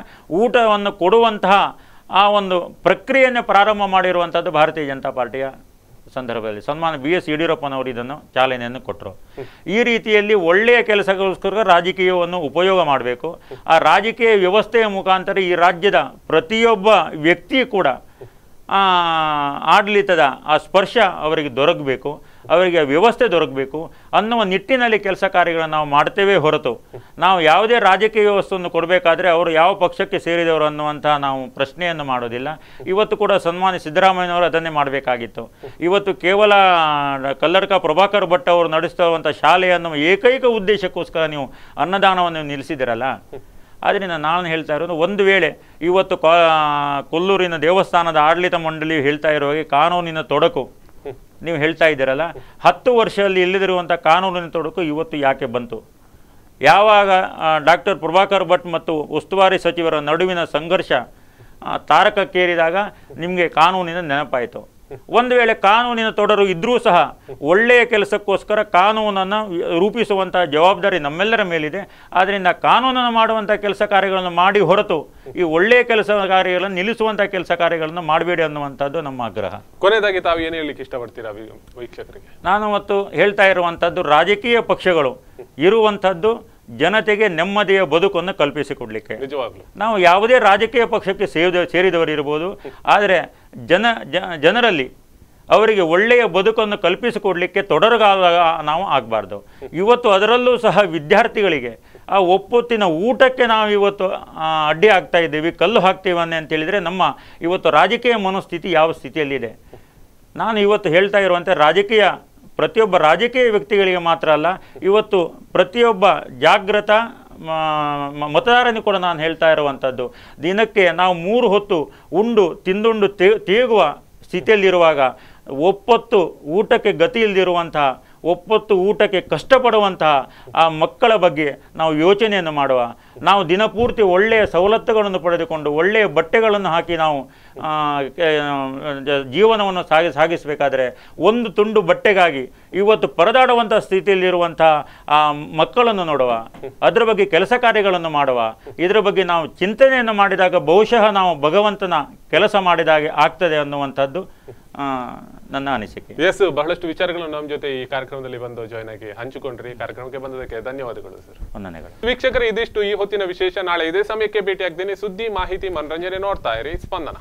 ಊಟವನ್ನು ಕೊಡುವಂತಹ ಆ ಒಂದು ಪ್ರಕ್ರಿಯೆಯನ್ನು ಪ್ರಾರಂಭ ಮಾಡಿರುವಂಥದ್ದು ಭಾರತೀಯ ಜನತಾ ಪಾರ್ಟಿಯ ಸಂದರ್ಭದಲ್ಲಿ ಸನ್ಮಾನ್ಯ BS ಯಡಿಯೂರಪ್ಪನವರು ಇದನ್ನು ಚಾಲನೆಯನ್ನು ಕೊಟ್ಟರು ಈ ರೀತಿಯಲ್ಲಿ ಒಳ್ಳೆಯ ಕೆಲಸಗೋಸ್ಕರ ರಾಜಕೀಯವನ್ನು ಉಪಯೋಗ ಮಾಡಬೇಕು ಆ ರಾಜಕೀಯ ವ್ಯವಸ್ಥೆಯ ಮುಖಾಂತರ ಈ ರಾಜ್ಯದ ಪ್ರತಿಯೊಬ್ಬ ವ್ಯಕ್ತಿ ಕೂಡ ಆಡಳಿತದ ಆ ಸ್ಪರ್ಶ ಅವರಿಗೆ ದೊರಕಬೇಕು ಅವರಿಗೆ ವ್ಯವಸ್ಥೆ ದೊರಕಬೇಕು ಅನ್ನುವ ನಿಟ್ಟಿನಲ್ಲಿ ಕೆಲಸ ಕಾರ್ಯಗಳನ್ನು ನಾವು ಮಾಡ್ತೇವೆ ಹೊರತು ನಾವು ಯಾವುದೇ ರಾಜಕೀಯ ವ್ಯವಸ್ಥೆಯನ್ನು ಕೊಡಬೇಕಾದ್ರೆ ಅವರು ಯಾವ ಪಕ್ಷಕ್ಕೆ ಸೇರಿದವರು ಅನ್ನುವಂಥ ನಾವು ಪ್ರಶ್ನೆಯನ್ನು ಮಾಡೋದಿಲ್ಲ ಇವತ್ತು ಕೂಡ ಸನ್ಮಾನ್ಯ ಸಿದ್ದರಾಮಯ್ಯನವರು ಅದನ್ನೇ ಮಾಡಬೇಕಾಗಿತ್ತು ಇವತ್ತು ಕೇವಲ ಕಲ್ಲಡ್ಕ ಪ್ರಭಾಕರ್ ಭಟ್ ಅವರು ನಡೆಸ್ತಾ ಇರುವಂಥ ಶಾಲೆಯನ್ನು ಏಕೈಕ ಉದ್ದೇಶಕ್ಕೋಸ್ಕರ ನೀವು ಅನ್ನದಾನವನ್ನು ನಿಲ್ಲಿಸಿದಿರಲ್ಲ ಆದ್ದರಿಂದ ನಾನು ಹೇಳ್ತಾ ಇರೋದು ಒಂದು ವೇಳೆ ಇವತ್ತು ಕೊಲ್ಲೂರಿನ ದೇವಸ್ಥಾನದ ಆಡಳಿತ ಮಂಡಳಿಯು ಹೇಳ್ತಾ ಇರುವಾಗೆ ಕಾನೂನಿನ ತೊಡಕು ನೀವು ಹೇಳ್ತಾ ಇದ್ದೀರಲ್ಲ 10 ವರ್ಷದಲ್ಲಿ ಇಲ್ಲದಿರುವಂಥ ಕಾನೂನಿನ ತೊಡಕು ಇವತ್ತು ಯಾಕೆ ಬಂತು ಯಾವಾಗ ಡಾಕ್ಟರ್ ಪ್ರಭಾಕರ್ ಭಟ್ ಮತ್ತು ಉಸ್ತುವಾರಿ ಸಚಿವರ ನಡುವಿನ ಸಂಘರ್ಷ ತಾರಕಕ್ಕೇರಿದಾಗ ನಿಮಗೆ ಕಾನೂನಿನ ನೆನಪಾಯಿತು ಒಂದು ವೇಳೆ ಕಾನೂನಿನ ತೊಡರು ಇದ್ರೂ ಸಹ ಒಳ್ಳೆಯ ಕೆಲಸಕ್ಕೋಸ್ಕರ ಕಾನೂನನ್ನು ರೂಪಿಸುವಂಥ ಜವಾಬ್ದಾರಿ ನಮ್ಮೆಲ್ಲರ ಮೇಲಿದೆ ಆದ್ದರಿಂದ ಕಾನೂನನ್ನು ಮಾಡುವಂಥ ಕೆಲಸ ಕಾರ್ಯಗಳನ್ನು ಮಾಡಿ ಹೊರತು ಈ ಒಳ್ಳೆಯ ಕೆಲಸ ಕಾರ್ಯಗಳನ್ನು ನಿಲ್ಲಿಸುವಂಥ ಕೆಲಸ ಕಾರ್ಯಗಳನ್ನು ಮಾಡಬೇಡಿ ಅನ್ನುವಂಥದ್ದು ನಮ್ಮ ಆಗ್ರಹ ಕೊನೆಯದಾಗಿ ತಾವು ಏನು ಹೇಳಲಿಕ್ಕೆ ಇಷ್ಟಪಡ್ತೀರಾ ವೀಕ್ಷಕರಿಗೆ ನಾನು ಮತ್ತು ಹೇಳ್ತಾ ಇರುವಂಥದ್ದು ರಾಜಕೀಯ ಪಕ್ಷಗಳು ಇರುವಂಥದ್ದು ಜನತೆಗೆ ನೆಮ್ಮದಿಯ ಬದುಕನ್ನು ಕಲ್ಪಿಸಿಕೊಡ್ಲಿಕ್ಕೆ ನಾವು ಯಾವುದೇ ರಾಜಕೀಯ ಪಕ್ಷಕ್ಕೆ ಸೇರಿದವರು ಇರ್ಬೋದು ಆದರೆ ಜನರಲ್ಲಿ ಅವರಿಗೆ ಒಳ್ಳೆಯ ಬದುಕನ್ನು ಕಲ್ಪಿಸಿಕೊಡ್ಲಿಕ್ಕೆ ತೊಡರಗಾದ ನಾವು ಆಗಬಾರ್ದು ಇವತ್ತು ಅದರಲ್ಲೂ ಸಹ ವಿದ್ಯಾರ್ಥಿಗಳಿಗೆ ಆ ಒಪ್ಪೊತ್ತಿನ ಊಟಕ್ಕೆ ನಾವು ಇವತ್ತು ಅಡ್ಡಿ ಆಗ್ತಾ ಇದ್ದೀವಿ ಕಲ್ಲು ಹಾಕ್ತೀವನ್ನೇ ಅಂತೇಳಿದರೆ ನಮ್ಮ ಇವತ್ತು ರಾಜಕೀಯ ಮನೋಸ್ಥಿತಿ ಯಾವ ಸ್ಥಿತಿಯಲ್ಲಿದೆ ನಾನು ಇವತ್ತು ಹೇಳ್ತಾ ಇರುವಂತೆ ರಾಜಕೀಯ ಪ್ರತಿಯೊಬ್ಬ ರಾಜಕೀಯ ವ್ಯಕ್ತಿಗಳಿಗೆ ಮಾತ್ರ ಅಲ್ಲ ಇವತ್ತು ಪ್ರತಿಯೊಬ್ಬ ಜಾಗೃತ ಮತದಾರನಿಗೆ ಕೂಡ ನಾನು ಹೇಳ್ತಾ ಇರುವಂತದ್ದು ದಿನಕ್ಕೆ ನಾವು ಮೂರು ಹೊತ್ತು ಉಂಡು ತಿಂದುಂಡು ತೇಗುವ ಸ್ಥಿತಿಯಲ್ಲಿ ಇರುವಾಗ ಒಪ್ಪತ್ತು ಊಟಕ್ಕೆ ಗತಿ ಇಲ್ಲದಿರುವಂತ ಒಪ್ಪತ್ತು ಊಟಕ್ಕೆ ಕಷ್ಟಪಡುವಂತ ಆ ಮಕ್ಕಳ ಬಗ್ಗೆ ನಾವು ಯೋಚನೆಯನ್ನು ಮಾಡುವ ನಾವು ದಿನಪೂರ್ತಿ ಒಳ್ಳೆಯ ಸವಲತ್ತುಗಳನ್ನು ಪಡೆದುಕೊಂಡು ಒಳ್ಳೆಯ ಬಟ್ಟೆಗಳನ್ನು ಹಾಕಿ ನಾವು ಜೀವನವನ್ನು ಸಾಗಿಸಬೇಕಾದರೆ ಒಂದು ತುಂಡು ಬಟ್ಟೆಗಾಗಿ ಇವತ್ತು ಪರದಾಡುವಂತ ಸ್ಥಿತಿಯಲ್ಲಿ ಇರುವಂತ ಆ ಮಕ್ಕಳನ್ನು ನೋಡುವ ಅದರ ಬಗ್ಗೆ ಕೆಲಸ ಕಾರ್ಯಗಳನ್ನು ಮಾಡುವ ಇದರ ಬಗ್ಗೆ ನಾವು ಚಿಂತನೆಯನ್ನು ಮಾಡಿದಾಗ ಬಹುಶಃ ನಾವು ಭಗವಂತನ ಕೆಲಸ ಮಾಡಿದಾಗೆ ಆಗ್ತದೆ ಅನ್ನುವಂಥದ್ದು ನನ್ನ ಅನಿಸಿಕೆ. ಎಸ್, ಬಹಳಷ್ಟು ವಿಚಾರಗಳು ನಮ್ಮ ಜೊತೆ ಈ ಕಾರ್ಯಕ್ರಮದಲ್ಲಿ ಬಂದು ಜಾಯ್ನ್ ಆಗಿ ಹಂಚಿಕೊಂಡ್ರಿ. ಕಾರ್ಯಕ್ರಮಕ್ಕೆ ಬಂದದಕ್ಕೆ ಧನ್ಯವಾದಗಳು ಸರ್. ವಂದನೆಗಳು. ವೀಕ್ಷಕರೇ, ಇದಿಷ್ಟು ಈ ಹೊತ್ತಿನ ವಿಶೇಷ. ನಾಳೆ ಇದೇ ಸಮಯಕ್ಕೆ ಭೇಟಿ ಆಗ್ತೀನಿ. ಸುದ್ದಿ, ಮಾಹಿತಿ, ಮನರಂಜನೆ ನೋಡ್ತಾ ಇರಿ ಸ್ಪಂದನ.